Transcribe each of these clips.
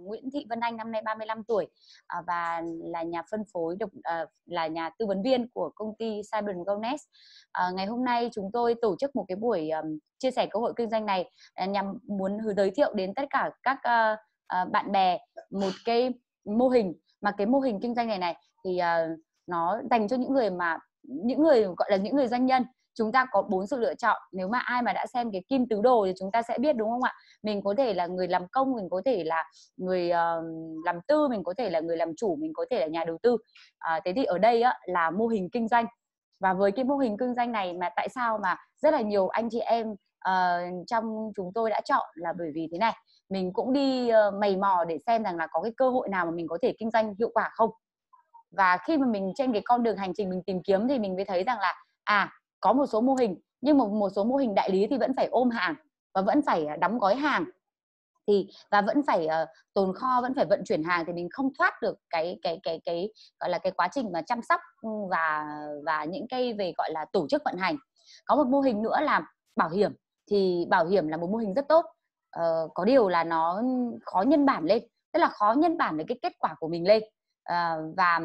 Nguyễn Thị Vân Anh, năm nay 35 tuổi và là nhà phân phối là nhà tư vấn viên của công ty Siberian Wellness. Ngày hôm nay chúng tôi tổ chức một cái buổi chia sẻ cơ hội kinh doanh này nhằm muốn giới thiệu đến tất cả các bạn bè một cái mô hình, mà cái mô hình kinh doanh này thì nó dành cho những người mà gọi là những người doanh nhân. Chúng ta có 4 sự lựa chọn. Nếu mà ai mà đã xem cái kim tứ đồ thì chúng ta sẽ biết, đúng không ạ? Mình có thể là người làm công, mình có thể là người làm tư, mình có thể là người làm chủ, mình có thể là nhà đầu tư. Thế thì ở đây á, là mô hình kinh doanh. Và với cái mô hình kinh doanh này mà tại sao mà rất là nhiều anh chị em trong chúng tôi đã chọn là bởi vì thế này. Mình cũng đi mày mò để xem rằng là có cái cơ hội nào mà mình có thể kinh doanh hiệu quả không. Và khi mà mình trên cái con đường hành trình mình tìm kiếm thì mình mới thấy rằng là có một số mô hình, nhưng mà một số mô hình đại lý thì vẫn phải ôm hàng và vẫn phải đóng gói hàng và vẫn phải tồn kho, vẫn phải vận chuyển hàng, thì mình không thoát được cái gọi là cái quá trình mà chăm sóc và những cái về gọi là tổ chức vận hành. Có một mô hình nữa là bảo hiểm, thì bảo hiểm là một mô hình rất tốt, có điều là nó khó nhân bản lên, tức là khó nhân bản với cái kết quả của mình lên và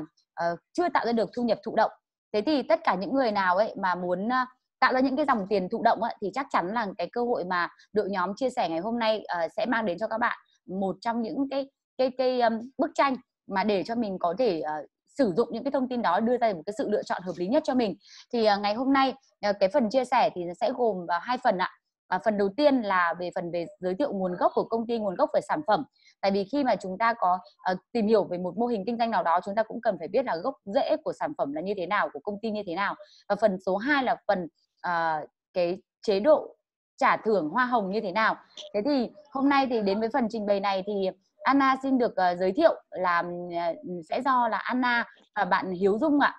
chưa tạo ra được thu nhập thụ động. Thế thì tất cả những người nào ấy mà muốn tạo ra những cái dòng tiền thụ động ấy, thì chắc chắn là cái cơ hội mà đội nhóm chia sẻ ngày hôm nay sẽ mang đến cho các bạn một trong những cái bức tranh mà để cho mình có thể sử dụng những cái thông tin đó, đưa ra một cái sự lựa chọn hợp lý nhất cho mình. Thì ngày hôm nay cái phần chia sẻ thì sẽ gồm hai phần ạ. Phần đầu tiên là về giới thiệu nguồn gốc của công ty, nguồn gốc về sản phẩm. Tại vì khi mà chúng ta có tìm hiểu về một mô hình kinh doanh nào đó, chúng ta cũng cần phải biết là gốc rễ của sản phẩm là như thế nào, của công ty như thế nào. Và phần số 2 là phần cái chế độ trả thưởng hoa hồng như thế nào. Thế thì hôm nay thì đến với phần trình bày này thì Anna xin được giới thiệu là sẽ do là Anna và bạn Hiếu Dung ạ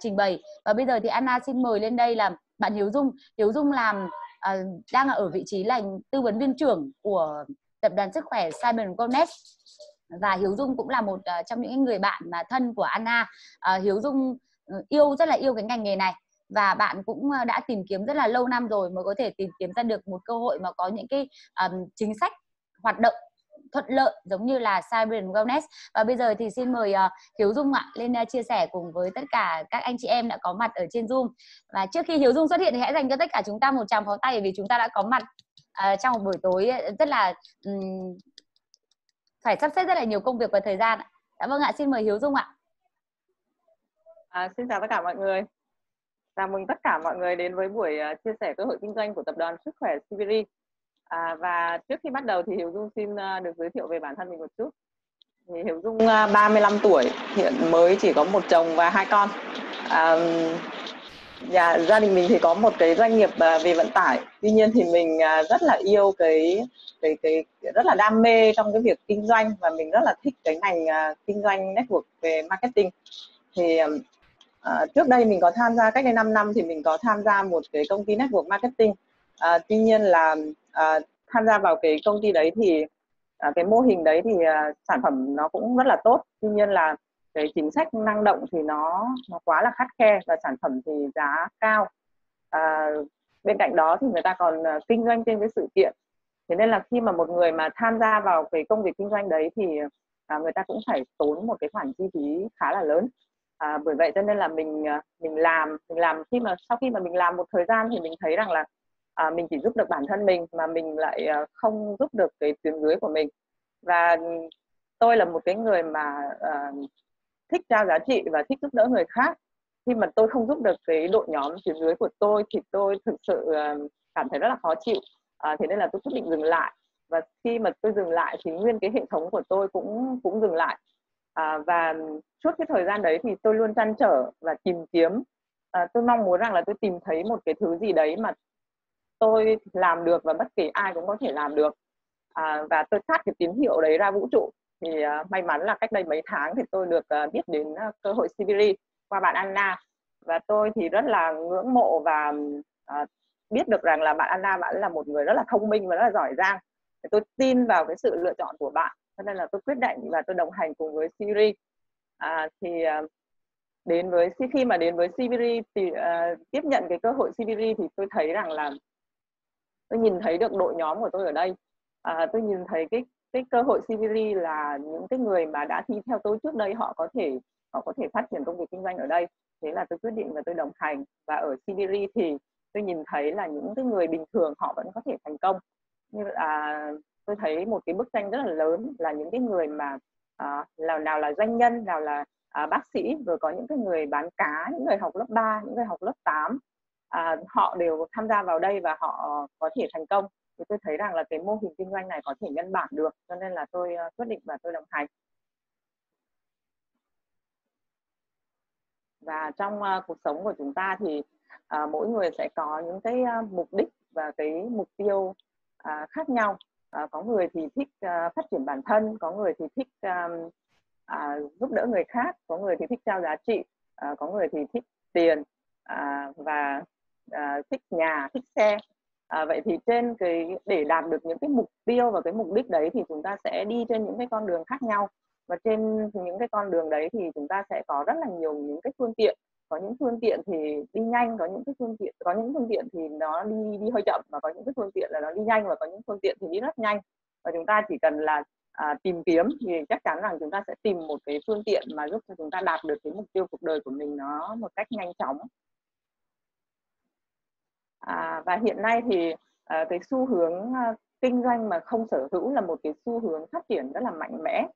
trình bày. Và bây giờ thì Anna xin mời lên đây là bạn Hiếu Dung. Hiếu Dung làm đang ở vị trí là tư vấn viên trưởng của tập đoàn sức khỏe Siberian Wellness, và Hiếu Dung cũng là một trong những người bạn mà thân của Anna. Hiếu Dung rất là yêu cái ngành nghề này, và bạn cũng đã tìm kiếm rất là lâu năm rồi mới có thể tìm kiếm ra được một cơ hội mà có những cái chính sách hoạt động thuận lợi giống như là Siberian Wellness. Và bây giờ thì xin mời Hiếu Dung ạ lên chia sẻ cùng với tất cả các anh chị em đã có mặt ở trên Zoom. Và trước khi Hiếu Dung xuất hiện thì hãy dành cho tất cả chúng ta một tràng pháo tay, vì chúng ta đã có mặt trong một buổi tối rất là phải sắp xếp rất là nhiều công việc và thời gian. Dạ vâng ạ, xin mời Hiếu Dung ạ. Xin chào tất cả mọi người. Chào mừng tất cả mọi người đến với buổi chia sẻ cơ hội kinh doanh của tập đoàn Sức khỏe Siberia. Và trước khi bắt đầu thì Hiếu Dung xin được giới thiệu về bản thân mình một chút. Thì Hiếu Dung 35 tuổi, hiện mới chỉ có một chồng và 2 con. Gia đình mình thì có một cái doanh nghiệp về vận tải. Tuy nhiên thì mình rất là yêu rất là đam mê trong cái việc kinh doanh, và mình rất là thích cái ngành kinh doanh network về marketing. Thì trước đây mình có tham gia, cách đây 5 năm thì mình có tham gia một cái công ty network marketing. Tuy nhiên là tham gia vào cái công ty đấy thì cái mô hình đấy thì sản phẩm nó cũng rất là tốt. Tuy nhiên là cái chính sách năng động thì nó quá là khắt khe, và sản phẩm thì giá cao. Bên cạnh đó thì người ta còn kinh doanh trên cái sự kiện. Thế nên là khi mà một người mà tham gia vào cái công việc kinh doanh đấy thì người ta cũng phải tốn một cái khoản chi phí khá là lớn. Bởi vậy cho nên là mình làm sau khi mà mình làm một thời gian thì mình thấy rằng là mình chỉ giúp được bản thân mình mà mình lại không giúp được cái tuyến dưới của mình. Và tôi là một cái người mà thích trao giá trị và thích giúp đỡ người khác. Khi mà tôi không giúp được cái đội nhóm tuyến dưới của tôi thì tôi thực sự cảm thấy rất là khó chịu. Thế nên là tôi quyết định dừng lại. Và khi mà tôi dừng lại thì nguyên cái hệ thống của tôi cũng dừng lại. Và suốt cái thời gian đấy thì tôi luôn trăn trở và tìm kiếm. Tôi mong muốn rằng là tôi tìm thấy một cái thứ gì đấy mà tôi làm được và bất kỳ ai cũng có thể làm được. Và tôi phát cái tín hiệu đấy ra vũ trụ. Thì may mắn là cách đây mấy tháng thì tôi được biết đến cơ hội Siberia qua bạn Anna. Và tôi thì rất là ngưỡng mộ và biết được rằng là bạn Anna, bạn là một người rất là thông minh và rất là giỏi giang. Thì tôi tin vào cái sự lựa chọn của bạn, cho nên là tôi quyết định và tôi đồng hành cùng với Siberia. Khi mà đến với Siberia thì tiếp nhận cái cơ hội Siberia thì tôi thấy rằng là tôi nhìn thấy được đội nhóm của tôi ở đây. Tôi nhìn thấy cái cái cơ hội CVC là những cái người mà đã thi theo tôi trước đây họ có thể phát triển công việc kinh doanh ở đây. Thế là tôi quyết định và tôi đồng hành. Và ở Siberia thì tôi nhìn thấy là những cái người bình thường họ vẫn có thể thành công. Như là tôi thấy một cái bức tranh rất là lớn là những cái người mà nào là doanh nhân, nào là bác sĩ, rồi có những cái người bán cá, những người học lớp 3, những người học lớp 8. Họ đều tham gia vào đây và họ có thể thành công. Thì tôi thấy rằng là cái mô hình kinh doanh này có thể nhân bản được. Cho nên là tôi quyết định và tôi đồng hành. Và trong cuộc sống của chúng ta thì mỗi người sẽ có những cái mục đích và cái mục tiêu khác nhau. Có người thì thích phát triển bản thân, có người thì thích giúp đỡ người khác, có người thì thích trao giá trị, có người thì thích tiền và thích nhà, thích xe. Vậy thì trên để đạt được những cái mục tiêu và cái mục đích đấy thì chúng ta sẽ đi trên những cái con đường khác nhau. Và trên những cái con đường đấy thì chúng ta sẽ có rất là nhiều những cái phương tiện. Có những phương tiện thì đi nhanh, có những phương tiện thì nó đi hơi chậm, và có những cái phương tiện là nó đi nhanh và có những phương tiện thì đi rất nhanh. Và chúng ta chỉ cần là tìm kiếm thì chắc chắn rằng chúng ta sẽ tìm một cái phương tiện mà giúp cho chúng ta đạt được cái mục tiêu cuộc đời của mình nó một cách nhanh chóng. Và hiện nay thì cái xu hướng kinh doanh mà không sở hữu là một cái xu hướng phát triển rất là mạnh mẽ.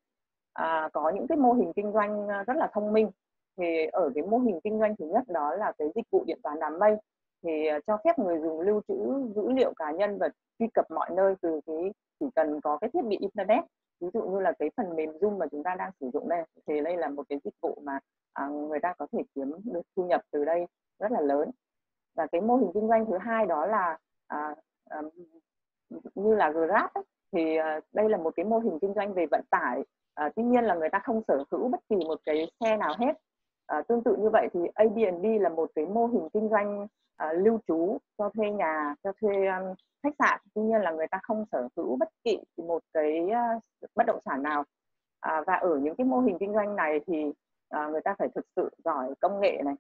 Có những cái mô hình kinh doanh rất là thông minh. Thì ở cái mô hình kinh doanh thứ nhất đó là cái dịch vụ điện toán đám mây, thì cho phép người dùng lưu trữ dữ liệu cá nhân và truy cập mọi nơi từ chỉ cần có cái thiết bị internet. Ví dụ như là cái phần mềm Zoom mà chúng ta đang sử dụng đây, thì đây là một cái dịch vụ mà người ta có thể kiếm được thu nhập từ đây rất là lớn. Và cái mô hình kinh doanh thứ hai đó là như là Grab ấy, thì đây là một cái mô hình kinh doanh về vận tải. Tuy nhiên là người ta không sở hữu bất kỳ một cái xe nào hết. Tương tự như vậy thì Airbnb là một cái mô hình kinh doanh lưu trú, cho thuê nhà, cho thuê khách sạn. Tuy nhiên là người ta không sở hữu bất kỳ một cái bất động sản nào. Và ở những cái mô hình kinh doanh này thì người ta phải thực sự giỏi công nghệ này,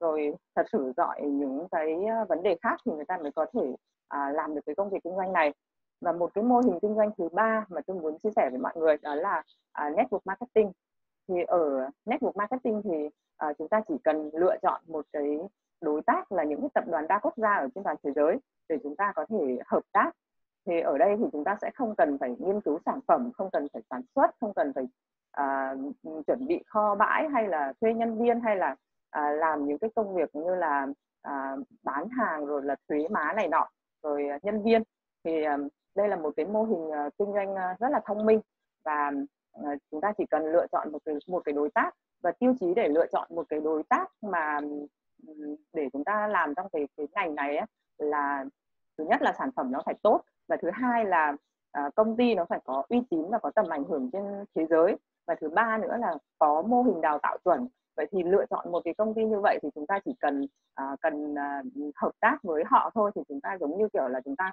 rồi thật sự giỏi những cái vấn đề khác thì người ta mới có thể làm được cái công việc kinh doanh này. Và một cái mô hình kinh doanh thứ ba mà tôi muốn chia sẻ với mọi người đó là Network Marketing. Thì ở Network Marketing thì chúng ta chỉ cần lựa chọn một cái đối tác là những cái tập đoàn đa quốc gia ở trên toàn thế giới để chúng ta có thể hợp tác. Thì ở đây thì chúng ta sẽ không cần phải nghiên cứu sản phẩm, không cần phải sản xuất, không cần phải chuẩn bị kho bãi hay là thuê nhân viên hay là làm những cái công việc như là bán hàng rồi là thuế má này nọ, rồi nhân viên. Thì đây là một cái mô hình kinh doanh rất là thông minh, và chúng ta chỉ cần lựa chọn một cái đối tác, và tiêu chí để lựa chọn một cái đối tác mà để chúng ta làm trong cái ngành này ấy, là thứ nhất là sản phẩm nó phải tốt, và thứ hai là công ty nó phải có uy tín và có tầm ảnh hưởng trên thế giới, và thứ ba nữa là có mô hình đào tạo chuẩn. Vậy thì lựa chọn một cái công ty như vậy thì chúng ta chỉ cần hợp tác với họ thôi, thì chúng ta giống như kiểu là chúng ta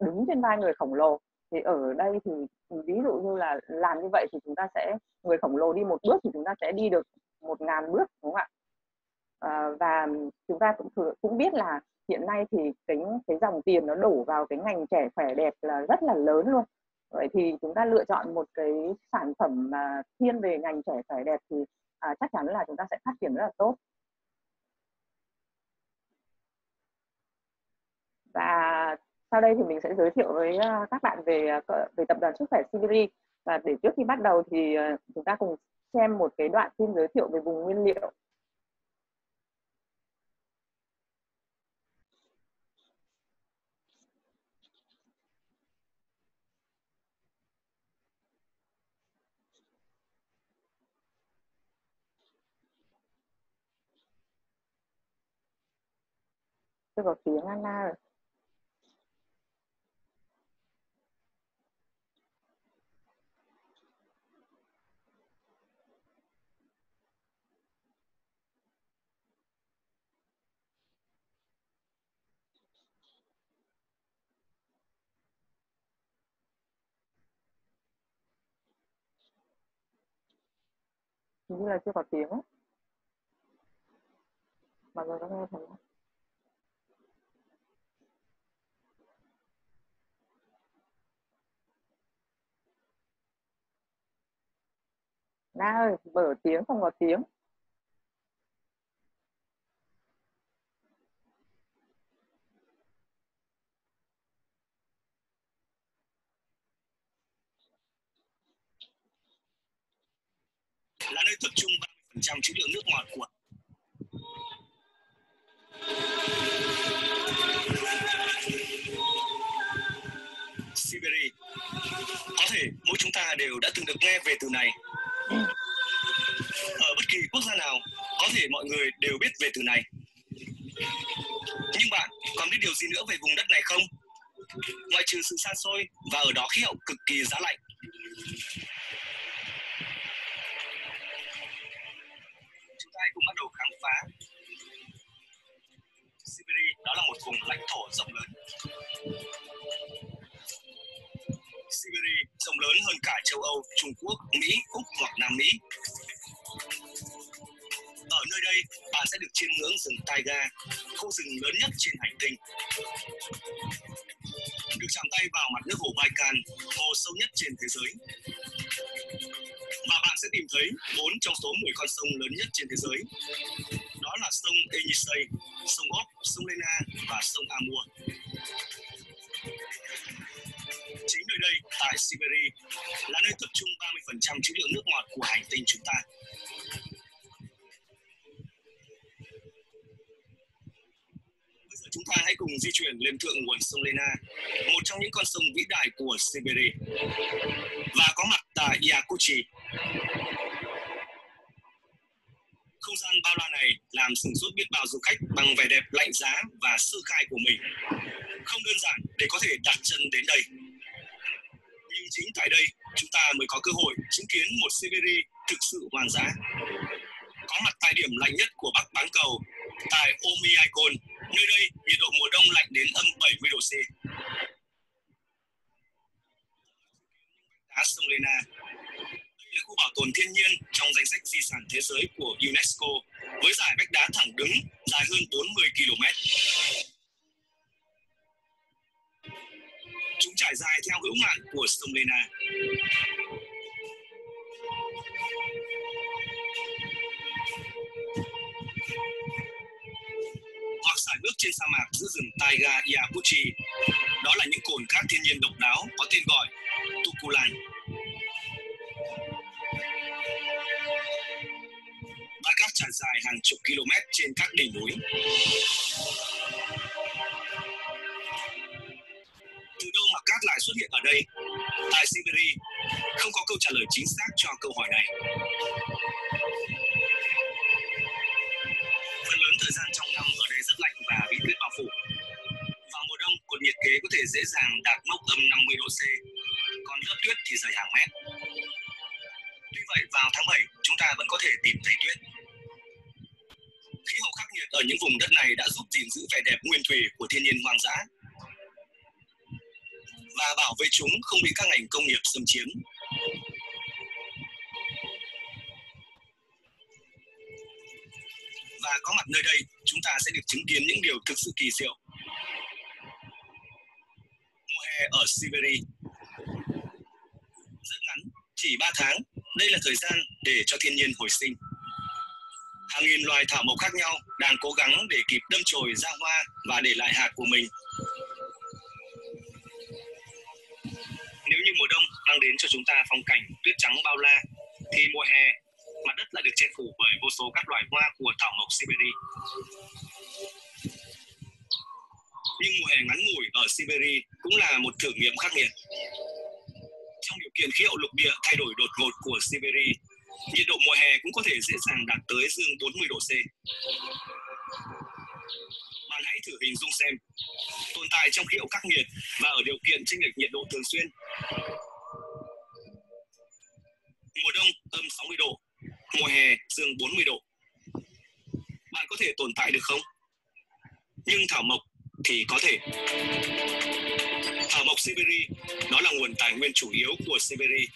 đứng trên vai người khổng lồ. Thì ở đây thì ví dụ như là làm như vậy thì chúng ta sẽ, người khổng lồ đi một bước thì chúng ta sẽ đi được 1000 bước, đúng không ạ? Và chúng ta cũng biết là hiện nay thì cái dòng tiền nó đổ vào cái ngành trẻ khỏe đẹp là rất là lớn luôn. Vậy thì chúng ta lựa chọn một cái sản phẩm mà thiên về ngành trẻ khỏe đẹp thì chắc chắn là chúng ta sẽ phát triển rất là tốt. Và sau đây thì mình sẽ giới thiệu với các bạn về tập đoàn Sức khỏe Siberia. Và để trước khi bắt đầu thì chúng ta cùng xem một cái đoạn phim giới thiệu về vùng nguyên liệu. Tôi có tiếng Anna rồi. Như là chưa có tiếng ấy. Mọi người có nghe thấy không? Na ơi, mở tiếng không có tiếng. Là nơi tập trung 30% trữ lượng nước ngọt của Siberia. Có thể mỗi chúng ta đều đã từng được nghe về từ này. Ở bất kỳ quốc gia nào, có thể mọi người đều biết về từ này. Nhưng bạn còn biết điều gì nữa về vùng đất này không? Ngoại trừ sự xa xôi và ở đó khí hậu cực kỳ giá lạnh. Chúng ta hãy cùng bắt đầu khám phá Siberia. Đó là một vùng lãnh thổ rộng lớn. Siberia rộng lớn hơn cả châu Âu, Trung Quốc, Mỹ, Úc hoặc Nam Mỹ. Ở nơi đây, bạn sẽ được chiêm ngưỡng rừng Taiga, khu rừng lớn nhất trên hành tinh. Được chạm tay vào mặt nước hồ Baikal, hồ sâu nhất trên thế giới. Và bạn sẽ tìm thấy 4 trong số 10 con sông lớn nhất trên thế giới. Đó là sông Enisei, sông Ob, sông Lena và sông Amur. Chính nơi đây, tại Siberia, là nơi tập trung 30% trữ lượng nước ngọt của hành tinh chúng ta. Bây giờ chúng ta hãy cùng di chuyển lên thượng nguồn sông Lena, một trong những con sông vĩ đại của Siberia, và có mặt tại Yakutia. Không gian bao la này làm sửng sốt biết bao du khách bằng vẻ đẹp lạnh giá và sơ khai của mình. Không đơn giản để có thể đặt chân đến đây. Nhưng chính tại đây, chúng ta mới có cơ hội chứng kiến một Siberia thực sự hoang dã. Có mặt tại điểm lạnh nhất của Bắc bán cầu, tại Oymyakon, nơi đây nhiệt độ mùa đông lạnh đến âm 70 độ C. Đá sông Lena. Đây là khu bảo tồn thiên nhiên trong danh sách di sản thế giới của UNESCO, với dải vách đá thẳng đứng dài hơn 40 km. Chúng trải dài theo hữu ngạn của sông Lena. Hoặc sải bước trên sa mạc giữa rừng Taiga Yakutia. Đó là những cồn cát thiên nhiên độc đáo có tên gọi Tukulan. Bãi cát trải dài hàng chục km trên các đỉnh núi. Từ đâu mà cát lại xuất hiện ở đây? Tại Siberia, không có câu trả lời chính xác cho câu hỏi này. Phần lớn thời gian trong năm ở đây rất lạnh và bị tuyết bao phủ. Vào mùa đông, cột nhiệt kế có thể dễ dàng đạt mốc âm 50 độ C, còn lớp tuyết thì dày hàng mét. Tuy vậy, vào tháng 7, chúng ta vẫn có thể tìm thấy tuyết. Khí hậu khắc nghiệt ở những vùng đất này đã giúp gìn giữ vẻ đẹp nguyên thủy của thiên nhiên hoang dã và bảo vệ chúng không bị các ngành công nghiệp xâm chiếm. Và có mặt nơi đây, chúng ta sẽ được chứng kiến những điều thực sự kỳ diệu. Mùa hè ở Siberia rất ngắn, chỉ 3 tháng. Đây là thời gian để cho thiên nhiên hồi sinh. Hàng nghìn loài thảo mộc khác nhau đang cố gắng để kịp đâm chồi ra hoa và để lại hạt của mình. Nếu như mùa đông mang đến cho chúng ta phong cảnh tuyết trắng bao la, thì mùa hè, mặt đất lại được che phủ bởi vô số các loài hoa của thảo mộc Siberia. Nhưng mùa hè ngắn ngủi ở Siberia cũng là một thử nghiệm khắc nghiệt. Trong điều kiện khí hậu lục địa thay đổi đột ngột của Siberia, nhiệt độ mùa hè cũng có thể dễ dàng đạt tới dương 40 độ C. Bạn hãy thử hình dung xem, tồn tại trong khí hậu khắc nghiệt và ở điều kiện chênh lệch nhiệt độ thường xuyên. Mùa đông âm 60 độ, mùa hè dương 40 độ. Bạn có thể tồn tại được không? Nhưng thảo mộc thì có thể. Thảo mộc Siberia, đó là nguồn tài nguyên chủ yếu của Siberia.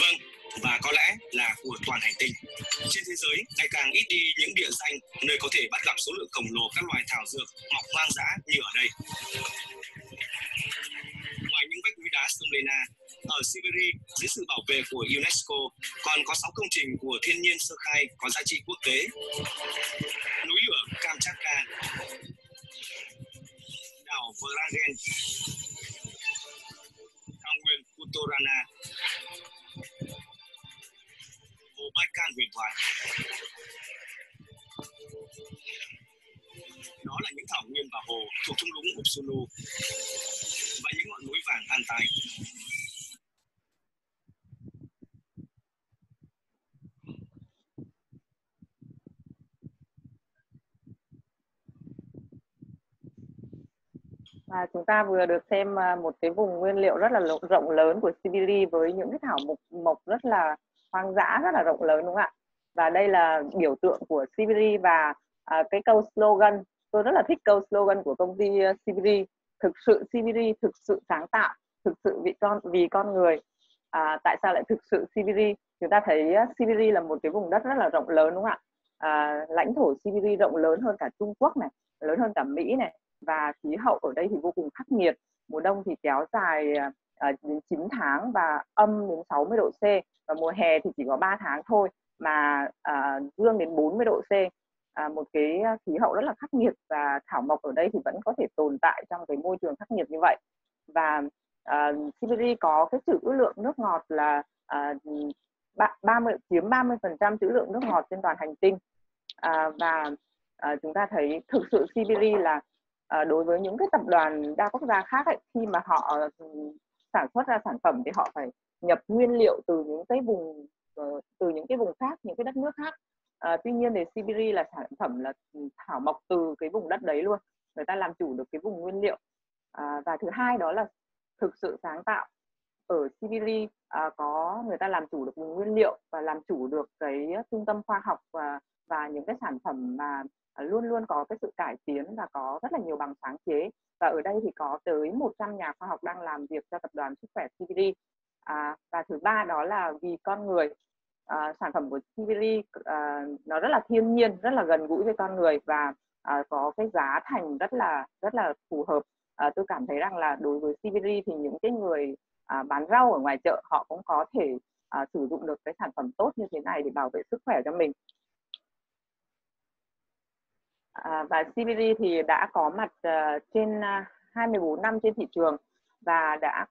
Vâng, và có lẽ là của toàn hành tinh. Trên thế giới, ngày càng ít đi những địa danh nơi có thể bắt gặp số lượng khổng lồ các loài thảo dược mọc hoang dã như ở đây. Ngoài những vách núi đá sông Lena, ở ở Siberia dưới sự bảo vệ của UNESCO, còn có 6 công trình của thiên nhiên sơ khai có giá trị quốc tế. Núi lửa Kamchatka, đảo Vlangen, cao nguyên Kutorana, hồ Baikal huyền thoại. Đó là những thảo nguyên và hồ thuộc thung lũng Upsulu và những ngọn núi vàng Altai. Và chúng ta vừa được xem một cái vùng nguyên liệu rất là rộng lớn của Siberia với những cái thảo mộc rất là hoang dã, rất là rộng lớn, đúng không ạ? Và đây là biểu tượng của Siberia và cái câu slogan. Tôi rất là thích câu slogan của công ty Siberia: thực sự Siberia, thực sự sáng tạo, thực sự vì con người. Tại sao lại thực sự Siberia? Chúng ta thấy Siberia là một cái vùng đất rất là rộng lớn, đúng không ạ? Lãnh thổ Siberia rộng lớn hơn cả Trung Quốc này, lớn hơn cả Mỹ này, và khí hậu ở đây thì vô cùng khắc nghiệt. Mùa đông thì kéo dài đến 9 tháng và âm đến 60 độ C, và mùa hè thì chỉ có 3 tháng thôi mà dương đến 40 độ C. Một cái khí hậu rất là khắc nghiệt, và thảo mộc ở đây thì vẫn có thể tồn tại trong cái môi trường khắc nghiệt như vậy. Và Siberia có cái trữ lượng nước ngọt là chiếm 30% trữ lượng nước ngọt trên toàn hành tinh. Chúng ta thấy thực sự Siberia là đối với những cái tập đoàn đa quốc gia khác ấy, khi mà họ sản xuất ra sản phẩm thì họ phải nhập nguyên liệu từ những cái vùng khác, những cái đất nước khác. Tuy nhiên thì Siberia là sản phẩm là thảo mộc từ cái vùng đất đấy luôn, người ta làm chủ được cái vùng nguyên liệu. Và thứ hai đó là thực sự sáng tạo. Ở Siberia có người ta làm chủ được vùng nguyên liệu và làm chủ được cái trung tâm khoa học và những cái sản phẩm mà luôn luôn có cái sự cải tiến và có rất là nhiều bằng sáng chế. Và ở đây thì có tới 100 nhà khoa học đang làm việc cho tập đoàn sức khỏe Siberia. Và thứ ba đó là vì con người. Sản phẩm của Siberia nó rất là thiên nhiên, rất là gần gũi với con người, và có cái giá thành rất là phù hợp. Tôi cảm thấy rằng là đối với Siberia thì những cái người bán rau ở ngoài chợ họ cũng có thể sử dụng được cái sản phẩm tốt như thế này để bảo vệ sức khỏe cho mình. Và Siberia thì đã có mặt trên 24 năm trên thị trường và đã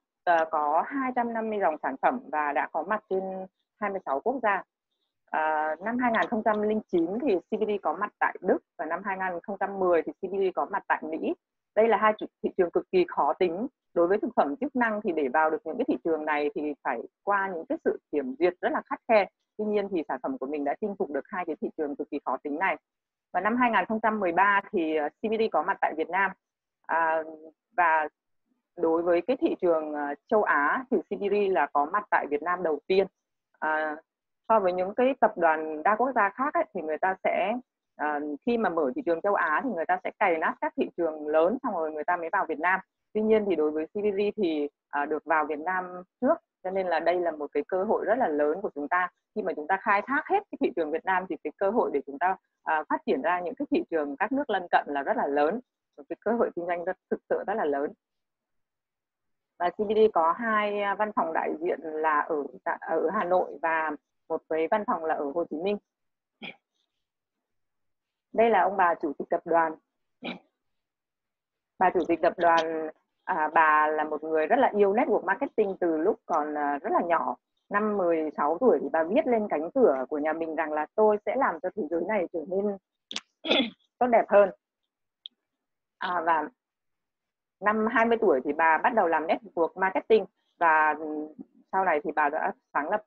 có 250 dòng sản phẩm và đã có mặt trên 26 quốc gia. Năm 2009 thì Siberia có mặt tại Đức và năm 2010 thì Siberia có mặt tại Mỹ. Đây là hai thị trường cực kỳ khó tính. Đối với thực phẩm chức năng thì để vào được những cái thị trường này thì phải qua những cái sự kiểm duyệt rất là khắt khe. Tuy nhiên thì sản phẩm của mình đã chinh phục được hai cái thị trường cực kỳ khó tính này. Và năm 2013 thì Siberia có mặt tại Việt Nam. Và đối với cái thị trường châu Á thì Siberia là có mặt tại Việt Nam đầu tiên. So với những cái tập đoàn đa quốc gia khác ấy, thì người ta sẽ khi mà mở thị trường châu Á thì người ta sẽ cày nát các thị trường lớn xong rồi người ta mới vào Việt Nam. Tuy nhiên thì đối với Siberia thì được vào Việt Nam trước, cho nên là đây là một cái cơ hội rất là lớn của chúng ta. Khi mà chúng ta khai thác hết cái thị trường Việt Nam thì cái cơ hội để chúng ta phát triển ra những cái thị trường các nước lân cận là rất là lớn, cái cơ hội kinh doanh thực sự rất là lớn. Và Siberia có hai văn phòng đại diện là ở Hà Nội và một cái văn phòng là ở Hồ Chí Minh. Đây là ông bà chủ tịch tập đoàn. Bà chủ tịch tập đoàn, bà là một người rất là yêu network marketing từ lúc còn rất là nhỏ. Năm 16 tuổi thì bà viết lên cánh cửa của nhà mình rằng là tôi sẽ làm cho thế giới này trở nên tốt đẹp hơn. Và năm 20 tuổi thì bà bắt đầu làm network marketing và sau này thì bà đã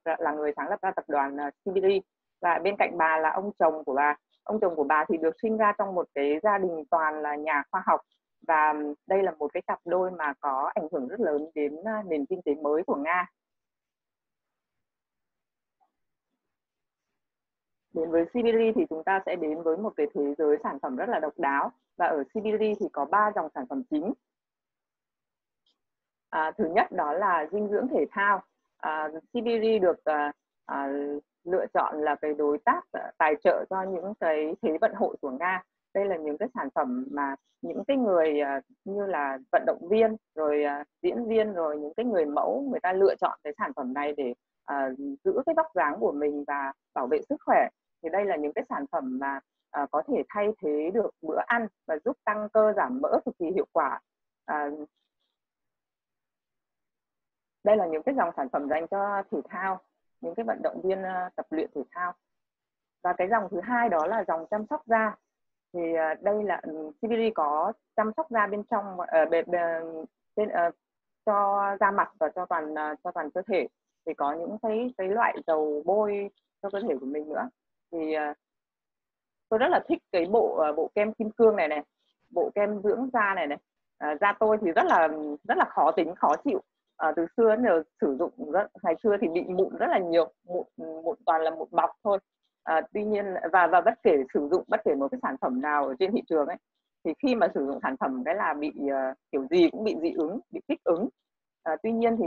là người sáng lập ra tập đoàn Siberia. Và bên cạnh bà là ông chồng của bà. Ông chồng của bà thì được sinh ra trong một cái gia đình toàn là nhà khoa học, và đây là một cái cặp đôi mà có ảnh hưởng rất lớn đến nền kinh tế mới của Nga. Đến với Siberia thì chúng ta sẽ đến với một cái thế giới sản phẩm rất là độc đáo, và ở Siberia thì có 3 dòng sản phẩm chính. Thứ nhất đó là dinh dưỡng thể thao. Siberia được lựa chọn là cái đối tác tài trợ cho những cái thế vận hội của Nga. Đây là những cái sản phẩm mà những cái người như là vận động viên, rồi diễn viên, rồi những cái người mẫu, người ta lựa chọn cái sản phẩm này để giữ cái vóc dáng của mình và bảo vệ sức khỏe. Thì đây là những cái sản phẩm mà có thể thay thế được bữa ăn và giúp tăng cơ giảm mỡ cực kỳ hiệu quả. Đây là những cái dòng sản phẩm dành cho thể thao, những cái vận động viên tập luyện thể thao. Và cái dòng thứ hai đó là dòng chăm sóc da. Thì đây là Siberia có chăm sóc da bên trong cho da mặt và cho toàn cơ thể. Thì có những cái loại dầu bôi cho cơ thể của mình nữa. Thì tôi rất là thích cái bộ kem kim cương này này, bộ kem dưỡng da này này. Da tôi thì rất là khó tính, khó chịu. Từ xưa giờ sử dụng ngày xưa thì bị mụn rất là nhiều, mụn toàn là mụn bọc thôi. Tuy nhiên và bất kể sử dụng bất kể một cái sản phẩm nào ở trên thị trường ấy, thì khi mà sử dụng sản phẩm cái là bị kiểu gì cũng bị dị ứng, bị kích ứng. Tuy nhiên thì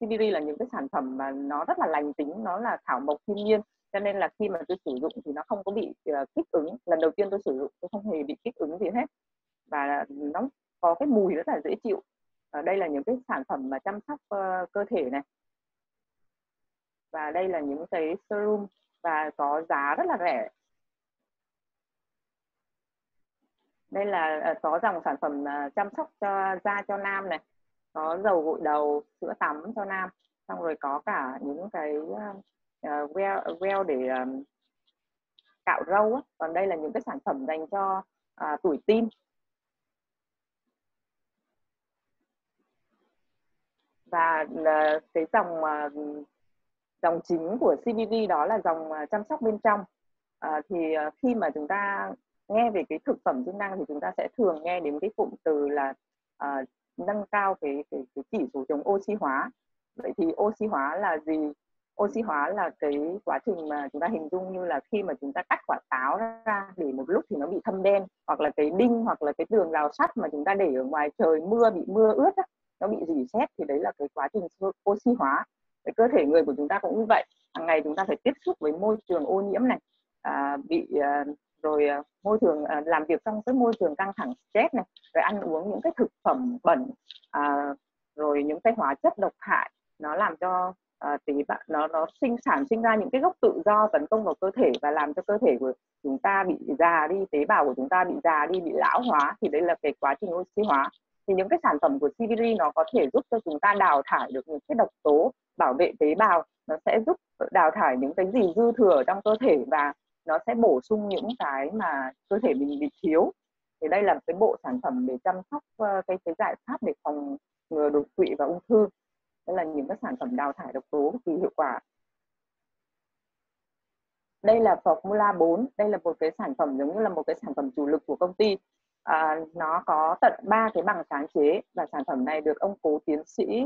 CBD là những cái sản phẩm mà nó rất là lành tính, nó là thảo mộc thiên nhiên, cho nên là khi mà tôi sử dụng thì nó không có bị kích ứng. Lần đầu tiên tôi sử dụng tôi không hề bị kích ứng gì hết, và nó có cái mùi rất là dễ chịu. Đây là những cái sản phẩm mà chăm sóc cơ thể này, và đây là những cái serum và có giá rất là rẻ. Đây là có dòng sản phẩm chăm sóc cho da cho nam này, có dầu gội đầu, sữa tắm cho nam, xong rồi có cả những cái gel để cạo râu á. Còn đây là những cái sản phẩm dành cho tuổi teen. Và cái dòng chính của CBD đó là dòng chăm sóc bên trong. Thì khi mà chúng ta nghe về cái thực phẩm chức năng thì chúng ta sẽ thường nghe đến cái cụm từ là nâng cao cái chỉ số chống oxy hóa. Vậy thì oxy hóa là gì? Oxy hóa là cái quá trình mà chúng ta hình dung như là khi mà chúng ta cắt quả táo ra để một lúc thì nó bị thâm đen, hoặc là cái đinh hoặc là cái tường rào sắt mà chúng ta để ở ngoài trời mưa bị mưa ướt đó, nó bị rỉ sét, thì đấy là cái quá trình oxy hóa. Cái cơ thể người của chúng ta cũng như vậy, hàng ngày chúng ta phải tiếp xúc với môi trường ô nhiễm này, môi trường làm việc trong cái môi trường căng thẳng stress này, rồi ăn uống những cái thực phẩm bẩn, rồi những cái hóa chất độc hại, nó làm cho nó sinh ra những cái gốc tự do tấn công vào cơ thể và làm cho cơ thể của chúng ta bị già đi, tế bào của chúng ta bị già đi, bị lão hóa, thì đấy là cái quá trình oxy hóa. Thì những cái sản phẩm của CBD nó có thể giúp cho chúng ta đào thải được những cái độc tố, bảo vệ tế bào, nó sẽ giúp đào thải những cái gì dư thừa trong cơ thể và nó sẽ bổ sung những cái mà cơ thể mình bị thiếu. Thì đây là cái bộ sản phẩm để chăm sóc cái giải pháp để phòng ngừa đột quỵ và ung thư. Đây là những cái sản phẩm đào thải độc tố cực kỳ hiệu quả. Đây là Formula 4, đây là một cái sản phẩm giống như là một cái sản phẩm chủ lực của công ty. Nó có tận 3 cái bằng sáng chế, và sản phẩm này được ông cố tiến sĩ,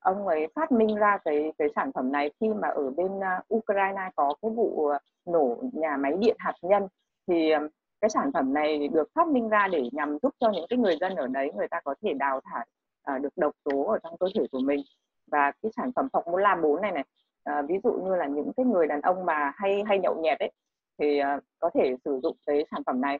ông ấy phát minh ra cái sản phẩm này khi mà ở bên Ukraine có cái vụ nổ nhà máy điện hạt nhân. Thì cái sản phẩm này được phát minh ra để nhằm giúp cho những cái người dân ở đấy người ta có thể đào thải được độc tố ở trong cơ thể của mình. Và cái sản phẩm Formula 4 này này, ví dụ như là những cái người đàn ông mà hay nhậu nhẹt ấy, thì có thể sử dụng cái sản phẩm này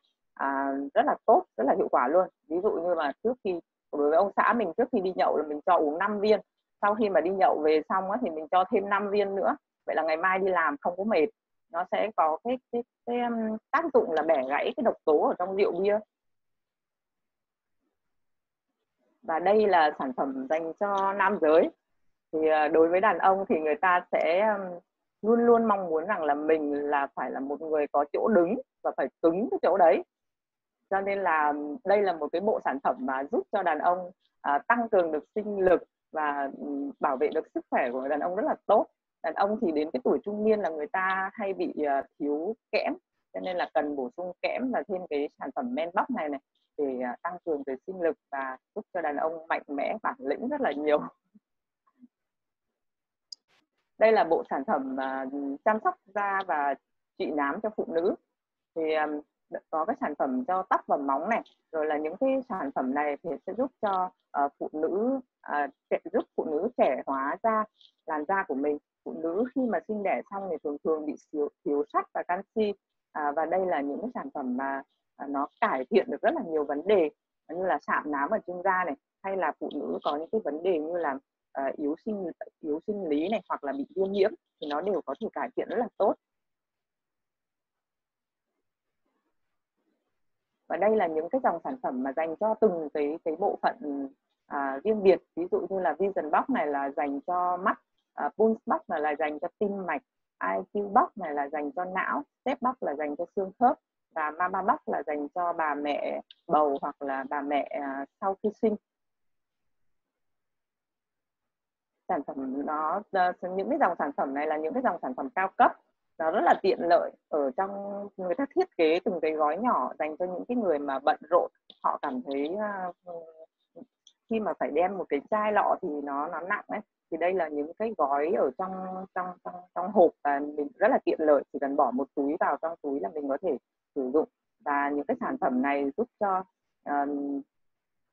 rất là tốt, rất là hiệu quả luôn. Ví dụ như là trước khi đối với ông xã mình, trước khi đi nhậu là mình cho uống 5 viên, sau khi mà đi nhậu về xong á, thì mình cho thêm 5 viên nữa, vậy là ngày mai đi làm không có mệt. Nó sẽ có cái tác dụng là bẻ gãy cái độc tố ở trong rượu bia. Và đây là sản phẩm dành cho nam giới. Thì đối với đàn ông thì người ta sẽ luôn luôn mong muốn rằng là mình là phải là một người có chỗ đứng và phải cứng cái chỗ đấy. Cho nên là đây là một cái bộ sản phẩm mà giúp cho đàn ông tăng cường được sinh lực và bảo vệ được sức khỏe của đàn ông rất là tốt. Đàn ông thì đến cái tuổi trung niên là người ta hay bị thiếu kẽm, cho nên là cần bổ sung kẽm và thêm cái sản phẩm men bóc này này để tăng cường cái sinh lực và giúp cho đàn ông mạnh mẽ, bản lĩnh rất là nhiều. Đây là bộ sản phẩm chăm sóc da và trị nám cho phụ nữ. Thì có các sản phẩm cho tóc và móng này, rồi là những cái sản phẩm này thì sẽ giúp cho phụ nữ trẻ hóa da, làn da của mình. Phụ nữ khi mà sinh đẻ xong thì thường thường bị thiếu sắt và canxi, Và đây là những cái sản phẩm mà nó cải thiện được rất là nhiều vấn đề như là sạm nám ở trên da này, hay là phụ nữ có những cái vấn đề như là yếu sinh lý này, hoặc là bị viêm nhiễm thì nó đều có thể cải thiện rất là tốt. Và đây là những cái dòng sản phẩm mà dành cho từng cái bộ phận riêng biệt, ví dụ như là Vision Box này là dành cho mắt, Pulse Box này là dành cho tim mạch, IQ Box này là dành cho não, Step Box là dành cho xương khớp, và Mama Box là dành cho bà mẹ bầu hoặc là bà mẹ sau khi sinh. Sản phẩm nó, những cái dòng sản phẩm này là những cái dòng sản phẩm cao cấp, nó rất là tiện lợi ở trong người ta thiết kế từng cái gói nhỏ dành cho những cái người mà bận rộn, họ cảm thấy khi mà phải đem một cái chai lọ thì nó nặng ấy, thì đây là những cái gói ở trong hộp và mình rất là tiện lợi, chỉ cần bỏ một túi vào trong túi là mình có thể sử dụng. Và những cái sản phẩm này giúp cho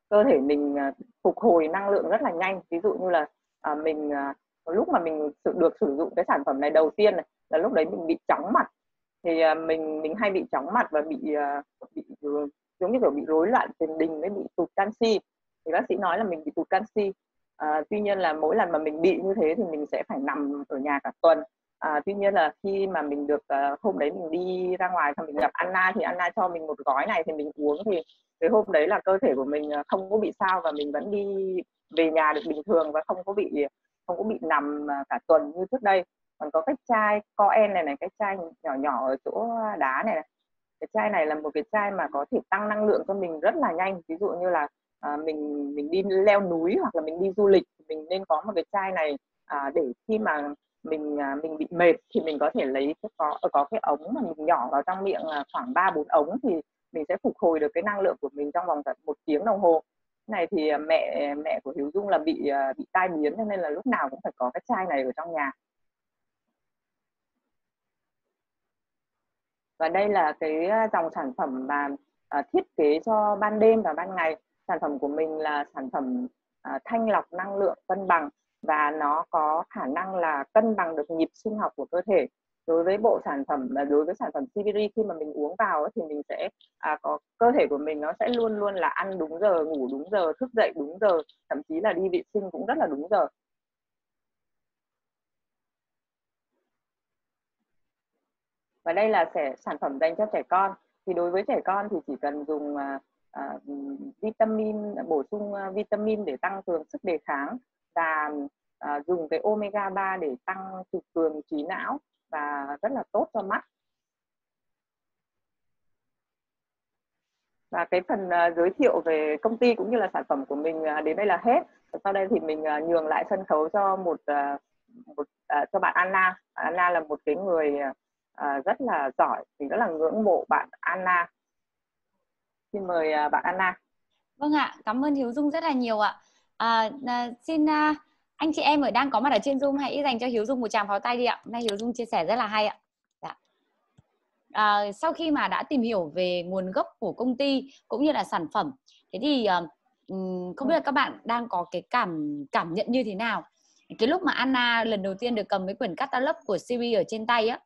cơ thể mình phục hồi năng lượng rất là nhanh. Ví dụ như là lúc mà mình được sử dụng cái sản phẩm này đầu tiên này, là lúc đấy mình bị chóng mặt, thì mình hay bị chóng mặt và bị giống như kiểu bị rối loạn tiền đình với bị tụt canxi, thì bác sĩ nói là mình bị tụt canxi. Tuy nhiên là mỗi lần mà mình bị như thế thì mình sẽ phải nằm ở nhà cả tuần. Tuy nhiên là khi mà mình được hôm đấy mình đi ra ngoài xong mình gặp Anna thì Anna cho mình một gói này thì mình uống, thì cái hôm đấy là cơ thể của mình không có bị sao và mình vẫn đi về nhà được bình thường và không có bị nằm cả tuần như trước đây. Còn có cái chai Coen này, cái chai nhỏ nhỏ ở chỗ đá này, cái chai này là một cái chai mà có thể tăng năng lượng cho mình rất là nhanh. Ví dụ như là mình đi leo núi hoặc là mình đi du lịch, mình nên có một cái chai này để khi mà mình bị mệt thì mình có thể lấy có cái ống mà mình nhỏ vào trong miệng khoảng 3-4 ống thì mình sẽ phục hồi được cái năng lượng của mình trong vòng tận 1 tiếng đồng hồ. Này thì mẹ của Hiếu Dung là bị tai biến cho nên là lúc nào cũng phải có cái chai này ở trong nhà. Và đây là cái dòng sản phẩm mà thiết kế cho ban đêm và ban ngày. Sản phẩm của mình là sản phẩm thanh lọc năng lượng cân bằng và nó có khả năng là cân bằng được nhịp sinh học của cơ thể. Đối với sản phẩm Siberia, khi mà mình uống vào ấy, thì mình sẽ có cơ thể của mình nó sẽ luôn là ăn đúng giờ, ngủ đúng giờ, thức dậy đúng giờ, thậm chí là đi vệ sinh cũng rất là đúng giờ. Và đây là sản phẩm dành cho trẻ con. Thì đối với trẻ con thì chỉ cần dùng bổ sung vitamin để tăng cường sức đề kháng, và dùng cái omega 3 để tăng trực cường trí não và rất là tốt cho mắt. Và cái phần giới thiệu về công ty cũng như là sản phẩm của mình đến đây là hết. Sau đây thì mình nhường lại sân khấu cho cho bạn Anna. Anna là một cái người rất là giỏi, mình rất là ngưỡng mộ bạn Anna. Xin mời bạn Anna. Vâng ạ, cảm ơn Hiếu Dung rất là nhiều ạ. Xin anh chị em đang có mặt ở trên Zoom hãy dành cho Hiếu Dung một tràng pháo tay đi ạ. Hôm nay Hiếu Dung chia sẻ rất là hay ạ. Sau khi mà đã tìm hiểu về nguồn gốc của công ty cũng như là sản phẩm, thế thì không biết là các bạn đang có cái cảm nhận như thế nào? Cái lúc mà Anna lần đầu tiên được cầm cái quyển catalog của Siri ở trên tay á,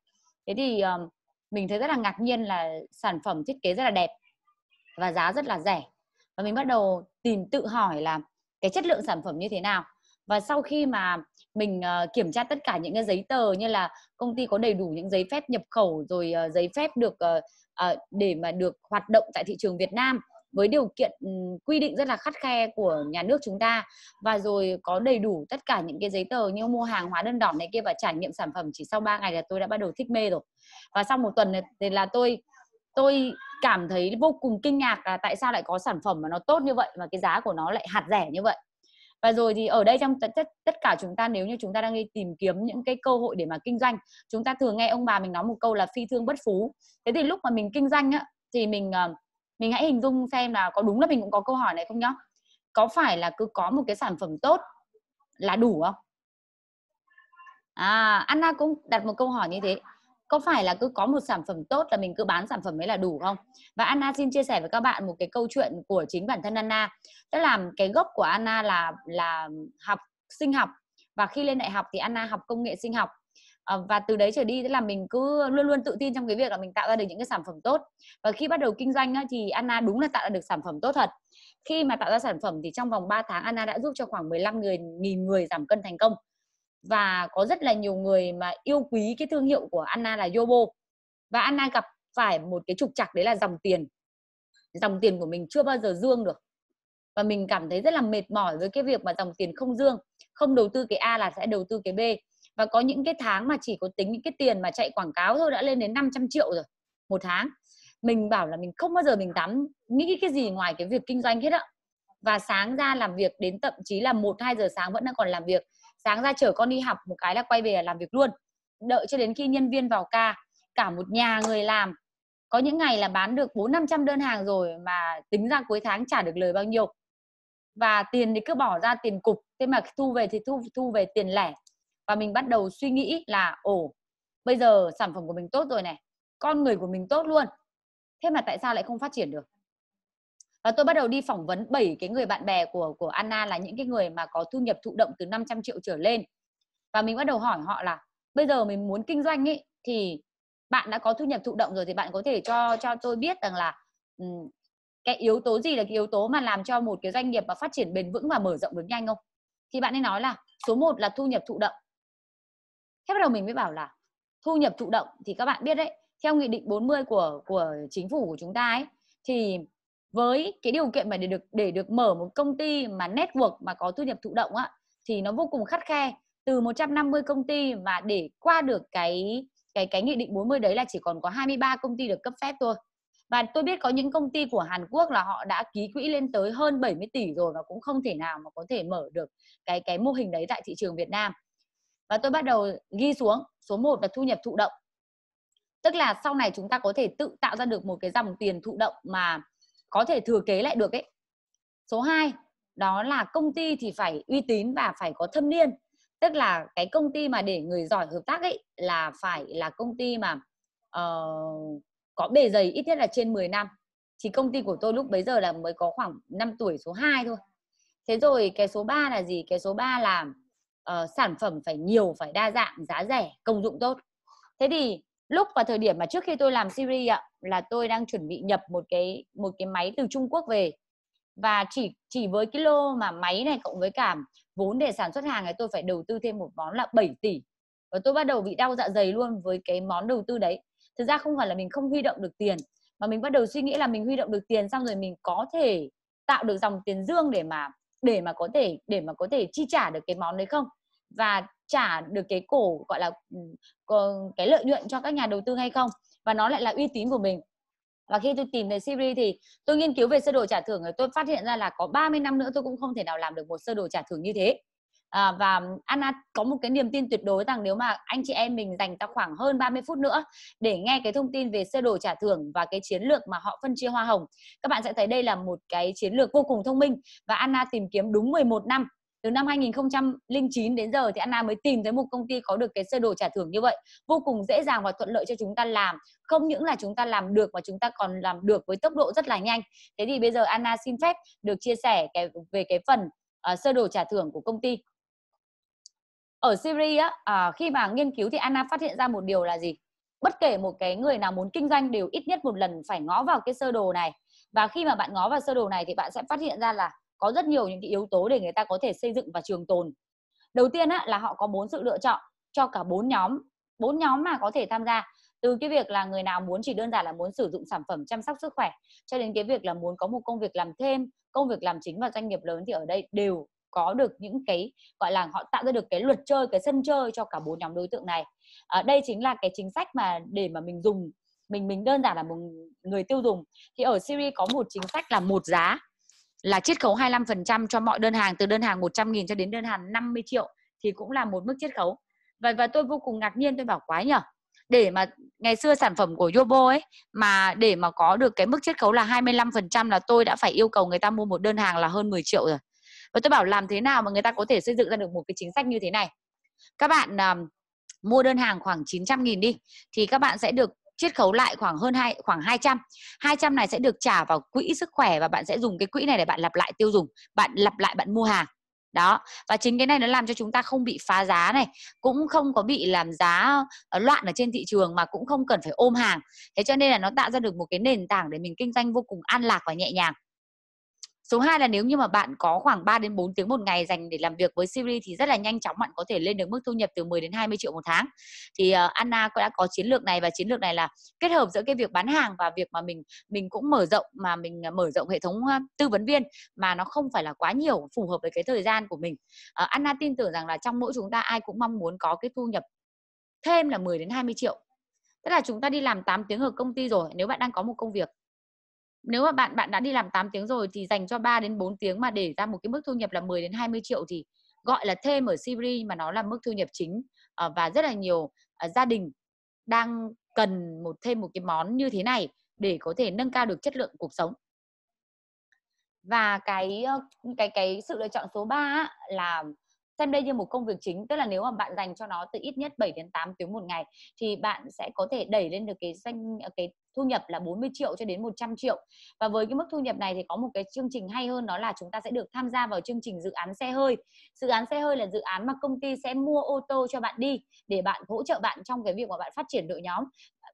thế thì mình thấy rất là ngạc nhiên là sản phẩm thiết kế rất là đẹp và giá rất là rẻ. Và mình bắt đầu tự hỏi là cái chất lượng sản phẩm như thế nào. Và sau khi mà mình kiểm tra tất cả những cái giấy tờ như là công ty có đầy đủ những giấy phép nhập khẩu, rồi giấy phép được để mà được hoạt động tại thị trường Việt Nam với điều kiện quy định rất là khắt khe của nhà nước chúng ta, và rồi có đầy đủ tất cả những cái giấy tờ như mua hàng hóa đơn đỏ này kia, và trải nghiệm sản phẩm chỉ sau 3 ngày là tôi đã bắt đầu thích mê rồi. Và sau một tuần thì là tôi cảm thấy vô cùng kinh ngạc là tại sao lại có sản phẩm mà nó tốt như vậy mà cái giá của nó lại hạt rẻ như vậy. Và rồi thì ở đây trong tất cả chúng ta, nếu như chúng ta đang đi tìm kiếm những cái cơ hội để mà kinh doanh, chúng ta thường nghe ông bà mình nói một câu là phi thương bất phú. Thế thì lúc mà mình kinh doanh á, thì mình hãy hình dung xem là có đúng là mình cũng có câu hỏi này không nhá. Có phải là cứ có một cái sản phẩm tốt là đủ không? Anna cũng đặt một câu hỏi như thế. Có phải là cứ có một sản phẩm tốt là mình cứ bán sản phẩm ấy là đủ không? Và Anna xin chia sẻ với các bạn một cái câu chuyện của chính bản thân Anna. Tức là cái gốc của Anna là học sinh học, và khi lên đại học thì Anna học công nghệ sinh học. Và từ đấy trở đi là mình cứ luôn luôn tự tin trong cái việc là mình tạo ra được những cái sản phẩm tốt. Và khi bắt đầu kinh doanh thì Anna đúng là tạo ra được sản phẩm tốt thật. Khi mà tạo ra sản phẩm thì trong vòng 3 tháng Anna đã giúp cho khoảng 15.000 người giảm cân thành công. Và có rất là nhiều người mà yêu quý cái thương hiệu của Anna là YOBO. Và Anna gặp phải một cái trục trặc đấy là dòng tiền. Dòng tiền của mình chưa bao giờ dương được. Và mình cảm thấy rất là mệt mỏi với cái việc mà dòng tiền không dương. Không đầu tư cái A là sẽ đầu tư cái B. Và có những cái tháng mà chỉ có tính những cái tiền mà chạy quảng cáo thôi đã lên đến 500 triệu rồi một tháng. Mình bảo là mình không bao giờ mình dám nghĩ cái gì ngoài cái việc kinh doanh hết ạ. Và sáng ra làm việc đến thậm chí là 1-2 giờ sáng vẫn đang còn làm việc. Sáng ra chở con đi học một cái là quay về là làm việc luôn. Đợi cho đến khi nhân viên vào ca, cả một nhà người làm. Có những ngày là bán được 400-500 đơn hàng rồi mà tính ra cuối tháng trả được lời bao nhiêu. Và tiền thì cứ bỏ ra tiền cục, thế mà thu về thì thu về tiền lẻ. Và mình bắt đầu suy nghĩ là ồ, bây giờ sản phẩm của mình tốt rồi này, con người của mình tốt luôn, thế mà tại sao lại không phát triển được. Và tôi bắt đầu đi phỏng vấn 7 cái người bạn bè của Anna là những cái người mà có thu nhập thụ động từ 500 triệu trở lên. Và mình bắt đầu hỏi họ là bây giờ mình muốn kinh doanh ấy, thì bạn đã có thu nhập thụ động rồi thì bạn có thể cho tôi biết rằng là cái yếu tố gì là cái yếu tố mà làm cho một cái doanh nghiệp mà phát triển bền vững và mở rộng được nhanh không? Thì bạn ấy nói là số 1 là thu nhập thụ động. Thế bắt đầu mình mới bảo là thu nhập thụ động thì các bạn biết đấy, theo nghị định 40 của chính phủ của chúng ta ấy, thì với cái điều kiện mà để được mở một công ty mà network mà có thu nhập thụ động á, thì nó vô cùng khắt khe, từ 150 công ty mà để qua được cái nghị định 40 đấy là chỉ còn có 23 công ty được cấp phép thôi. Và tôi biết có những công ty của Hàn Quốc là họ đã ký quỹ lên tới hơn 70 tỷ rồi và cũng không thể nào mà có thể mở được cái mô hình đấy tại thị trường Việt Nam. Và tôi bắt đầu ghi xuống, số 1 là thu nhập thụ động. Tức là sau này chúng ta có thể tự tạo ra được một cái dòng tiền thụ động mà có thể thừa kế lại được ấy. Số 2, đó là công ty thì phải uy tín và phải có thâm niên. Tức là cái công ty mà để người giỏi hợp tác ấy là phải là công ty mà có bề dày ít nhất là trên 10 năm. Thì công ty của tôi lúc bấy giờ là mới có khoảng 5 tuổi, số 2 thôi. Thế rồi cái số 3 là gì? Cái số 3 là sản phẩm phải nhiều, phải đa dạng, giá rẻ, công dụng tốt. Thế thì lúc và thời điểm mà trước khi tôi làm series ạ, là tôi đang chuẩn bị nhập một cái máy từ Trung Quốc về. Và chỉ với cái lô mà máy này cộng với cả vốn để sản xuất hàng ấy, tôi phải đầu tư thêm một món là 7 tỷ. Và tôi bắt đầu bị đau dạ dày luôn với cái món đầu tư đấy. Thực ra không phải là mình không huy động được tiền, mà mình bắt đầu suy nghĩ là mình huy động được tiền xong rồi mình có thể tạo được dòng tiền dương để mà có thể chi trả được cái món đấy không, và trả được cái cổ gọi là cái lợi nhuận cho các nhà đầu tư hay không, và nó lại là uy tín của mình. Và khi tôi tìm thấy Siberian thì tôi nghiên cứu về sơ đồ trả thưởng, tôi phát hiện ra là có 30 năm nữa tôi cũng không thể nào làm được một sơ đồ trả thưởng như thế. Và Anna có một cái niềm tin tuyệt đối rằng nếu mà anh chị em mình dành ta khoảng hơn 30 phút nữa để nghe cái thông tin về sơ đồ trả thưởng và cái chiến lược mà họ phân chia hoa hồng, các bạn sẽ thấy đây là một cái chiến lược vô cùng thông minh. Và Anna tìm kiếm đúng 11 năm, từ năm 2009 đến giờ thì Anna mới tìm thấy một công ty có được cái sơ đồ trả thưởng như vậy, vô cùng dễ dàng và thuận lợi cho chúng ta làm. Không những là chúng ta làm được mà chúng ta còn làm được với tốc độ rất là nhanh. Thế thì bây giờ Anna xin phép được chia sẻ về cái phần sơ đồ trả thưởng của công ty. Ở Syria, khi mà nghiên cứu thì Anna phát hiện ra một điều là gì? Bất kể một cái người nào muốn kinh doanh đều ít nhất một lần phải ngó vào cái sơ đồ này. Và khi mà bạn ngó vào sơ đồ này thì bạn sẽ phát hiện ra là có rất nhiều những cái yếu tố để người ta có thể xây dựng và trường tồn. Đầu tiên là họ có 4 sự lựa chọn cho cả 4 nhóm. 4 nhóm mà có thể tham gia. Từ cái việc là người nào muốn chỉ đơn giản là muốn sử dụng sản phẩm chăm sóc sức khỏe, cho đến cái việc là muốn có một công việc làm thêm, công việc làm chính và doanh nghiệp lớn, thì ở đây đều có được những cái gọi là họ tạo ra được cái luật chơi, cái sân chơi cho cả 4 nhóm đối tượng này. Đây chính là cái chính sách mà để mà mình dùng, mình đơn giản là một người tiêu dùng. Thì ở Syria có một chính sách là một giá, là chiết khấu 25% cho mọi đơn hàng, từ đơn hàng 100.000 cho đến đơn hàng 50 triệu thì cũng là một mức chiết khấu. Và tôi vô cùng ngạc nhiên, tôi bảo quá nhở. Để mà ngày xưa sản phẩm của YOBO ấy mà để mà có được cái mức chiết khấu là 25% là tôi đã phải yêu cầu người ta mua một đơn hàng là hơn 10 triệu rồi. Và tôi bảo làm thế nào mà người ta có thể xây dựng ra được một cái chính sách như thế này. Các bạn mua đơn hàng khoảng 900.000 đi, thì các bạn sẽ được chiết khấu lại khoảng khoảng 200. 200 này sẽ được trả vào quỹ sức khỏe, và bạn sẽ dùng cái quỹ này để bạn lặp lại tiêu dùng, bạn lặp lại bạn mua hàng. Đó, và chính cái này nó làm cho chúng ta không bị phá giá này, cũng không có bị làm giá loạn ở trên thị trường, mà cũng không cần phải ôm hàng. Thế cho nên là nó tạo ra được một cái nền tảng để mình kinh doanh vô cùng an lạc và nhẹ nhàng. Số 2 là nếu như mà bạn có khoảng 3 đến 4 tiếng một ngày dành để làm việc với Siberi thì rất là nhanh chóng bạn có thể lên được mức thu nhập từ 10 đến 20 triệu một tháng. Thì Anna đã có chiến lược này, và chiến lược này là kết hợp giữa cái việc bán hàng và việc mà mình cũng mở rộng, mà mình mở rộng hệ thống tư vấn viên mà nó không phải là quá nhiều, phù hợp với cái thời gian của mình. Anna tin tưởng rằng là trong mỗi chúng ta ai cũng mong muốn có cái thu nhập thêm là 10 đến 20 triệu. Tức là chúng ta đi làm 8 tiếng ở công ty rồi, nếu bạn đang có một công việc, nếu mà bạn đã đi làm 8 tiếng rồi thì dành cho 3 đến 4 tiếng mà để ra một cái mức thu nhập là 10 đến 20 triệu thì gọi là thêm ở Siberia, mà nó là mức thu nhập chính. Và rất là nhiều gia đình đang cần thêm một cái món như thế này để có thể nâng cao được chất lượng cuộc sống. Và cái sự lựa chọn số 3 là xem đây như một công việc chính, tức là nếu mà bạn dành cho nó từ ít nhất 7 đến 8 tiếng một ngày thì bạn sẽ có thể đẩy lên được cái thu nhập là 40 triệu cho đến 100 triệu. Và với cái mức thu nhập này thì có một cái chương trình hay hơn, đó là chúng ta sẽ được tham gia vào chương trình dự án xe hơi. Dự án xe hơi là dự án mà công ty sẽ mua ô tô cho bạn đi để bạn hỗ trợ bạn trong cái việc mà bạn phát triển đội nhóm.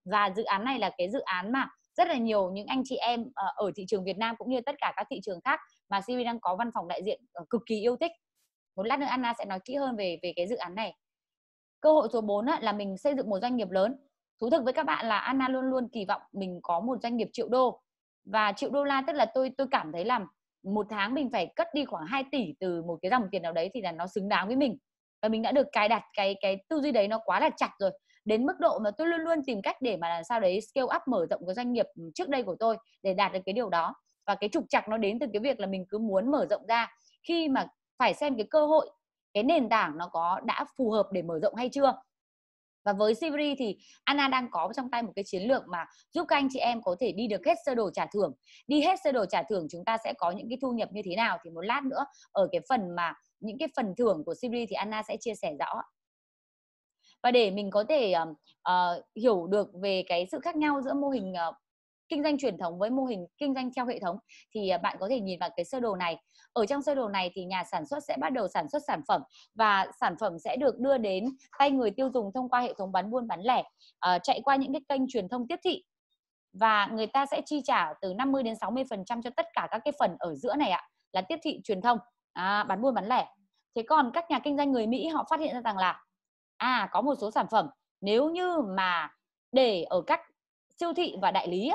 Và dự án này là cái dự án mà rất là nhiều những anh chị em ở thị trường Việt Nam cũng như tất cả các thị trường khác mà Siberi đang có văn phòng đại diện cực kỳ yêu thích. Một lát nữa Anna sẽ nói kỹ hơn về cái dự án này. Cơ hội số 4 là mình xây dựng một doanh nghiệp lớn. Thú thực với các bạn là Anna luôn luôn kỳ vọng mình có một doanh nghiệp triệu đô. Và triệu đô la tức là tôi cảm thấy là một tháng mình phải cất đi khoảng 2 tỷ từ một cái dòng tiền nào đấy thì là nó xứng đáng với mình. Và mình đã được cài đặt cái tư duy đấy nó quá là chặt rồi. Đến mức độ mà tôi luôn luôn tìm cách để mà sau đấy scale up, mở rộng cái doanh nghiệp trước đây của tôi để đạt được cái điều đó. Và cái trục trặc nó đến từ cái việc là mình cứ muốn mở rộng ra khi mà phải xem cái cơ hội, cái nền tảng nó đã phù hợp để mở rộng hay chưa. Và với Siberi thì Anna đang có trong tay một cái chiến lược mà giúp các anh chị em có thể đi được hết sơ đồ trả thưởng. Đi hết sơ đồ trả thưởng chúng ta sẽ có những cái thu nhập như thế nào thì một lát nữa ở cái phần mà những cái phần thưởng của Siberi thì Anna sẽ chia sẻ rõ. Và để mình có thể hiểu được về cái sự khác nhau giữa mô hình kinh doanh truyền thống với mô hình kinh doanh theo hệ thống thì bạn có thể nhìn vào cái sơ đồ này. Ở trong sơ đồ này thì nhà sản xuất sẽ bắt đầu sản xuất sản phẩm và sản phẩm sẽ được đưa đến tay người tiêu dùng thông qua hệ thống bán buôn bán lẻ, chạy qua những cái kênh truyền thông tiếp thị. Và người ta sẽ chi trả từ 50 đến 60% cho tất cả các cái phần ở giữa này ạ, là tiếp thị, truyền thông, bán buôn bán lẻ. Thế còn các nhà kinh doanh người Mỹ họ phát hiện ra rằng là có một số sản phẩm nếu như mà để ở các siêu thị và đại lý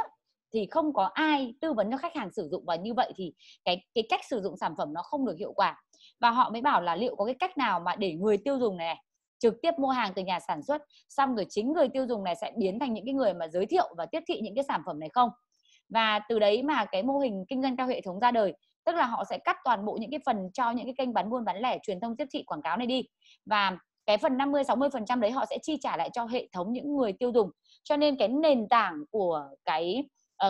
thì không có ai tư vấn cho khách hàng sử dụng, và như vậy thì cái cách sử dụng sản phẩm nó không được hiệu quả. Và họ mới bảo là liệu có cái cách nào mà để người tiêu dùng này trực tiếp mua hàng từ nhà sản xuất, xong rồi chính người tiêu dùng này sẽ biến thành những cái người mà giới thiệu và tiếp thị những cái sản phẩm này không. Và từ đấy mà cái mô hình kinh doanh theo hệ thống ra đời, tức là họ sẽ cắt toàn bộ những cái phần cho những cái kênh bán buôn bán lẻ, truyền thông, tiếp thị, quảng cáo này đi, và cái phần 50-60% đấy họ sẽ chi trả lại cho hệ thống những người tiêu dùng. Cho nên cái nền tảng của cái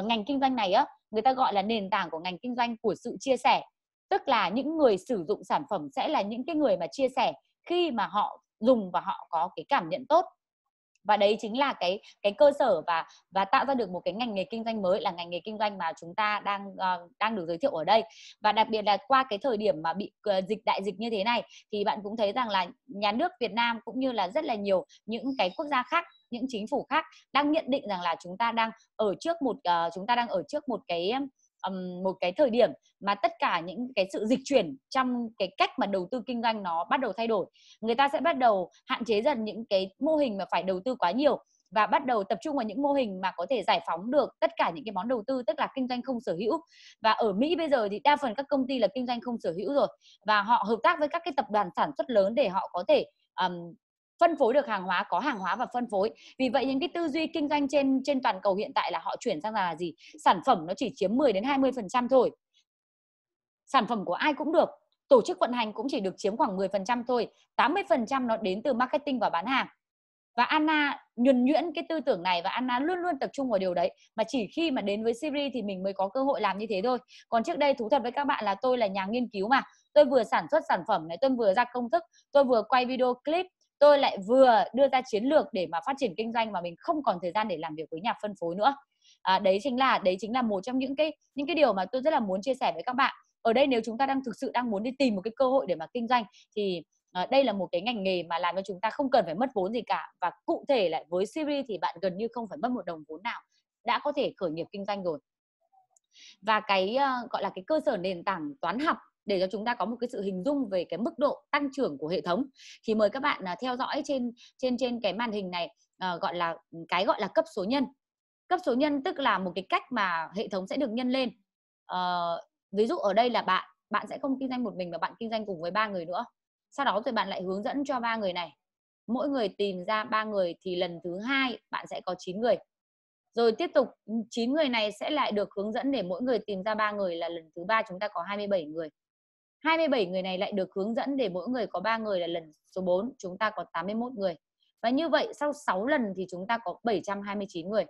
ngành kinh doanh này người ta gọi là nền tảng của ngành kinh doanh của sự chia sẻ, tức là những người sử dụng sản phẩm sẽ là những cái người mà chia sẻ khi mà họ dùng và họ có cái cảm nhận tốt. Và đấy chính là cái cơ sở và tạo ra được một cái ngành nghề kinh doanh mới, là ngành nghề kinh doanh mà chúng ta đang được giới thiệu ở đây. Và đặc biệt là qua cái thời điểm mà bị đại dịch như thế này thì bạn cũng thấy rằng là nhà nước Việt Nam cũng như là rất là nhiều những cái quốc gia khác, những chính phủ khác đang nhận định rằng là chúng ta đang ở trước một cái thời điểm mà tất cả những cái sự dịch chuyển trong cái cách mà đầu tư kinh doanh nó bắt đầu thay đổi. Người ta sẽ bắt đầu hạn chế dần những cái mô hình mà phải đầu tư quá nhiều và bắt đầu tập trung vào những mô hình mà có thể giải phóng được tất cả những cái món đầu tư, tức là kinh doanh không sở hữu. Và ở Mỹ bây giờ thì đa phần các công ty là kinh doanh không sở hữu rồi, và họ hợp tác với các cái tập đoàn sản xuất lớn để họ có thể phân phối được hàng hóa, có hàng hóa và phân phối. Vì vậy những cái tư duy kinh doanh trên toàn cầu hiện tại là họ chuyển sang là gì? Sản phẩm nó chỉ chiếm 10 đến 20% thôi. Sản phẩm của ai cũng được, tổ chức vận hành cũng chỉ được chiếm khoảng 10% thôi. 80% nó đến từ marketing và bán hàng. Và Anna nhuần nhuyễn cái tư tưởng này và Anna luôn luôn tập trung vào điều đấy. Mà chỉ khi mà đến với Siberi thì mình mới có cơ hội làm như thế thôi. Còn trước đây thú thật với các bạn là tôi là nhà nghiên cứu mà. Tôi vừa sản xuất sản phẩm này, tôi vừa ra công thức, tôi vừa quay video clip, tôi lại vừa đưa ra chiến lược để mà phát triển kinh doanh, mà mình không còn thời gian để làm việc với nhà phân phối nữa. Đấy chính là một trong những cái điều mà tôi rất là muốn chia sẻ với các bạn. Ở đây nếu chúng ta đang thực sự đang muốn đi tìm một cái cơ hội để mà kinh doanh thì đây là một cái ngành nghề mà làm cho chúng ta không cần phải mất vốn gì cả. Và cụ thể lại với Siberian thì bạn gần như không phải mất một đồng vốn nào, đã có thể khởi nghiệp kinh doanh rồi. Và cái gọi là cái cơ sở nền tảng toán học để cho chúng ta có một cái sự hình dung về cái mức độ tăng trưởng của hệ thống thì mời các bạn theo dõi trên cái màn hình này, gọi là cấp số nhân. Cấp số nhân tức là một cái cách mà hệ thống sẽ được nhân lên. Ví dụ ở đây là bạn sẽ không kinh doanh một mình mà bạn kinh doanh cùng với 3 người nữa. Sau đó thì bạn lại hướng dẫn cho 3 người này. Mỗi người tìm ra 3 người thì lần thứ 2 bạn sẽ có 9 người. Rồi tiếp tục 9 người này sẽ lại được hướng dẫn để mỗi người tìm ra 3 người, là lần thứ 3 chúng ta có 27 người. 27 người này lại được hướng dẫn để mỗi người có 3 người, là lần số 4 chúng ta có 81 người. Và như vậy sau 6 lần thì chúng ta có 729 người.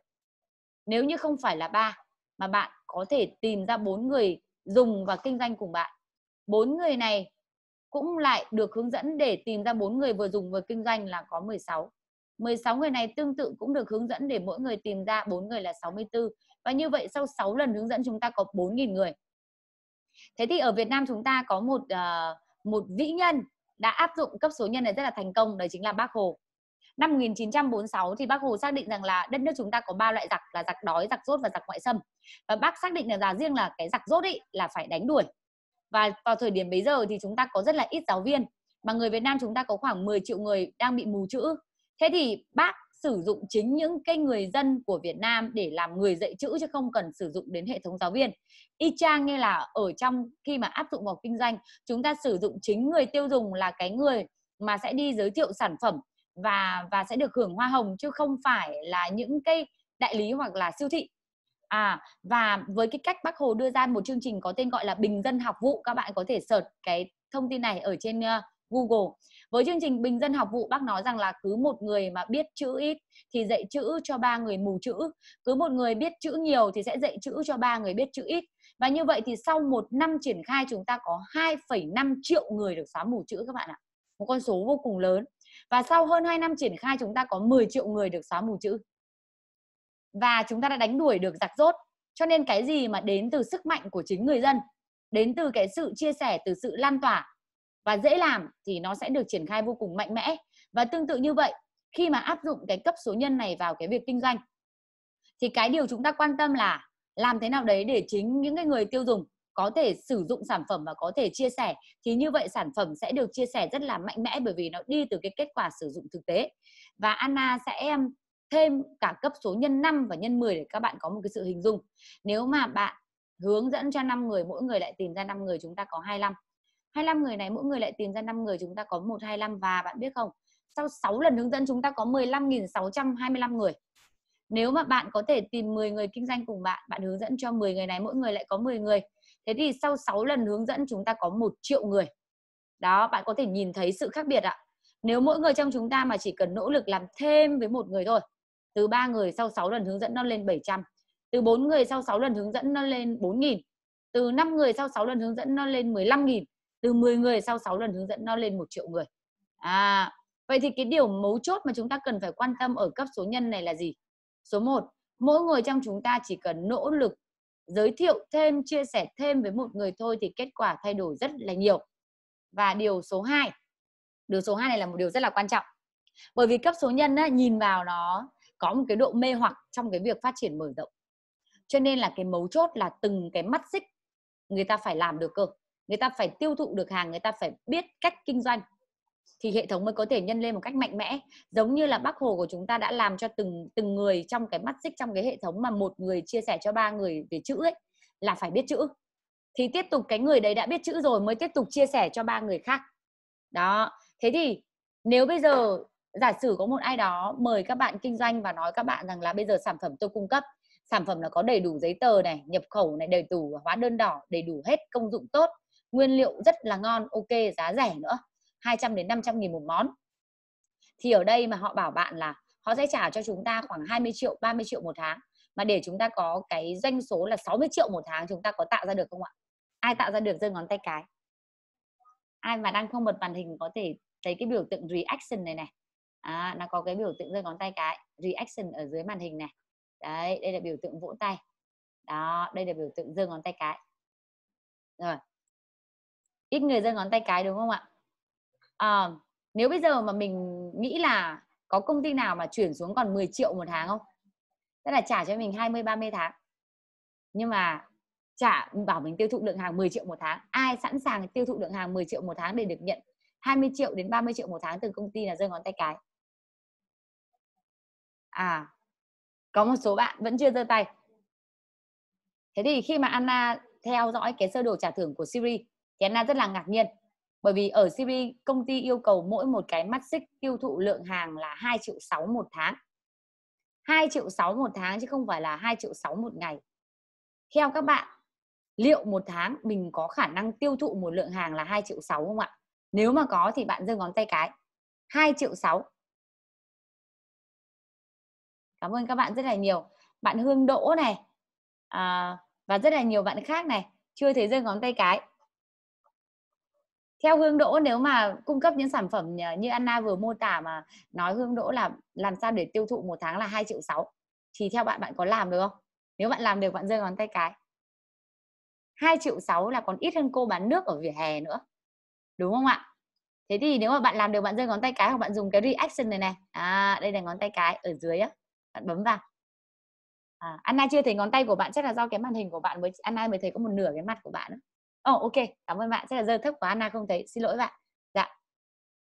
Nếu như không phải là 3 mà bạn có thể tìm ra 4 người dùng và kinh doanh cùng bạn. 4 người này cũng lại được hướng dẫn để tìm ra 4 người vừa dùng vừa kinh doanh, là có 16. 16 người này tương tự cũng được hướng dẫn để mỗi người tìm ra 4 người, là 64. Và như vậy sau 6 lần hướng dẫn chúng ta có 4.000 người. Thế thì ở Việt Nam chúng ta có một vĩ nhân đã áp dụng cấp số nhân này rất là thành công, đó chính là Bác Hồ. Năm 1946 thì Bác Hồ xác định rằng là đất nước chúng ta có 3 loại giặc, là giặc đói, giặc dốt và giặc ngoại xâm. Và Bác xác định là riêng là cái giặc dốt ấy là phải đánh đuổi. Và vào thời điểm bấy giờ thì chúng ta có rất là ít giáo viên, mà người Việt Nam chúng ta có khoảng 10 triệu người đang bị mù chữ. Thế thì Bác sử dụng chính những cái người dân của Việt Nam để làm người dạy chữ, chứ không cần sử dụng đến hệ thống giáo viên. Y chang như là ở trong khi mà áp dụng vào kinh doanh, chúng ta sử dụng chính người tiêu dùng là cái người mà sẽ đi giới thiệu sản phẩm và sẽ được hưởng hoa hồng, chứ không phải là những cái đại lý hoặc là siêu thị. Và với cái cách Bác Hồ đưa ra một chương trình có tên gọi là Bình Dân Học Vụ, các bạn có thể search cái thông tin này ở trên Google. Với chương trình Bình Dân Học Vụ, Bác nói rằng là cứ 1 người mà biết chữ ít thì dạy chữ cho 3 người mù chữ, cứ 1 người biết chữ nhiều thì sẽ dạy chữ cho 3 người biết chữ ít. Và như vậy thì sau 1 năm triển khai chúng ta có 2,5 triệu người được xóa mù chữ các bạn ạ. Một con số vô cùng lớn. Và sau hơn 2 năm triển khai chúng ta có 10 triệu người được xóa mù chữ. Và chúng ta đã đánh đuổi được giặc dốt. Cho nên cái gì mà đến từ sức mạnh của chính người dân, đến từ cái sự chia sẻ, từ sự lan tỏa và dễ làm thì nó sẽ được triển khai vô cùng mạnh mẽ. Và tương tự như vậy, khi mà áp dụng cái cấp số nhân này vào cái việc kinh doanh thì cái điều chúng ta quan tâm là làm thế nào đấy để chính những cái người tiêu dùng có thể sử dụng sản phẩm và có thể chia sẻ. Thì như vậy sản phẩm sẽ được chia sẻ rất là mạnh mẽ, bởi vì nó đi từ cái kết quả sử dụng thực tế. Và Anna sẽ thêm cả cấp số nhân 5 và nhân 10 để các bạn có một cái sự hình dung. Nếu mà bạn hướng dẫn cho 5 người, mỗi người lại tìm ra 5 người, chúng ta có 25. 25 người này mỗi người lại tìm ra 5 người, chúng ta có 125. Và bạn biết không, sau 6 lần hướng dẫn chúng ta có 15.625 người. Nếu mà bạn có thể tìm 10 người kinh doanh cùng bạn, bạn hướng dẫn cho 10 người này mỗi người lại có 10 người. Thế thì sau 6 lần hướng dẫn chúng ta có 1 triệu người. Đó, bạn có thể nhìn thấy sự khác biệt ạ. Nếu mỗi người trong chúng ta mà chỉ cần nỗ lực làm thêm với 1 người thôi. Từ 3 người sau 6 lần hướng dẫn nó lên 700. Từ 4 người sau 6 lần hướng dẫn nó lên 4.000. Từ 5 người sau 6 lần hướng dẫn nó lên 15.000. Từ 10 người sau 6 lần hướng dẫn nó lên 1 triệu người. Vậy thì cái điều mấu chốt mà chúng ta cần phải quan tâm ở cấp số nhân này là gì? Số 1, mỗi người trong chúng ta chỉ cần nỗ lực giới thiệu thêm, chia sẻ thêm với 1 người thôi thì kết quả thay đổi rất là nhiều. Và điều số 2, điều số 2 này là một điều rất là quan trọng. Bởi vì cấp số nhân á, nhìn vào nó có một cái độ mê hoặc trong cái việc phát triển mở rộng. Cho nên là cái mấu chốt là từng cái mắt xích người ta phải làm được cơ. Người ta phải tiêu thụ được hàng, người ta phải biết cách kinh doanh thì hệ thống mới có thể nhân lên một cách mạnh mẽ. Giống như là Bác Hồ của chúng ta đã làm cho từng người trong cái mắt xích, trong cái hệ thống mà 1 người chia sẻ cho 3 người về chữ ấy, là phải biết chữ. Thì tiếp tục cái người đấy đã biết chữ rồi mới tiếp tục chia sẻ cho 3 người khác. Đó, thế thì nếu bây giờ giả sử có một ai đó mời các bạn kinh doanh và nói các bạn rằng là bây giờ sản phẩm tôi cung cấp, sản phẩm là có đầy đủ giấy tờ này, nhập khẩu này, đầy đủ hóa đơn đỏ, đầy đủ hết, công dụng tốt, nguyên liệu rất là ngon, ok, giá rẻ nữa, 200 đến 500 nghìn một món. Thì ở đây mà họ bảo bạn là họ sẽ trả cho chúng ta khoảng 20 triệu, 30 triệu một tháng. Mà để chúng ta có cái doanh số là 60 triệu một tháng, chúng ta có tạo ra được không ạ? Ai tạo ra được giơ ngón tay cái. Ai mà đang không bật màn hình có thể thấy cái biểu tượng reaction này này. Nó có cái biểu tượng giơ ngón tay cái, reaction ở dưới màn hình này. Đấy, đây là biểu tượng vỗ tay. Đó, đây là biểu tượng giơ ngón tay cái. Rồi, ít người giơ ngón tay cái đúng không ạ? À, nếu bây giờ mà mình nghĩ là có công ty nào mà chuyển xuống còn 10 triệu một tháng không? Tức là trả cho mình 20-30 tháng. Nhưng mà bảo mình tiêu thụ lượng hàng 10 triệu một tháng. Ai sẵn sàng tiêu thụ lượng hàng 10 triệu một tháng để được nhận 20 triệu đến 30 triệu một tháng từ công ty là giơ ngón tay cái? À, có một số bạn vẫn chưa giơ tay. Thế thì khi mà Anna theo dõi cái sơ đồ trả thưởng của Siri thì Anna rất là ngạc nhiên. Bởi vì ở Siri công ty yêu cầu mỗi một cái mắt xích tiêu thụ lượng hàng là 2 triệu 6 một tháng. 2 triệu 6 một tháng chứ không phải là 2 triệu 6 một ngày. Theo các bạn, liệu một tháng mình có khả năng tiêu thụ một lượng hàng là 2 triệu 6 không ạ? Nếu mà có thì bạn giơ ngón tay cái. 2 triệu 6. Cảm ơn các bạn rất là nhiều. Bạn Hương Đỗ này. Và rất là nhiều bạn khác này. Chưa thấy giơ ngón tay cái. Theo Hương Đỗ, nếu mà cung cấp những sản phẩm như Anna vừa mô tả mà nói Hương Đỗ là làm sao để tiêu thụ một tháng là 2 triệu 6 thì theo bạn, bạn có làm được không? Nếu bạn làm được, bạn giơ ngón tay cái. 2 triệu 6 là còn ít hơn cô bán nước ở vỉa hè nữa. Đúng không ạ? Thế thì nếu mà bạn làm được, bạn giơ ngón tay cái, hoặc bạn dùng cái reaction này này. À, đây là ngón tay cái ở dưới á. Bạn bấm vào. À, Anna chưa thấy ngón tay của bạn, chắc là do cái màn hình của bạn mới, Anna mới thấy có một nửa cái mặt của bạn đó. Ồ, ok, cảm ơn bạn. Chắc là giơ thấp của Anna không thấy, xin lỗi bạn. Dạ.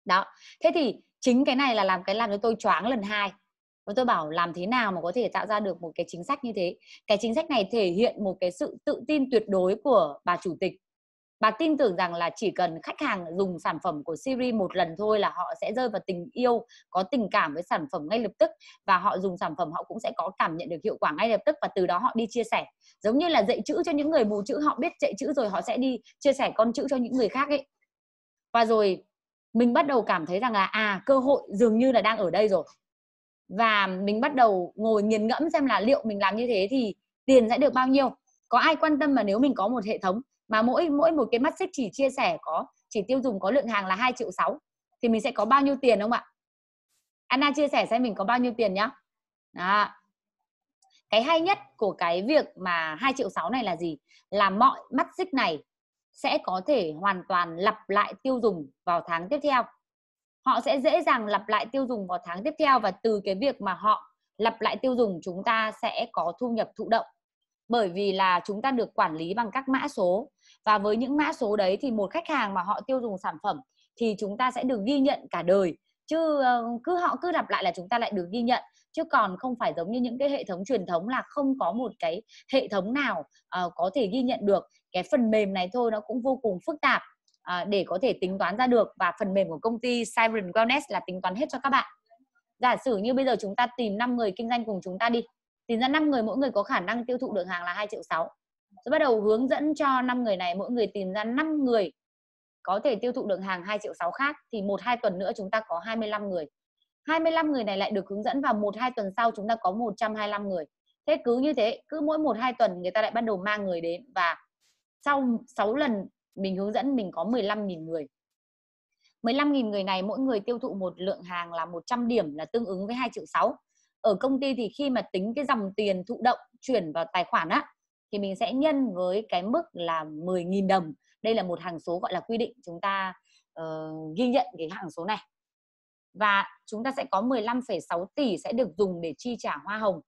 Đó. Thế thì chính cái này là làm cho tôi choáng lần hai. Và tôi bảo làm thế nào mà có thể tạo ra được một cái chính sách như thế. Cái chính sách này thể hiện một cái sự tự tin tuyệt đối của bà chủ tịch. Bà tin tưởng rằng là chỉ cần khách hàng dùng sản phẩm của Siri một lần thôi là họ sẽ rơi vào tình yêu, có tình cảm với sản phẩm ngay lập tức, và họ dùng sản phẩm họ cũng sẽ có cảm nhận được hiệu quả ngay lập tức, và từ đó họ đi chia sẻ. Giống như là dạy chữ cho những người mù chữ, họ biết dạy chữ rồi họ sẽ đi chia sẻ con chữ cho những người khác ấy. Và rồi mình bắt đầu cảm thấy rằng là cơ hội dường như là đang ở đây rồi. Và mình bắt đầu ngồi nghiền ngẫm xem là liệu mình làm như thế thì tiền sẽ được bao nhiêu. Có ai quan tâm mà nếu mình có một hệ thống mà mỗi một cái mắt xích chỉ chia sẻ chỉ tiêu dùng có lượng hàng là 2 triệu 6 thì mình sẽ có bao nhiêu tiền không ạ? Anna chia sẻ xem mình có bao nhiêu tiền nhá. Đó. Cái hay nhất của cái việc mà 2 triệu 6 này là gì? Là mọi mắt xích này sẽ có thể hoàn toàn lặp lại tiêu dùng vào tháng tiếp theo. Họ sẽ dễ dàng lặp lại tiêu dùng vào tháng tiếp theo, và từ cái việc mà họ lặp lại tiêu dùng chúng ta sẽ có thu nhập thụ động. Bởi vì là chúng ta được quản lý bằng các mã số, và với những mã số đấy thì một khách hàng mà họ tiêu dùng sản phẩm thì chúng ta sẽ được ghi nhận cả đời. Chứ họ cứ lặp lại là chúng ta lại được ghi nhận. Chứ còn không phải giống như những cái hệ thống truyền thống là không có một cái hệ thống nào có thể ghi nhận được. Cái phần mềm này thôi nó cũng vô cùng phức tạp để có thể tính toán ra được. Và phần mềm của công ty Siberian Wellness là tính toán hết cho các bạn. Giả sử như bây giờ chúng ta tìm 5 người kinh doanh cùng chúng ta đi. Tìm ra 5 người mỗi người có khả năng tiêu thụ lượng hàng là 2 triệu 6. Rồi bắt đầu hướng dẫn cho 5 người này, mỗi người tìm ra 5 người có thể tiêu thụ lượng hàng 2 triệu 6 khác. Thì 1-2 tuần nữa chúng ta có 25 người. 25 người này lại được hướng dẫn, và 1-2 tuần sau chúng ta có 125 người. Thế cứ như thế, cứ mỗi 1-2 tuần người ta lại bắt đầu mang người đến. Và sau 6 lần mình hướng dẫn mình có 15.000 người. 15.000 người này mỗi người tiêu thụ một lượng hàng là 100 điểm, là tương ứng với 2 triệu 6. Ở công ty thì khi mà tính cái dòng tiền thụ động chuyển vào tài khoản á, thì mình sẽ nhân với cái mức là 10.000 đồng. Đây là một hằng số gọi là quy định. Chúng ta ghi nhận cái hằng số này. Và chúng ta sẽ có 15,6 tỷ sẽ được dùng để chi trả hoa hồng.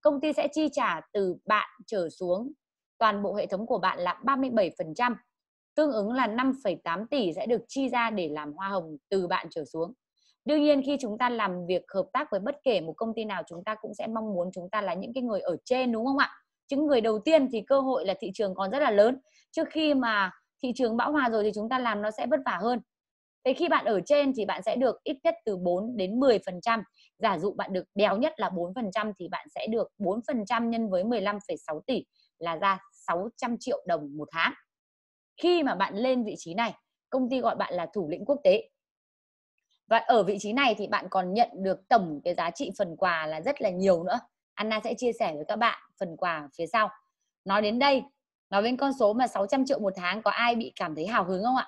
Công ty sẽ chi trả từ bạn trở xuống toàn bộ hệ thống của bạn là 37%. Tương ứng là 5,8 tỷ sẽ được chi ra để làm hoa hồng từ bạn trở xuống. Đương nhiên khi chúng ta làm việc hợp tác với bất kể một công ty nào, chúng ta cũng sẽ mong muốn chúng ta là những cái người ở trên, đúng không ạ? Những người đầu tiên thì cơ hội là thị trường còn rất là lớn. Trước khi mà thị trường bão hòa rồi thì chúng ta làm nó sẽ vất vả hơn. Thế khi bạn ở trên thì bạn sẽ được ít nhất từ 4 đến 10%. Giả dụ bạn được béo nhất là 4% thì bạn sẽ được 4% nhân với 15,6 tỷ là ra 600 triệu đồng một tháng. Khi mà bạn lên vị trí này, công ty gọi bạn là thủ lĩnh quốc tế. Và ở vị trí này thì bạn còn nhận được tổng cái giá trị phần quà là rất là nhiều nữa. Anna sẽ chia sẻ với các bạn phần quà phía sau. Nói đến đây, nói đến con số mà 600 triệu một tháng, có ai bị cảm thấy hào hứng không ạ?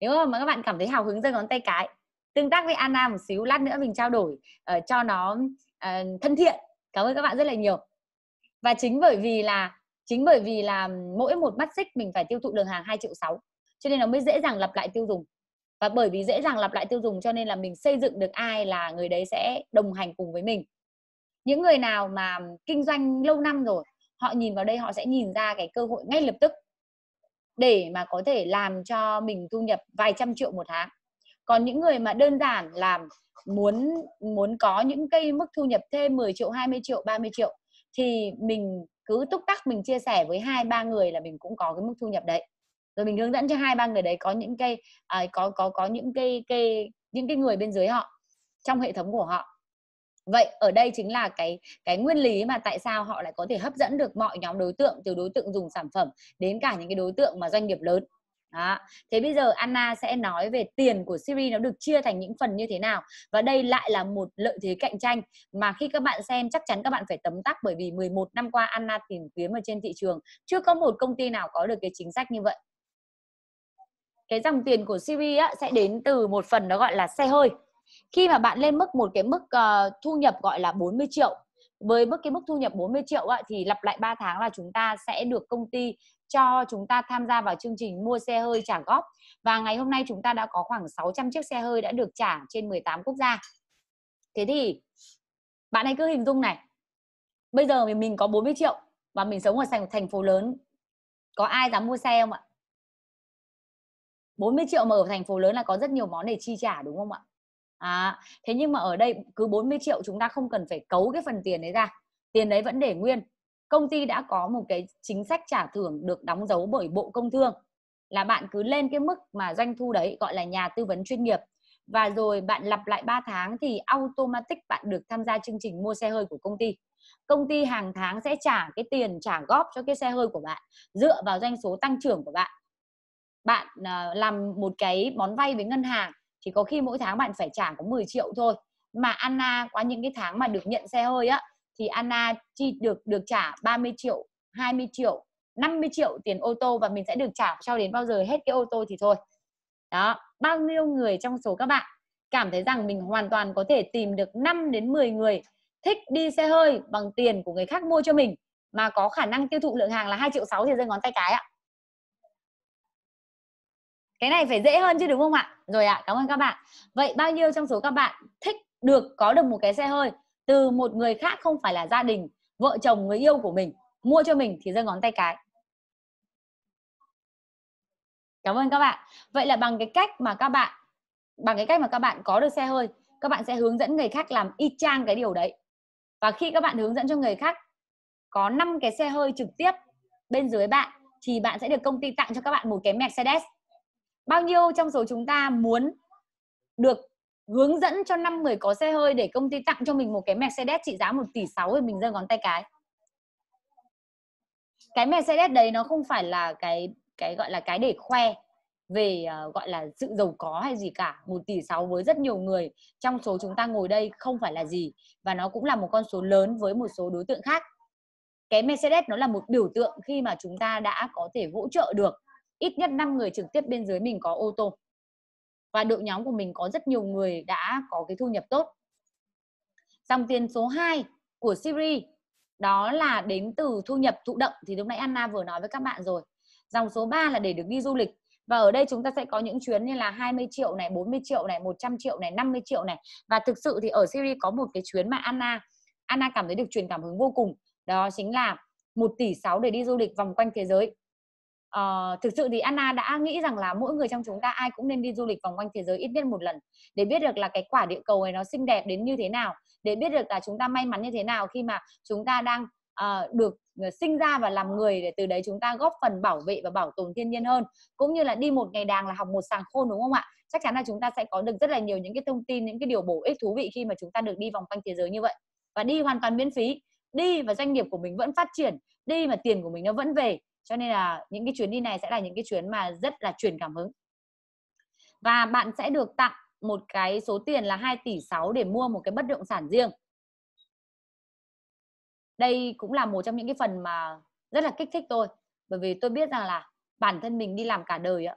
Nếu mà các bạn cảm thấy hào hứng, giơ ngón tay cái. Tương tác với Anna một xíu, lát nữa mình trao đổi cho nó thân thiện. Cảm ơn các bạn rất là nhiều. Và chính bởi vì là mỗi một mắt xích mình phải tiêu thụ lượng hàng 2 triệu 6. cho nên nó mới dễ dàng lặp lại tiêu dùng. Và bởi vì dễ dàng lặp lại tiêu dùng cho nên là mình xây dựng được ai là người đấy sẽ đồng hành cùng với mình. Những người nào mà kinh doanh lâu năm rồi, họ nhìn vào đây họ sẽ nhìn ra cái cơ hội ngay lập tức để mà có thể làm cho mình thu nhập vài trăm triệu một tháng. Còn những người mà đơn giản là muốn có những cái mức thu nhập thêm 10 triệu, 20 triệu, 30 triệu thì mình cứ túc tắc mình chia sẻ với 2-3 người là mình cũng có cái mức thu nhập đấy. Rồi mình hướng dẫn cho 2-3 người đấy có những cái những cái người bên dưới họ, trong hệ thống của họ. Vậy ở đây chính là cái nguyên lý mà tại sao họ lại có thể hấp dẫn được mọi nhóm đối tượng, từ đối tượng dùng sản phẩm đến cả những cái đối tượng mà doanh nghiệp lớn. Đó. Thế bây giờ Anna sẽ nói về tiền của series nó được chia thành những phần như thế nào. Và đây lại là một lợi thế cạnh tranh mà khi các bạn xem chắc chắn các bạn phải tấm tắc, bởi vì 11 năm qua Anna tìm kiếm ở trên thị trường chưa có một công ty nào có được cái chính sách như vậy. Cái dòng tiền của series sẽ đến từ một phần nó gọi là xe hơi. Khi mà bạn lên mức một cái mức thu nhập gọi là 40 triệu. Với mức thu nhập 40 triệu thì lặp lại 3 tháng là chúng ta sẽ được công ty cho chúng ta tham gia vào chương trình mua xe hơi trả góp. Và ngày hôm nay chúng ta đã có khoảng 600 chiếc xe hơi đã được trả trên 18 quốc gia. Thế thì bạn hãy cứ hình dung này. Bây giờ mình có 40 triệu và mình sống ở thành phố lớn. Có ai dám mua xe không ạ? 40 triệu mà ở thành phố lớn là có rất nhiều món để chi trả đúng không ạ? À, thế nhưng mà ở đây cứ 40 triệu chúng ta không cần phải cấu cái phần tiền đấy ra. Tiền đấy vẫn để nguyên. Công ty đã có một cái chính sách trả thưởng được đóng dấu bởi Bộ Công Thương, là bạn cứ lên cái mức mà doanh thu đấy gọi là nhà tư vấn chuyên nghiệp. Và rồi bạn lặp lại 3 tháng thì automatic bạn được tham gia chương trình mua xe hơi của công ty. Công ty hàng tháng sẽ trả cái tiền trả góp cho cái xe hơi của bạn dựa vào doanh số tăng trưởng của bạn. Bạn làm một cái món vay với ngân hàng thì có khi mỗi tháng bạn phải trả có 10 triệu thôi. Mà Anna qua những cái tháng mà được nhận xe hơi á, thì Anna chi được trả 30 triệu, 20 triệu, 50 triệu tiền ô tô. Và mình sẽ được trả cho đến bao giờ hết cái ô tô thì thôi. Đó, bao nhiêu người trong số các bạn cảm thấy rằng mình hoàn toàn có thể tìm được 5 đến 10 người thích đi xe hơi bằng tiền của người khác mua cho mình, mà có khả năng tiêu thụ lượng hàng là 2,6 triệu thì giơ ngón tay cái ạ. Cái này phải dễ hơn chứ đúng không ạ? Rồi ạ, cảm ơn các bạn. Vậy bao nhiêu trong số các bạn thích có được một cái xe hơi từ một người khác, không phải là gia đình, vợ chồng, người yêu của mình mua cho mình thì giơ ngón tay cái. Cảm ơn các bạn. Vậy là bằng cái cách mà các bạn có được xe hơi, các bạn sẽ hướng dẫn người khác làm y chang cái điều đấy. Và khi các bạn hướng dẫn cho người khác có 5 cái xe hơi trực tiếp bên dưới bạn thì bạn sẽ được công ty tặng cho các bạn một cái Mercedes. Bao nhiêu trong số chúng ta muốn được hướng dẫn cho 5 người có xe hơi để công ty tặng cho mình một cái Mercedes trị giá 1,6 tỷ thì mình giơ ngón tay cái. Cái Mercedes đấy nó không phải là cái gọi là cái để khoe về gọi là sự giàu có hay gì cả. 1,6 tỷ với rất nhiều người trong số chúng ta ngồi đây không phải là gì, và nó cũng là một con số lớn với một số đối tượng khác. Cái Mercedes nó là một biểu tượng khi mà chúng ta đã có thể hỗ trợ được ít nhất 5 người trực tiếp bên dưới mình có ô tô. Và đội nhóm của mình có rất nhiều người đã có cái thu nhập tốt. Dòng tiền số 2 của series đó là đến từ thu nhập thụ động, thì lúc nãy Anna vừa nói với các bạn rồi. Dòng số 3 là để được đi du lịch. Và ở đây chúng ta sẽ có những chuyến như là 20 triệu này, 40 triệu này, 100 triệu này, 50 triệu này. Và thực sự thì ở series có một cái chuyến mà Anna cảm thấy được truyền cảm hứng vô cùng. Đó chính là 1,6 tỷ để đi du lịch vòng quanh thế giới. Thực sự thì Anna đã nghĩ rằng là mỗi người trong chúng ta ai cũng nên đi du lịch vòng quanh thế giới ít nhất một lần, để biết được là cái quả địa cầu này nó xinh đẹp đến như thế nào, để biết được là chúng ta may mắn như thế nào khi mà chúng ta đang được sinh ra và làm người, để từ đấy chúng ta góp phần bảo vệ và bảo tồn thiên nhiên hơn. Cũng như là đi một ngày đàng là học một sàng khôn, đúng không ạ? Chắc chắn là chúng ta sẽ có được rất là nhiều những cái thông tin, những cái điều bổ ích thú vị khi mà chúng ta được đi vòng quanh thế giới như vậy. Và đi hoàn toàn miễn phí, đi và doanh nghiệp của mình vẫn phát triển, đi mà tiền của mình nó vẫn về. Cho nên là những cái chuyến đi này sẽ là những cái chuyến mà rất là truyền cảm hứng. Và bạn sẽ được tặng một cái số tiền là 2,6 tỷ để mua một cái bất động sản riêng. Đây cũng là một trong những cái phần mà rất là kích thích tôi. Bởi vì tôi biết rằng là bản thân mình đi làm cả đời ạ,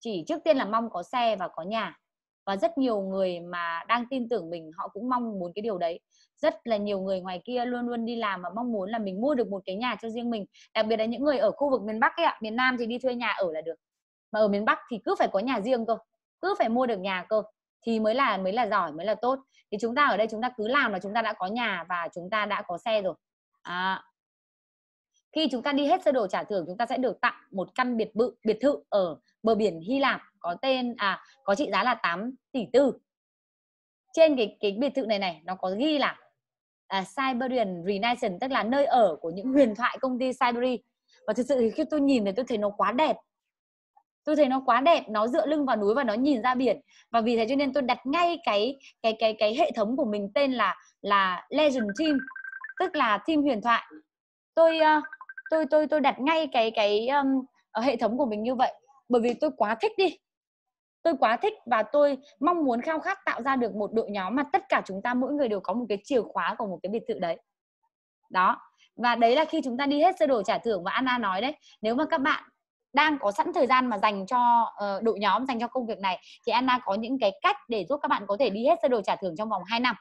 chỉ trước tiên là mong có xe và có nhà. Và rất nhiều người mà đang tin tưởng mình họ cũng mong muốn cái điều đấy. Rất là nhiều người ngoài kia luôn luôn đi làm và mong muốn là mình mua được một cái nhà cho riêng mình. Đặc biệt là những người ở khu vực miền Bắc ấy ạ, miền Nam thì đi thuê nhà ở là được. Mà ở miền Bắc thì cứ phải có nhà riêng cơ, cứ phải mua được nhà cơ thì mới là giỏi, mới là tốt. Thì chúng ta ở đây chúng ta cứ làm là chúng ta đã có nhà và chúng ta đã có xe rồi. Khi chúng ta đi hết sơ đồ trả thưởng, chúng ta sẽ được tặng một căn biệt thự ở bờ biển Hy Lạp có tên có trị giá là 8 tỷ 4. Trên cái biệt thự này nó có ghi là Siberian Renaissance, tức là nơi ở của những huyền thoại công ty Siberia. Và thực sự thì khi tôi nhìn thì tôi thấy nó quá đẹp. Tôi thấy nó quá đẹp, nó dựa lưng vào núi và nó nhìn ra biển. Và vì thế cho nên tôi đặt ngay cái hệ thống của mình tên là Legend Team, tức là team huyền thoại. Tôi đặt ngay cái hệ thống của mình như vậy, bởi vì tôi quá thích đi. Tôi quá thích và tôi mong muốn khao khát tạo ra được một đội nhóm mà tất cả chúng ta mỗi người đều có một cái chìa khóa của một cái biệt thự đấy. Đó. Và đấy là khi chúng ta đi hết sơ đồ trả thưởng. Và Anna nói đấy, nếu mà các bạn đang có sẵn thời gian mà dành cho đội nhóm, dành cho công việc này, thì Anna có những cái cách để giúp các bạn có thể đi hết sơ đồ trả thưởng trong vòng 2 năm.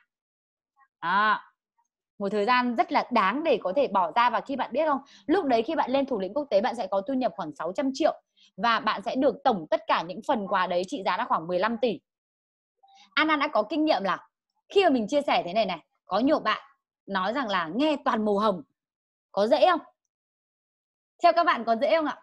Một thời gian rất là đáng để có thể bỏ ra. Và khi bạn biết không, lúc đấy khi bạn lên thủ lĩnh quốc tế, bạn sẽ có thu nhập khoảng 600 triệu. Và bạn sẽ được tổng tất cả những phần quà đấy trị giá là khoảng 15 tỷ. Anna đã có kinh nghiệm là khi mà mình chia sẻ thế này này, có nhiều bạn nói rằng là nghe toàn màu hồng. Có dễ không? Theo các bạn có dễ không ạ?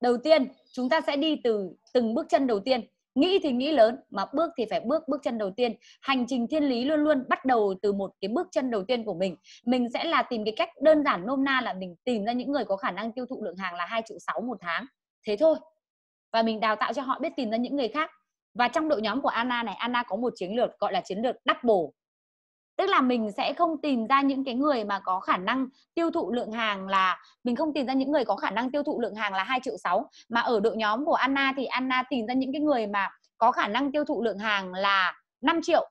Đầu tiên chúng ta sẽ đi từ từng bước chân đầu tiên. Nghĩ thì nghĩ lớn, mà bước thì phải bước chân đầu tiên. Hành trình thiên lý luôn luôn bắt đầu từ một cái bước chân đầu tiên của mình. Mình sẽ là tìm cái cách đơn giản nôm na là mình tìm ra những người có khả năng tiêu thụ lượng hàng là 2,6 triệu một tháng. Thế thôi. Và mình đào tạo cho họ biết tìm ra những người khác. Và trong đội nhóm của Anna này, Anna có một chiến lược gọi là chiến lược double. Tức là mình sẽ không tìm ra những cái người mà có khả năng tiêu thụ lượng hàng là 2,6 triệu, mà ở đội nhóm của Anna thì Anna tìm ra những cái người mà có khả năng tiêu thụ lượng hàng là 5 triệu.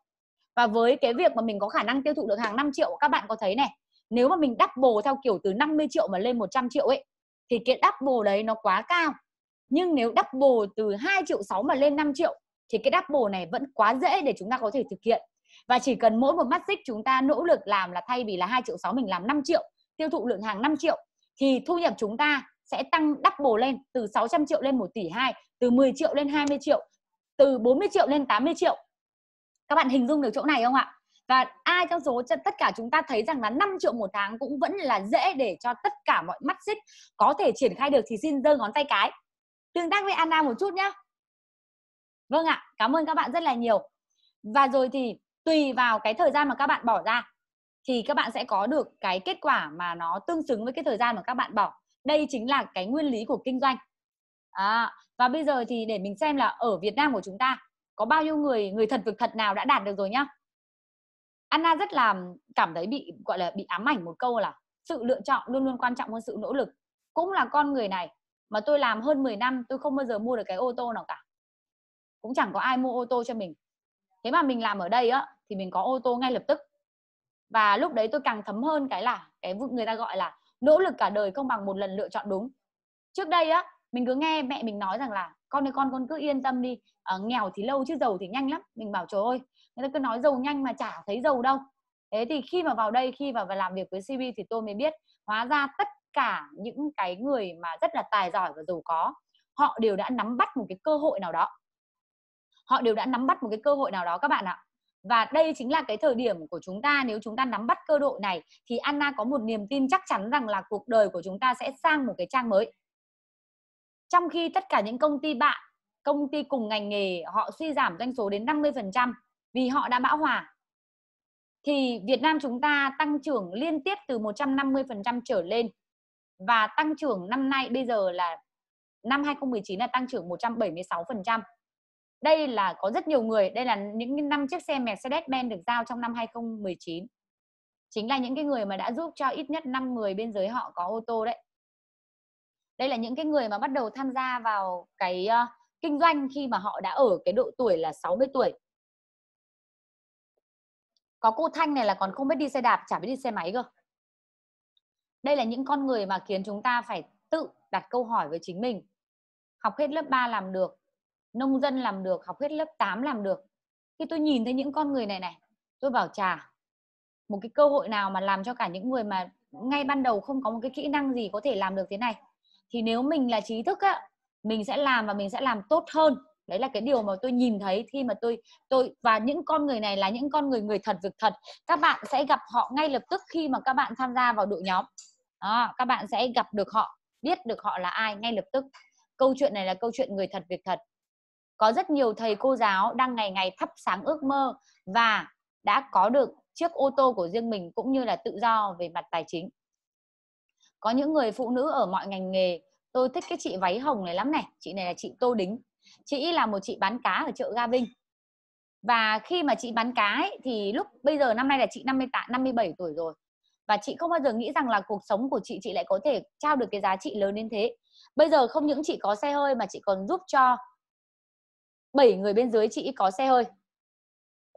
Và với cái việc mà mình có khả năng tiêu thụ lượng hàng 5 triệu, các bạn có thấy này, nếu mà mình double theo kiểu từ 50 triệu mà lên 100 triệu ấy thì cái double đấy nó quá cao. Nhưng nếu double từ 2,6 triệu mà lên 5 triệu thì cái double này vẫn quá dễ để chúng ta có thể thực hiện. Và chỉ cần mỗi một mắt xích chúng ta nỗ lực làm là thay vì là 2,6 triệu mình làm 5 triệu, tiêu thụ lượng hàng 5 triệu thì thu nhập chúng ta sẽ tăng double lên, từ 600 triệu lên 1 tỷ 2, từ 10 triệu lên 20 triệu, từ 40 triệu lên 80 triệu. Các bạn hình dung được chỗ này không ạ? Và ai trong số tất cả chúng ta thấy rằng là 5 triệu một tháng cũng vẫn là dễ để cho tất cả mọi mắt xích có thể triển khai được thì xin giơ ngón tay cái. Tương tác với Anna một chút nhé. Vâng ạ, cảm ơn các bạn rất là nhiều. Và rồi thì tùy vào cái thời gian mà các bạn bỏ ra thì các bạn sẽ có được cái kết quả mà nó tương xứng với cái thời gian mà các bạn bỏ. Đây chính là cái nguyên lý của kinh doanh. Và bây giờ thì để mình xem là ở Việt Nam của chúng ta có bao nhiêu người thật việc thật nào đã đạt được rồi nhá. Anna rất là cảm thấy bị ám ảnh một câu là sự lựa chọn luôn luôn quan trọng hơn sự nỗ lực. Cũng là con người này mà tôi làm hơn 10 năm tôi không bao giờ mua được cái ô tô nào cả. Cũng chẳng có ai mua ô tô cho mình. Thế mà mình làm ở đây á thì mình có ô tô ngay lập tức. Và lúc đấy tôi càng thấm hơn cái là cái người ta gọi là nỗ lực cả đời không bằng một lần lựa chọn đúng. Trước đây á mình cứ nghe mẹ mình nói rằng là con ơi con cứ yên tâm đi, nghèo thì lâu chứ giàu thì nhanh lắm. Mình bảo trời ơi, người ta cứ nói giàu nhanh mà chả thấy giàu đâu. Thế thì khi mà vào đây, khi mà làm việc với CB thì tôi mới biết hóa ra tất cả những cái người mà rất là tài giỏi và giàu có, họ đều đã nắm bắt một cái cơ hội nào đó. Các bạn ạ. Và đây chính là cái thời điểm của chúng ta. Nếu chúng ta nắm bắt cơ hội này thì Anna có một niềm tin chắc chắn rằng là cuộc đời của chúng ta sẽ sang một cái trang mới. Trong khi tất cả những công ty bạn, công ty cùng ngành nghề họ suy giảm doanh số đến 50% vì họ đã bão hòa, thì Việt Nam chúng ta tăng trưởng liên tiếp từ 150% trở lên. Và tăng trưởng năm nay, bây giờ là năm 2019 là tăng trưởng 176%. Đây là có rất nhiều người, đây là những 5 chiếc xe Mercedes-Benz được giao trong năm 2019. Chính là những cái người mà đã giúp cho ít nhất 5 người bên dưới họ có ô tô đấy. Đây là những cái người mà bắt đầu tham gia vào cái kinh doanh khi mà họ đã ở cái độ tuổi là 60 tuổi. Có cô Thanh này là còn không biết đi xe đạp, chả biết đi xe máy cơ. Đây là những con người mà khiến chúng ta phải tự đặt câu hỏi với chính mình. Học hết lớp 3 làm được, nông dân làm được, học hết lớp 8 làm được. Khi tôi nhìn thấy những con người này này, tôi bảo chà, một cái cơ hội nào mà làm cho cả những người mà ngay ban đầu không có một cái kỹ năng gì có thể làm được thế này. Thì nếu mình là trí thức á, mình sẽ làm và mình sẽ làm tốt hơn. Đấy là cái điều mà tôi nhìn thấy khi mà tôi và những con người này là những con người thật việc thật. Các bạn sẽ gặp họ ngay lập tức khi mà các bạn tham gia vào đội nhóm. Đó, các bạn sẽ gặp được họ, biết được họ là ai ngay lập tức. Câu chuyện này là câu chuyện người thật việc thật. Có rất nhiều thầy cô giáo đang ngày ngày thắp sáng ước mơ và đã có được chiếc ô tô của riêng mình cũng như là tự do về mặt tài chính. Có những người phụ nữ ở mọi ngành nghề. Tôi thích cái chị váy hồng này lắm này. Chị này là chị Tô Đính. Chị là một chị bán cá ở chợ Ga Vinh. Và khi mà chị bán cá ấy, thì lúc bây giờ năm nay là chị 57 tuổi rồi. Và chị không bao giờ nghĩ rằng là cuộc sống của chị lại có thể trao được cái giá trị lớn đến thế. Bây giờ không những chị có xe hơi mà chị còn giúp cho 7 người bên dưới chị có xe hơi.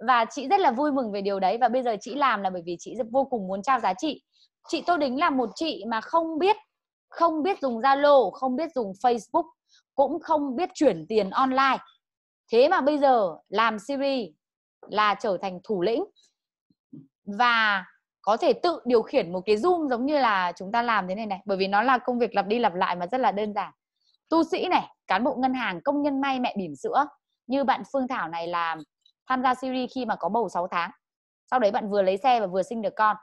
Và chị rất là vui mừng về điều đấy. Và bây giờ chị làm là bởi vì chị vô cùng muốn trao giá trị. Chị Tô Đính là một chị mà không biết dùng Zalo, không biết dùng Facebook, cũng không biết chuyển tiền online. Thế mà bây giờ làm series là trở thành thủ lĩnh và có thể tự điều khiển một cái Zoom giống như là chúng ta làm thế này này. Bởi vì nó là công việc lặp đi lặp lại mà rất là đơn giản. Tu sĩ này, cán bộ ngân hàng, công nhân may, mẹ bỉm sữa. Như bạn Phương Thảo này là tham gia series khi mà có bầu 6 tháng. Sau đấy bạn vừa lấy xe và vừa sinh được con.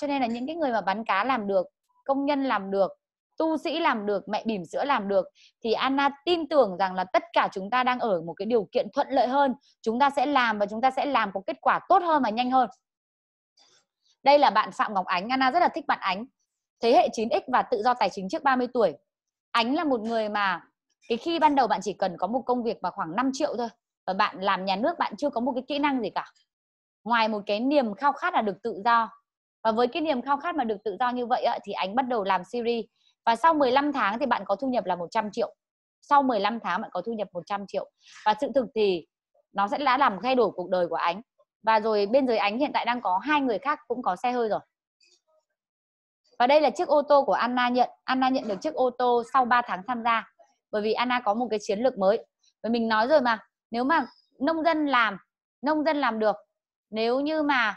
Cho nên là những cái người mà bán cá làm được, công nhân làm được, tu sĩ làm được, mẹ bỉm sữa làm được, thì Anna tin tưởng rằng là tất cả chúng ta đang ở một cái điều kiện thuận lợi hơn. Chúng ta sẽ làm và chúng ta sẽ làm có kết quả tốt hơn và nhanh hơn. Đây là bạn Phạm Ngọc Ánh. Anna rất là thích bạn Ánh. Thế hệ 9X và tự do tài chính trước 30 tuổi. Ánh là một người mà cái khi ban đầu bạn chỉ cần có một công việc mà khoảng 5 triệu thôi. Và bạn làm nhà nước bạn chưa có một cái kỹ năng gì cả. Ngoài một cái niềm khao khát là được tự do. Và với cái niềm khao khát mà được tự do như vậy thì Ánh bắt đầu làm series. Và sau 15 tháng thì bạn có thu nhập là 100 triệu. Sau 15 tháng bạn có thu nhập 100 triệu. Và sự thực thì nó sẽ đã làm thay đổi cuộc đời của Ánh. Và rồi bên dưới Ánh hiện tại đang có 2 người khác cũng có xe hơi rồi. Và đây là chiếc ô tô của Anna nhận. Anna nhận được chiếc ô tô sau 3 tháng tham gia. Bởi vì Anna có một cái chiến lược mới. Và mình nói rồi mà, nếu mà nông dân làm được, nếu như mà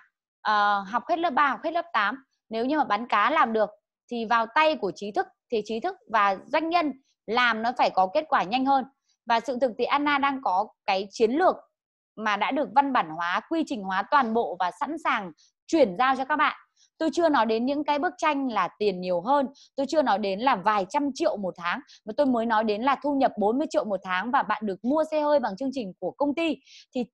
học hết lớp 3, học hết lớp 8, nếu như mà bán cá làm được, thì vào tay của trí thức, thì trí thức và doanh nhân làm nó phải có kết quả nhanh hơn. Và sự thực thì Anna đang có cái chiến lược mà đã được văn bản hóa, quy trình hóa toàn bộ và sẵn sàng chuyển giao cho các bạn. Tôi chưa nói đến những cái bức tranh là tiền nhiều hơn, tôi chưa nói đến là vài trăm triệu một tháng, mà tôi mới nói đến là thu nhập 40 triệu một tháng và bạn được mua xe hơi bằng chương trình của công ty. Thì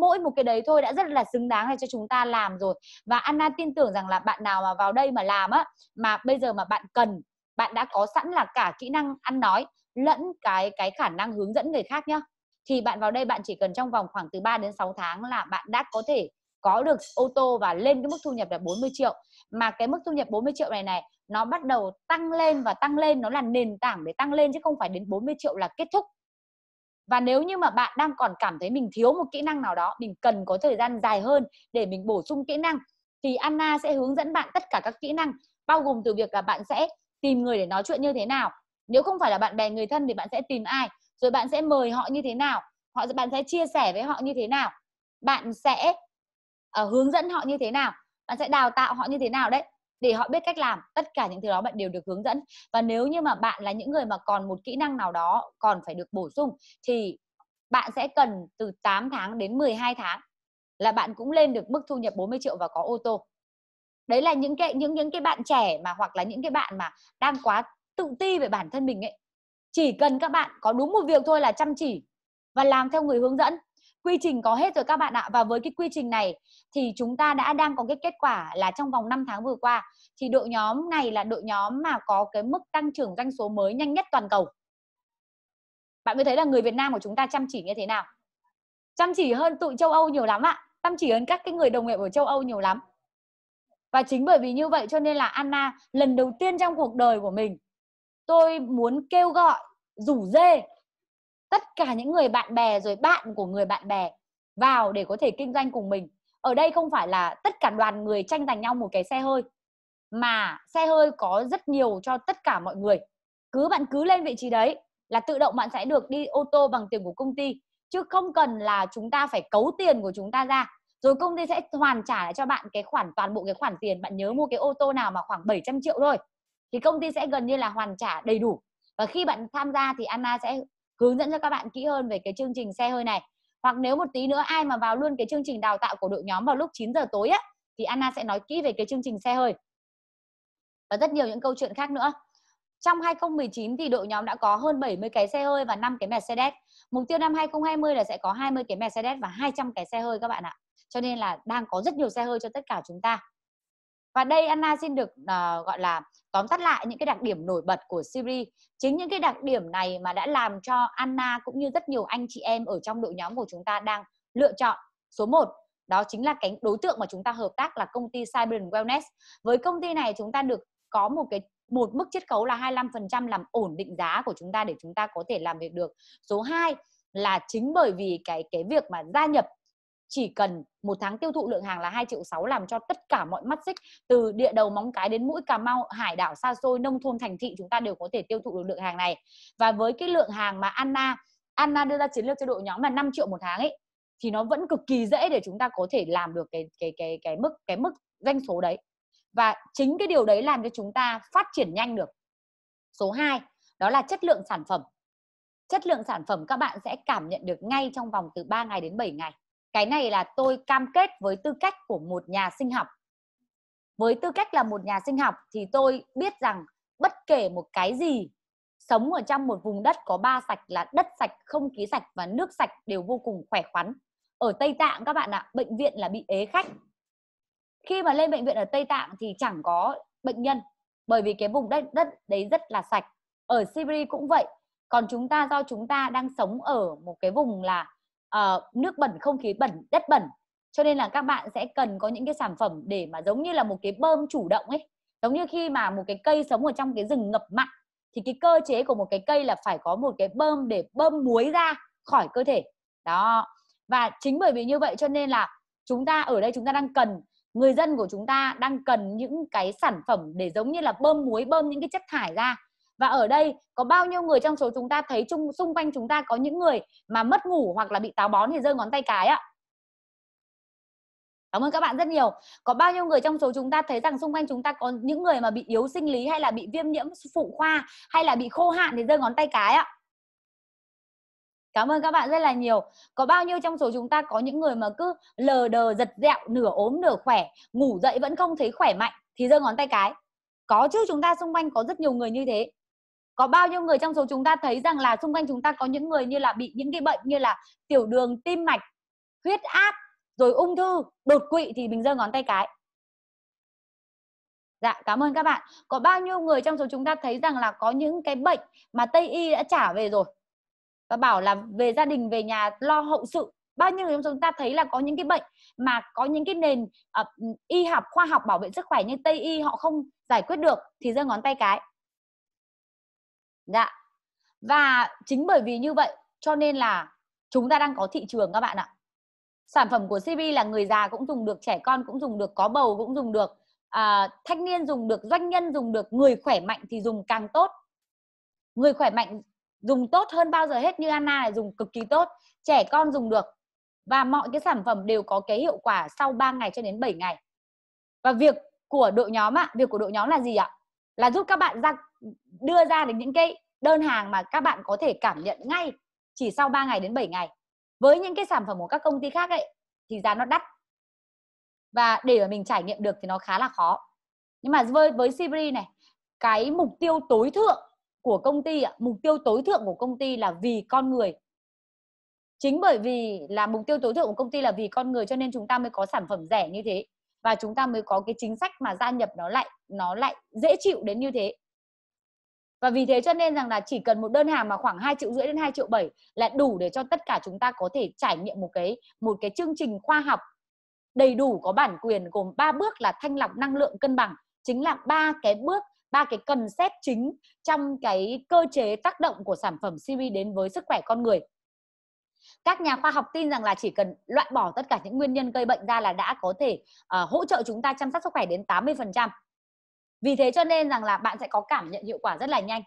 mỗi một cái đấy thôi đã rất là xứng đáng để cho chúng ta làm rồi. Và Anna tin tưởng rằng là bạn nào mà vào đây mà làm á, mà bây giờ mà bạn cần, bạn đã có sẵn là cả kỹ năng ăn nói lẫn cái khả năng hướng dẫn người khác nhá. Thì bạn vào đây bạn chỉ cần trong vòng khoảng từ 3 đến 6 tháng là bạn đã có thể có được ô tô và lên cái mức thu nhập là 40 triệu. Mà cái mức thu nhập 40 triệu này nó bắt đầu tăng lên và tăng lên. Nó là nền tảng để tăng lên chứ không phải đến 40 triệu là kết thúc. Và nếu như mà bạn đang còn cảm thấy mình thiếu một kỹ năng nào đó, mình cần có thời gian dài hơn để mình bổ sung kỹ năng, thì Anna sẽ hướng dẫn bạn tất cả các kỹ năng, bao gồm từ việc là bạn sẽ tìm người để nói chuyện như thế nào. Nếu không phải là bạn bè người thân thì bạn sẽ tìm ai, rồi bạn sẽ mời họ như thế nào, bạn sẽ chia sẻ với họ như thế nào, bạn sẽ hướng dẫn họ như thế nào, bạn sẽ đào tạo họ như thế nào đấy để họ biết cách làm. Tất cả những thứ đó bạn đều được hướng dẫn. Và nếu như mà bạn là những người mà còn một kỹ năng nào đó còn phải được bổ sung thì bạn sẽ cần từ 8 tháng đến 12 tháng là bạn cũng lên được mức thu nhập 40 triệu và có ô tô. Đấy là những cái bạn trẻ mà hoặc là những cái bạn mà đang quá tự ti về bản thân mình ấy. Chỉ cần các bạn có đúng một việc thôi là chăm chỉ và làm theo người hướng dẫn. Quy trình có hết rồi các bạn ạ. Và với cái quy trình này thì chúng ta đã đang có cái kết quả là trong vòng 5 tháng vừa qua thì đội nhóm này là đội nhóm mà có cái mức tăng trưởng doanh số mới nhanh nhất toàn cầu. Bạn mới thấy là người Việt Nam của chúng ta chăm chỉ như thế nào. Chăm chỉ hơn tụi châu Âu nhiều lắm ạ. Chăm chỉ hơn các cái người đồng nghiệp ở châu Âu nhiều lắm. Và chính bởi vì như vậy cho nên là Anna lần đầu tiên trong cuộc đời của mình, tôi muốn kêu gọi, rủ rê tất cả những người bạn bè rồi bạn của người bạn bè vào để có thể kinh doanh cùng mình. Ở đây không phải là tất cả đoàn người tranh giành nhau một cái xe hơi, mà xe hơi có rất nhiều cho tất cả mọi người. Bạn cứ lên vị trí đấy là tự động bạn sẽ được đi ô tô bằng tiền của công ty, chứ không cần là chúng ta phải cấu tiền của chúng ta ra rồi công ty sẽ hoàn trả lại cho bạn toàn bộ cái khoản tiền. Bạn nhớ mua cái ô tô nào mà khoảng 700 triệu thôi thì công ty sẽ gần như là hoàn trả đầy đủ. Và khi bạn tham gia thì Anna sẽ hướng dẫn cho các bạn kỹ hơn về cái chương trình xe hơi này. Hoặc nếu một tí nữa ai mà vào luôn cái chương trình đào tạo của đội nhóm vào lúc 9 giờ tối á, thì Anna sẽ nói kỹ về cái chương trình xe hơi và rất nhiều những câu chuyện khác nữa. Trong 2019 thì đội nhóm đã có hơn 70 cái xe hơi và 5 cái Mercedes. Mục tiêu năm 2020 là sẽ có 20 cái Mercedes và 200 cái xe hơi các bạn ạ. Cho nên là đang có rất nhiều xe hơi cho tất cả chúng ta. Và đây Anna xin được gọi là tóm tắt lại những cái đặc điểm nổi bật của series. Chính những cái đặc điểm này mà đã làm cho Anna cũng như rất nhiều anh chị em ở trong đội nhóm của chúng ta đang lựa chọn. Số 1, đó chính là cái đối tượng mà chúng ta hợp tác là công ty Siberian Wellness. Với công ty này chúng ta được có một mức chiết khấu là 25% làm ổn định giá của chúng ta để chúng ta có thể làm việc được. Số 2 là chính bởi vì cái việc mà gia nhập chỉ cần một tháng tiêu thụ lượng hàng là 2,6 triệu làm cho tất cả mọi mắt xích từ địa đầu Móng Cái đến mũi Cà Mau, hải đảo xa xôi, nông thôn, thành thị chúng ta đều có thể tiêu thụ được lượng hàng này. Và với cái lượng hàng mà Anna đưa ra chiến lược cho đội nhóm là 5 triệu một tháng ấy thì nó vẫn cực kỳ dễ để chúng ta có thể làm được cái mức doanh số đấy. Và chính cái điều đấy làm cho chúng ta phát triển nhanh được. Số 2, đó là chất lượng sản phẩm. Chất lượng sản phẩm các bạn sẽ cảm nhận được ngay trong vòng từ 3 ngày đến 7 ngày. Cái này là tôi cam kết với tư cách của một nhà sinh học. Với tư cách là một nhà sinh học thì tôi biết rằng bất kể một cái gì sống ở trong một vùng đất có ba sạch là đất sạch, không khí sạch và nước sạch đều vô cùng khỏe khoắn. Ở Tây Tạng các bạn ạ, bệnh viện là bị ế khách. Khi mà lên bệnh viện ở Tây Tạng thì chẳng có bệnh nhân bởi vì cái vùng đất đấy rất là sạch. Ở Siberia cũng vậy. Còn chúng ta do chúng ta đang sống ở một cái vùng là nước bẩn, không khí bẩn, đất bẩn, cho nên là các bạn sẽ cần có những cái sản phẩm để mà giống như là một cái bơm chủ động ấy. Giống như khi mà một cái cây sống ở trong cái rừng ngập mặn thì cái cơ chế của một cái cây là phải có một cái bơm để bơm muối ra khỏi cơ thể. Đó. Và chính bởi vì như vậy cho nên là chúng ta ở đây chúng ta đang cần, người dân của chúng ta đang cần những cái sản phẩm để giống như là bơm muối, bơm những cái chất thải ra. Và ở đây có bao nhiêu người trong số chúng ta thấy xung quanh chúng ta có những người mà mất ngủ hoặc là bị táo bón thì giơ ngón tay cái ạ. Cảm ơn các bạn rất nhiều. Có bao nhiêu người trong số chúng ta thấy rằng xung quanh chúng ta có những người mà bị yếu sinh lý hay là bị viêm nhiễm phụ khoa hay là bị khô hạn thì giơ ngón tay cái ạ. Cảm ơn các bạn rất là nhiều. Có bao nhiêu trong số chúng ta có những người mà cứ lờ đờ giật dẹo, nửa ốm nửa khỏe, ngủ dậy vẫn không thấy khỏe mạnh thì giơ ngón tay cái. Có chứ, chúng ta xung quanh có rất nhiều người như thế. Có bao nhiêu người trong số chúng ta thấy rằng là xung quanh chúng ta có những người như là bị những cái bệnh như là tiểu đường, tim mạch, huyết áp, rồi ung thư, đột quỵ thì mình giơ ngón tay cái. Dạ, cảm ơn các bạn. Có bao nhiêu người trong số chúng ta thấy rằng là có những cái bệnh mà Tây Y đã trả về rồi và bảo là về gia đình, về nhà lo hậu sự. Bao nhiêu người trong chúng ta thấy là có những cái bệnh mà có những cái nền y học, khoa học bảo vệ sức khỏe như Tây Y họ không giải quyết được thì giơ ngón tay cái. Dạ. Và chính bởi vì như vậy cho nên là chúng ta đang có thị trường các bạn ạ. Sản phẩm của CB là người già cũng dùng được, trẻ con cũng dùng được, có bầu cũng dùng được, thanh niên dùng được, doanh nhân dùng được, người khỏe mạnh thì dùng càng tốt. Người khỏe mạnh dùng tốt hơn bao giờ hết, như Anna này dùng cực kỳ tốt, trẻ con dùng được. Và mọi cái sản phẩm đều có cái hiệu quả sau 3 ngày cho đến 7 ngày. Và việc của đội nhóm ạ, việc của đội nhóm là gì ạ? Là giúp các bạn đưa ra được những cái đơn hàng mà các bạn có thể cảm nhận ngay chỉ sau 3 ngày đến 7 ngày. Với những cái sản phẩm của các công ty khác ấy thì giá nó đắt. Và để mà mình trải nghiệm được thì nó khá là khó. Nhưng mà với Sibri này, cái mục tiêu tối thượng của công ty ạ, mục tiêu tối thượng của công ty là vì con người. Chính bởi vì là mục tiêu tối thượng của công ty là vì con người cho nên chúng ta mới có sản phẩm rẻ như thế và chúng ta mới có cái chính sách mà gia nhập nó lại dễ chịu đến như thế. Và vì thế cho nên rằng là chỉ cần một đơn hàng mà khoảng 2,5 triệu đến 2,7 triệu là đủ để cho tất cả chúng ta có thể trải nghiệm một cái chương trình khoa học đầy đủ, có bản quyền, gồm 3 bước là thanh lọc, năng lượng, cân bằng. Chính là ba cái concept chính trong cái cơ chế tác động của sản phẩm CV đến với sức khỏe con người. Các nhà khoa học tin rằng là chỉ cần loại bỏ tất cả những nguyên nhân gây bệnh ra là đã có thể hỗ trợ chúng ta chăm sóc sức khỏe đến 80%. Vì thế cho nên rằng là bạn sẽ có cảm nhận hiệu quả rất là nhanh.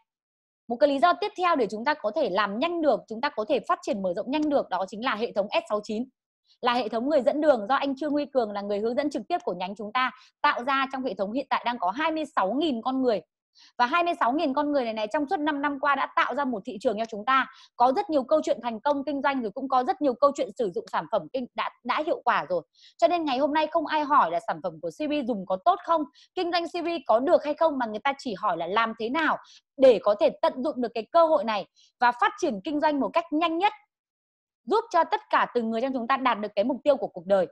Một cái lý do tiếp theo để chúng ta có thể làm nhanh được, chúng ta có thể phát triển mở rộng nhanh được, đó chính là hệ thống S69. Là hệ thống người dẫn đường do anh Trương Huy Cường là người hướng dẫn trực tiếp của nhánh chúng ta tạo ra. Trong hệ thống hiện tại đang có 26.000 con người Và 26.000 con người này trong suốt 5 năm qua đã tạo ra một thị trường cho chúng ta. Có rất nhiều câu chuyện thành công kinh doanh rồi, cũng có rất nhiều câu chuyện sử dụng sản phẩm đã hiệu quả rồi. Cho nên ngày hôm nay không ai hỏi là sản phẩm của Siri dùng có tốt không, kinh doanh Siri có được hay không, mà người ta chỉ hỏi là làm thế nào để có thể tận dụng được cái cơ hội này và phát triển kinh doanh một cách nhanh nhất, giúp cho tất cả từng người trong chúng ta đạt được cái mục tiêu của cuộc đời.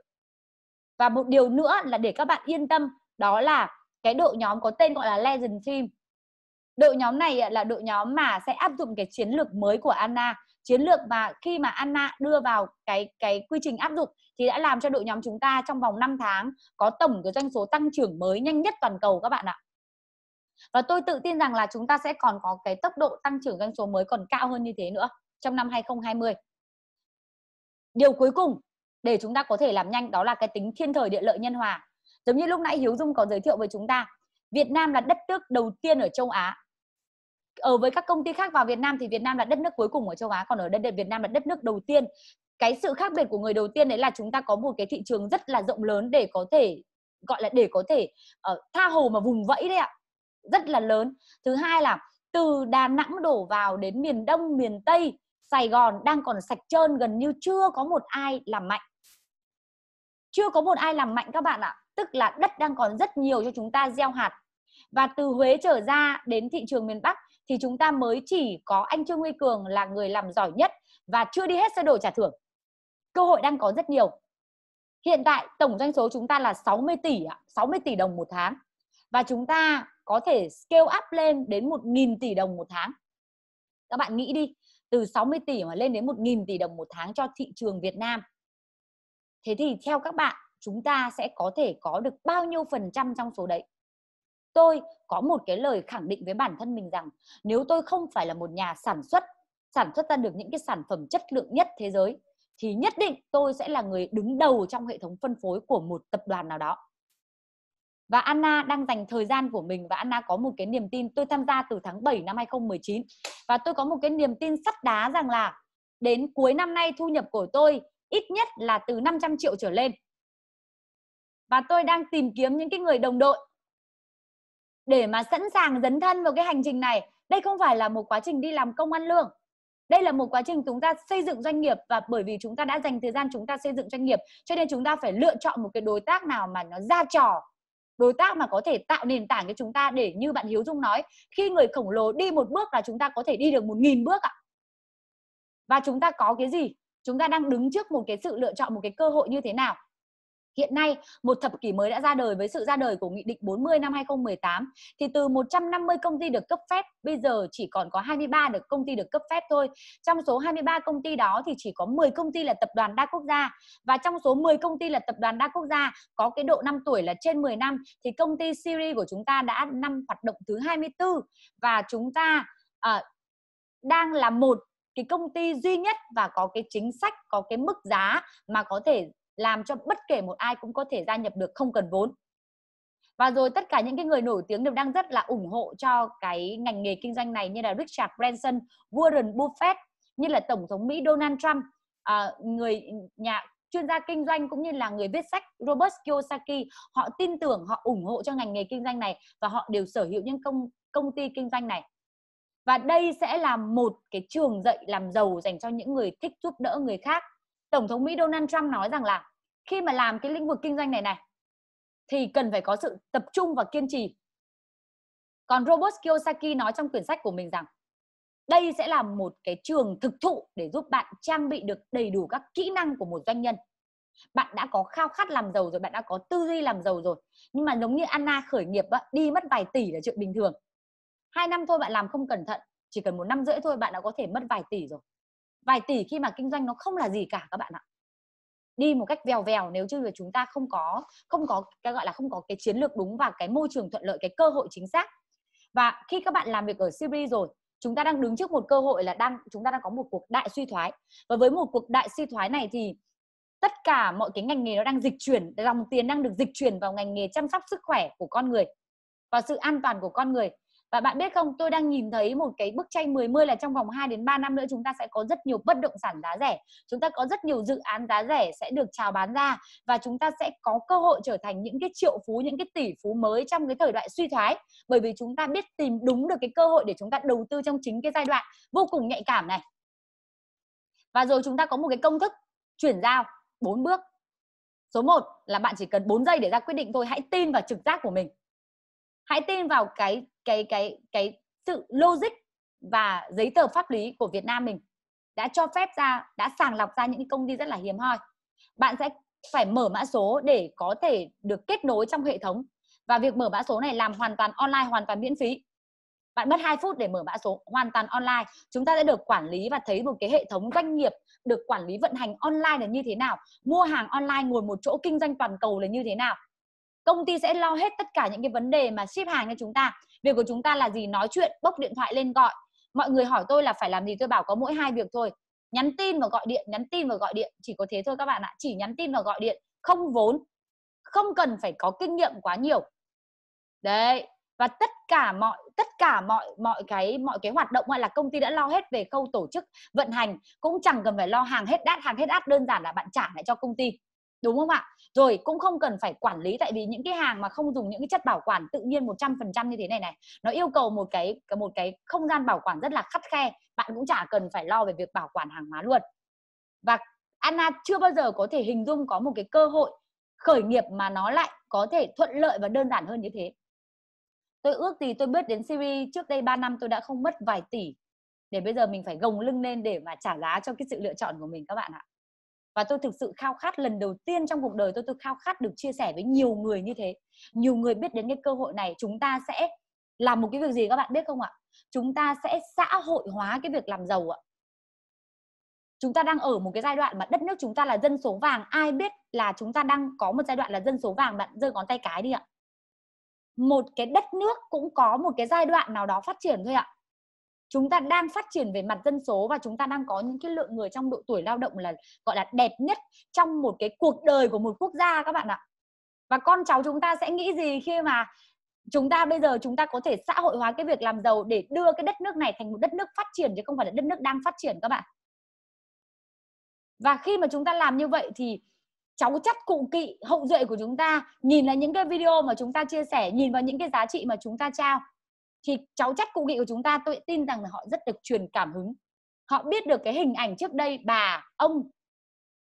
Và một điều nữa là để các bạn yên tâm, đó là cái đội nhóm có tên gọi là Legend Team. Đội nhóm này là đội nhóm mà sẽ áp dụng cái chiến lược mới của Anna. Chiến lược mà khi mà Anna đưa vào cái quy trình áp dụng thì đã làm cho đội nhóm chúng ta trong vòng 5 tháng có tổng cái doanh số tăng trưởng mới nhanh nhất toàn cầu các bạn ạ. Và tôi tự tin rằng là chúng ta sẽ còn có cái tốc độ tăng trưởng doanh số mới còn cao hơn như thế nữa trong năm 2020. Điều cuối cùng để chúng ta có thể làm nhanh đó là cái tính thiên thời địa lợi nhân hòa. Giống như lúc nãy Hiếu Dung có giới thiệu với chúng ta, Việt Nam là đất nước đầu tiên ở châu Á. Ở với các công ty khác vào Việt Nam thì Việt Nam là đất nước cuối cùng ở châu Á, còn ở đây Việt Nam là đất nước đầu tiên. Cái sự khác biệt của người đầu tiên đấy là chúng ta có một cái thị trường rất là rộng lớn để có thể gọi là để có thể tha hồ mà vùng vẫy đấy ạ. Rất là lớn. Thứ hai là từ Đà Nẵng đổ vào đến miền Đông, miền Tây, Sài Gòn đang còn sạch trơn, gần như chưa có một ai làm mạnh. Chưa có một ai làm mạnh các bạn ạ. Tức là đất đang còn rất nhiều cho chúng ta gieo hạt. Và từ Huế trở ra đến thị trường miền Bắc thì chúng ta mới chỉ có anh Trương Huy Cường là người làm giỏi nhất và chưa đi hết sơ đồ trả thưởng. Cơ hội đang có rất nhiều. Hiện tại tổng doanh số chúng ta là 60 tỷ đồng một tháng. Và chúng ta có thể scale up lên đến 1.000 tỷ đồng một tháng. Các bạn nghĩ đi, từ 60 tỷ mà lên đến 1.000 tỷ đồng một tháng cho thị trường Việt Nam. Thế thì theo các bạn, chúng ta sẽ có thể có được bao nhiêu phần trăm trong số đấy? Tôi có một cái lời khẳng định với bản thân mình rằng nếu tôi không phải là một nhà sản xuất ra được những cái sản phẩm chất lượng nhất thế giới thì nhất định tôi sẽ là người đứng đầu trong hệ thống phân phối của một tập đoàn nào đó. Và Anna đang dành thời gian của mình và Anna có một cái niềm tin. Tôi tham gia từ tháng 7 năm 2019 và tôi có một cái niềm tin sắt đá rằng là đến cuối năm nay thu nhập của tôi ít nhất là từ 500 triệu trở lên. Và tôi đang tìm kiếm những cái người đồng đội để mà sẵn sàng dấn thân vào cái hành trình này. Đây không phải là một quá trình đi làm công ăn lương. Đây là một quá trình chúng ta xây dựng doanh nghiệp. Và bởi vì chúng ta đã dành thời gian chúng ta xây dựng doanh nghiệp, cho nên chúng ta phải lựa chọn một cái đối tác nào mà nó ra trò, đối tác mà có thể tạo nền tảng cho chúng ta, để như bạn Hiếu Dung nói, khi người khổng lồ đi một bước là chúng ta có thể đi được 1.000 bước ạ. Và chúng ta có cái gì? Chúng ta đang đứng trước một cái sự lựa chọn, một cái cơ hội như thế nào? Hiện nay, một thập kỷ mới đã ra đời với sự ra đời của Nghị định 40 năm 2018 thì từ 150 công ty được cấp phép, bây giờ chỉ còn có 23 công ty được cấp phép thôi. Trong số 23 công ty đó thì chỉ có 10 công ty là tập đoàn đa quốc gia. Và trong số 10 công ty là tập đoàn đa quốc gia có cái độ năm tuổi là trên 10 năm thì công ty Siri của chúng ta đã năm hoạt động thứ 24 và chúng ta đang là một cái công ty duy nhất và có cái chính sách, có cái mức giá mà có thể làm cho bất kể một ai cũng có thể gia nhập được không cần vốn. Và rồi tất cả những cái người nổi tiếng đều đang rất là ủng hộ cho cái ngành nghề kinh doanh này, như là Richard Branson, Warren Buffett, như là Tổng thống Mỹ Donald Trump, người nhà chuyên gia kinh doanh cũng như là người viết sách Robert Kiyosaki. Họ tin tưởng, họ ủng hộ cho ngành nghề kinh doanh này và họ đều sở hữu những công ty kinh doanh này. Và đây sẽ là một cái trường dạy làm giàu dành cho những người thích giúp đỡ người khác. Tổng thống Mỹ Donald Trump nói rằng là khi mà làm cái lĩnh vực kinh doanh này thì cần phải có sự tập trung và kiên trì. Còn Robert Kiyosaki nói trong quyển sách của mình rằng đây sẽ là một cái trường thực thụ để giúp bạn trang bị được đầy đủ các kỹ năng của một doanh nhân. Bạn đã có khao khát làm giàu rồi, bạn đã có tư duy làm giàu rồi. Nhưng mà giống như Anna khởi nghiệp, đi mất vài tỷ là chuyện bình thường. 2 năm thôi bạn làm không cẩn thận, chỉ cần 1 năm rưỡi thôi bạn đã có thể mất vài tỷ rồi. Vài tỷ khi mà kinh doanh nó không là gì cả các bạn ạ. Đi một cách vèo vèo nếu như chúng ta không có cái gọi là không có cái chiến lược đúng và cái môi trường thuận lợi, cái cơ hội chính xác. Và khi các bạn làm việc ở Siberia rồi, chúng ta đang đứng trước một cơ hội là chúng ta đang có một cuộc đại suy thoái. Và với một cuộc đại suy thoái này thì tất cả mọi cái ngành nghề nó đang dịch chuyển, dòng tiền đang được dịch chuyển vào ngành nghề chăm sóc sức khỏe của con người và sự an toàn của con người. Và bạn biết không, tôi đang nhìn thấy một cái bức tranh 10/10 là trong vòng 2 đến 3 năm nữa chúng ta sẽ có rất nhiều bất động sản giá rẻ. Chúng ta có rất nhiều dự án giá rẻ sẽ được chào bán ra và chúng ta sẽ có cơ hội trở thành những cái triệu phú, những cái tỷ phú mới trong cái thời đại suy thoái. Bởi vì chúng ta biết tìm đúng được cái cơ hội để chúng ta đầu tư trong chính cái giai đoạn vô cùng nhạy cảm này. Và rồi chúng ta có một cái công thức chuyển giao 4 bước. Số 1 là bạn chỉ cần 4 giây để ra quyết định thôi. Hãy tin vào trực giác của mình. Hãy tin vào cái sự logic và giấy tờ pháp lý của Việt Nam mình đã cho phép ra, đã sàng lọc ra những công ty rất là hiếm hoi. Bạn sẽ phải mở mã số để có thể được kết nối trong hệ thống. Và việc mở mã số này làm hoàn toàn online, hoàn toàn miễn phí. Bạn mất 2 phút để mở mã số hoàn toàn online. Chúng ta sẽ được quản lý và thấy một cái hệ thống doanh nghiệp được quản lý vận hành online là như thế nào. Mua hàng online ngồi một chỗ kinh doanh toàn cầu là như thế nào. Công ty sẽ lo hết tất cả những cái vấn đề mà ship hàng cho chúng ta. Việc của chúng ta là gì? Nói chuyện, bốc điện thoại lên gọi. Mọi người hỏi tôi là phải làm gì, tôi bảo có mỗi 2 việc thôi. Nhắn tin và gọi điện, nhắn tin và gọi điện. Chỉ có thế thôi các bạn ạ. Chỉ nhắn tin và gọi điện, không vốn. Không cần phải có kinh nghiệm quá nhiều. Đấy. Và tất cả mọi cái hoạt động là công ty đã lo hết về khâu tổ chức vận hành, cũng chẳng cần phải lo hàng hết đắt, đơn giản là bạn trả lại cho công ty, đúng không ạ? Rồi cũng không cần phải quản lý, tại vì những cái hàng mà không dùng những cái chất bảo quản tự nhiên 100% như thế này nó yêu cầu một cái không gian bảo quản rất là khắt khe, bạn cũng chả cần phải lo về việc bảo quản hàng hóa luôn. Và Anna chưa bao giờ có thể hình dung có một cái cơ hội khởi nghiệp mà nó lại có thể thuận lợi và đơn giản hơn như thế. Tôi ước gì tôi biết đến Siri trước đây 3 năm tôi đã không mất vài tỷ để bây giờ mình phải gồng lưng lên để mà trả giá cho cái sự lựa chọn của mình các bạn ạ. Và tôi thực sự khao khát, lần đầu tiên trong cuộc đời tôi khao khát được chia sẻ với nhiều người như thế. Nhiều người biết đến cái cơ hội này, chúng ta sẽ làm một cái việc gì các bạn biết không ạ? Chúng ta sẽ xã hội hóa cái việc làm giàu ạ. Chúng ta đang ở một cái giai đoạn mà đất nước chúng ta là dân số vàng. Ai biết là chúng ta đang có một giai đoạn là dân số vàng, bạn giơ ngón tay cái đi ạ. Một cái đất nước cũng có một cái giai đoạn nào đó phát triển thôi ạ. Chúng ta đang phát triển về mặt dân số và chúng ta đang có những cái lượng người trong độ tuổi lao động là gọi là đẹp nhất trong một cái cuộc đời của một quốc gia các bạn ạ. Và con cháu chúng ta sẽ nghĩ gì khi mà chúng ta bây giờ chúng ta có thể xã hội hóa cái việc làm giàu để đưa cái đất nước này thành một đất nước phát triển chứ không phải là đất nước đang phát triển các bạn. Và khi mà chúng ta làm như vậy thì cháu chắt cụ kỵ, hậu duệ của chúng ta nhìn là những cái video mà chúng ta chia sẻ, nhìn vào những cái giá trị mà chúng ta trao, thì cháu chắt cụ kỵ của chúng ta, tôi tin rằng là họ rất được truyền cảm hứng. Họ biết được cái hình ảnh trước đây bà, ông,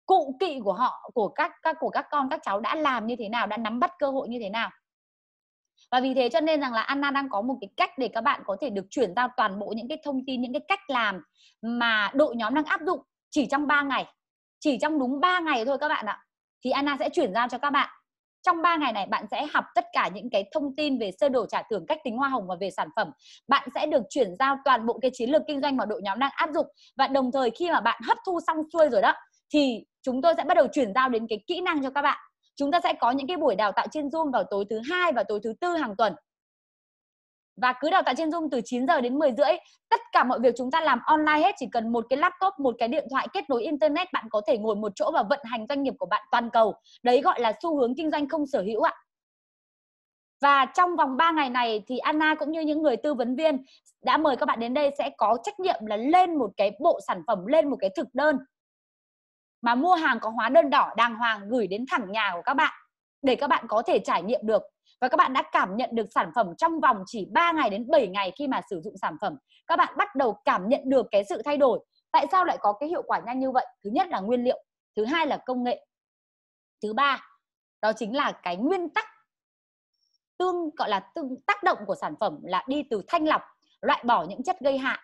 cụ kỵ của họ, của các con, các cháu đã làm như thế nào, đã nắm bắt cơ hội như thế nào. Và vì thế cho nên rằng là Anna đang có một cái cách để các bạn có thể được chuyển giao toàn bộ những cái thông tin, những cái cách làm mà đội nhóm đang áp dụng chỉ trong 3 ngày. Chỉ trong đúng 3 ngày thôi các bạn ạ. Thì Anna sẽ chuyển giao cho các bạn. Trong 3 ngày này bạn sẽ học tất cả những cái thông tin về sơ đồ trả thưởng, cách tính hoa hồng và về sản phẩm. Bạn sẽ được chuyển giao toàn bộ cái chiến lược kinh doanh mà đội nhóm đang áp dụng. Và đồng thời khi mà bạn hấp thu xong xuôi rồi đó thì chúng tôi sẽ bắt đầu chuyển giao đến cái kỹ năng cho các bạn. Chúng ta sẽ có những cái buổi đào tạo trên Zoom vào tối thứ 2 và tối thứ 4 hàng tuần. Và cứ đào tạo trên Zoom từ 9 giờ đến 10 rưỡi. Tất cả mọi việc chúng ta làm online hết. Chỉ cần một cái laptop, một cái điện thoại kết nối internet, bạn có thể ngồi một chỗ và vận hành doanh nghiệp của bạn toàn cầu. Đấy gọi là xu hướng kinh doanh không sở hữu ạ. Và trong vòng 3 ngày này thì Anna cũng như những người tư vấn viên đã mời các bạn đến đây sẽ có trách nhiệm là lên một cái bộ sản phẩm, lên một cái thực đơn mà mua hàng có hóa đơn đỏ đàng hoàng gửi đến thẳng nhà của các bạn để các bạn có thể trải nghiệm được. Và các bạn đã cảm nhận được sản phẩm trong vòng chỉ 3 ngày đến 7 ngày khi mà sử dụng sản phẩm. Các bạn bắt đầu cảm nhận được cái sự thay đổi. Tại sao lại có cái hiệu quả nhanh như vậy? Thứ nhất là nguyên liệu. Thứ hai là công nghệ. Thứ ba, đó chính là cái nguyên tắc tác động của sản phẩm là đi từ thanh lọc, loại bỏ những chất gây hại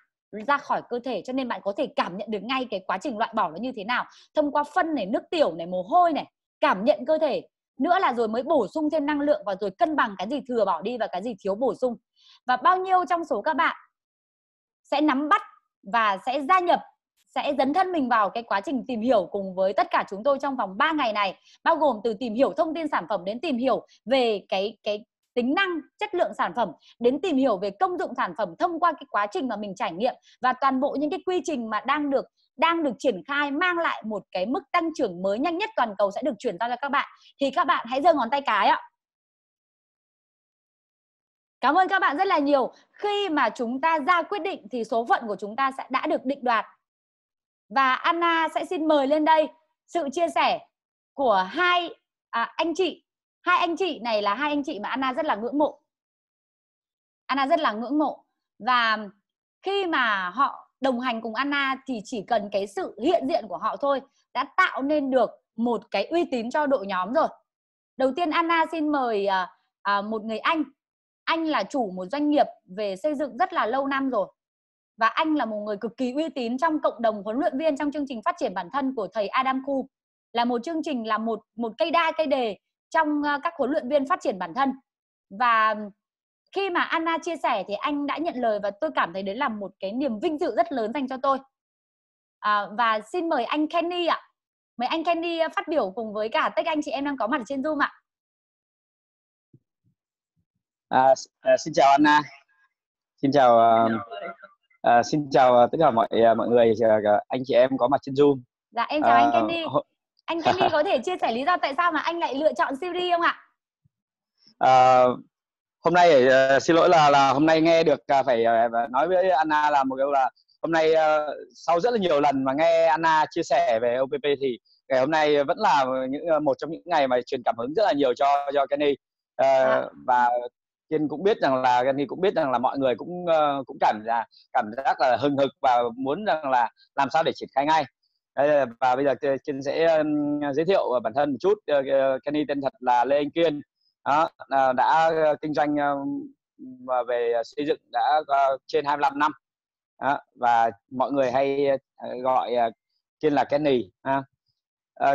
ra khỏi cơ thể. Cho nên bạn có thể cảm nhận được ngay cái quá trình loại bỏ nó như thế nào. Thông qua phân này, nước tiểu này, mồ hôi này, cảm nhận cơ thể. Nữa là rồi mới bổ sung thêm năng lượng và rồi cân bằng cái gì thừa bỏ đi và cái gì thiếu bổ sung. Và bao nhiêu trong số các bạn sẽ nắm bắt và sẽ gia nhập, sẽ dấn thân mình vào cái quá trình tìm hiểu cùng với tất cả chúng tôi trong vòng 3 ngày này, bao gồm từ tìm hiểu thông tin sản phẩm đến tìm hiểu về cái tính năng, chất lượng sản phẩm, đến tìm hiểu về công dụng sản phẩm thông qua cái quá trình mà mình trải nghiệm và toàn bộ những cái quy trình mà đang được triển khai mang lại một cái mức tăng trưởng mới nhanh nhất toàn cầu sẽ được chuyển giao cho các bạn. Thì các bạn hãy giơ ngón tay cái ạ. Cảm ơn các bạn rất là nhiều. Khi mà chúng ta ra quyết định thì số phận của chúng ta sẽ đã được định đoạt. Và Anna sẽ xin mời lên đây sự chia sẻ của hai anh chị. Hai anh chị này là hai anh chị mà Anna rất là ngưỡng mộ. Anna rất là ngưỡng mộ. Và khi mà họ đồng hành cùng Anna thì chỉ cần cái sự hiện diện của họ thôi đã tạo nên được một cái uy tín cho đội nhóm rồi. Đầu tiên Anna xin mời một người anh. Anh là chủ một doanh nghiệp về xây dựng rất là lâu năm rồi. Và anh là một người cực kỳ uy tín trong cộng đồng huấn luyện viên trong chương trình phát triển bản thân của thầy Adam Khu. Là một chương trình, là một cây đa, cây đề trong các huấn luyện viên phát triển bản thân. Và khi mà Anna chia sẻ thì anh đã nhận lời và tôi cảm thấy đấy là một cái niềm vinh dự rất lớn dành cho tôi. Và xin mời anh Kenny ạ. Mời anh Kenny phát biểu cùng với cả tất cả anh chị em đang có mặt trên Zoom ạ. Xin chào Anna. Xin chào tất cả mọi người, anh chị em có mặt trên Zoom. Dạ em chào anh Kenny. Anh Kenny có thể chia sẻ lý do tại sao mà anh lại lựa chọn Siberi không ạ? Hôm nay xin lỗi là hôm nay nghe được phải nói với Anna là một điều là hôm nay sau rất là nhiều lần mà nghe Anna chia sẻ về OPP thì ngày hôm nay vẫn là một trong những ngày mà truyền cảm hứng rất là nhiều cho Kenny. Và Kiên cũng biết rằng là mọi người cũng cảm giác là hừng hực và muốn rằng là làm sao để triển khai ngay. Và bây giờ Kiên sẽ giới thiệu bản thân một chút. Kenny tên thật là Lê Anh Kiên, đã kinh doanh về xây dựng đã trên 25 năm. Và mọi người hay gọi Kiên là Kenny.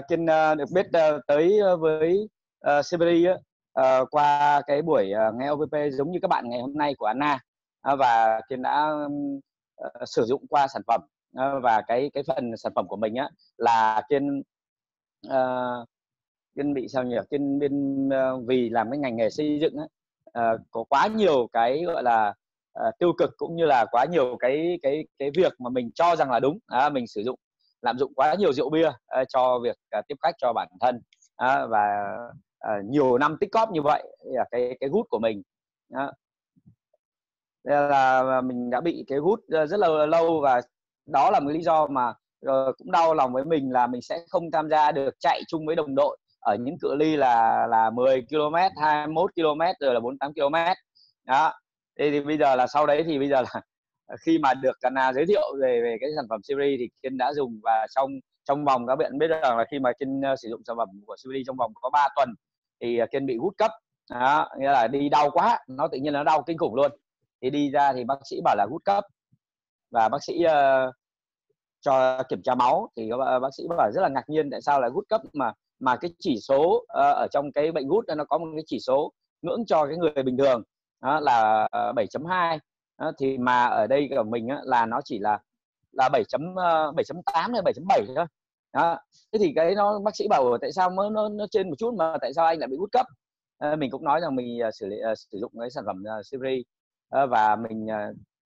Kiên được biết tới với Siberia qua cái buổi nghe OPP giống như các bạn ngày hôm nay của Anna. Và Kiên đã sử dụng qua sản phẩm. Và cái phần sản phẩm của mình á, là Kiên bị sao nhỉ? Kiên vì làm cái ngành nghề xây dựng á, có quá nhiều cái gọi là tiêu cực, cũng như là quá nhiều cái việc mà mình cho rằng là đúng. Mình sử dụng lạm dụng quá nhiều rượu bia cho việc tiếp khách cho bản thân. Và nhiều năm tích cóp như vậy là cái hút của mình. Là mình đã bị cái hút rất là lâu, và đó là một lý do mà cũng đau lòng với mình là mình sẽ không tham gia được chạy chung với đồng đội ở những cự ly là 10 km, 21 km rồi là 48 km. Đó. Thì bây giờ là sau đấy thì bây giờ là khi mà được Anna giới thiệu về cái sản phẩm series thì Kiên đã dùng, và trong vòng các bạn biết rằng là khi mà Kiên sử dụng sản phẩm của series trong vòng có 3 tuần thì Kiên bị hút cấp. Đó, nghĩa là đi đau quá, nó tự nhiên nó đau kinh khủng luôn. Thì đi ra thì bác sĩ bảo là hút cấp. Và bác sĩ cho kiểm tra máu thì bác sĩ bảo rất là ngạc nhiên tại sao lại hút cấp mà cái chỉ số ở trong cái bệnh hút nó có một cái chỉ số ngưỡng cho cái người bình thường là 7.2, thì mà ở đây của mình là nó chỉ là 7.8 hay 7.7 thôi. Đó. Thế thì cái nó bác sĩ bảo tại sao nó trên một chút mà tại sao anh lại bị hút cấp? Mình cũng nói rằng mình sử dụng cái sản phẩm Siberi và mình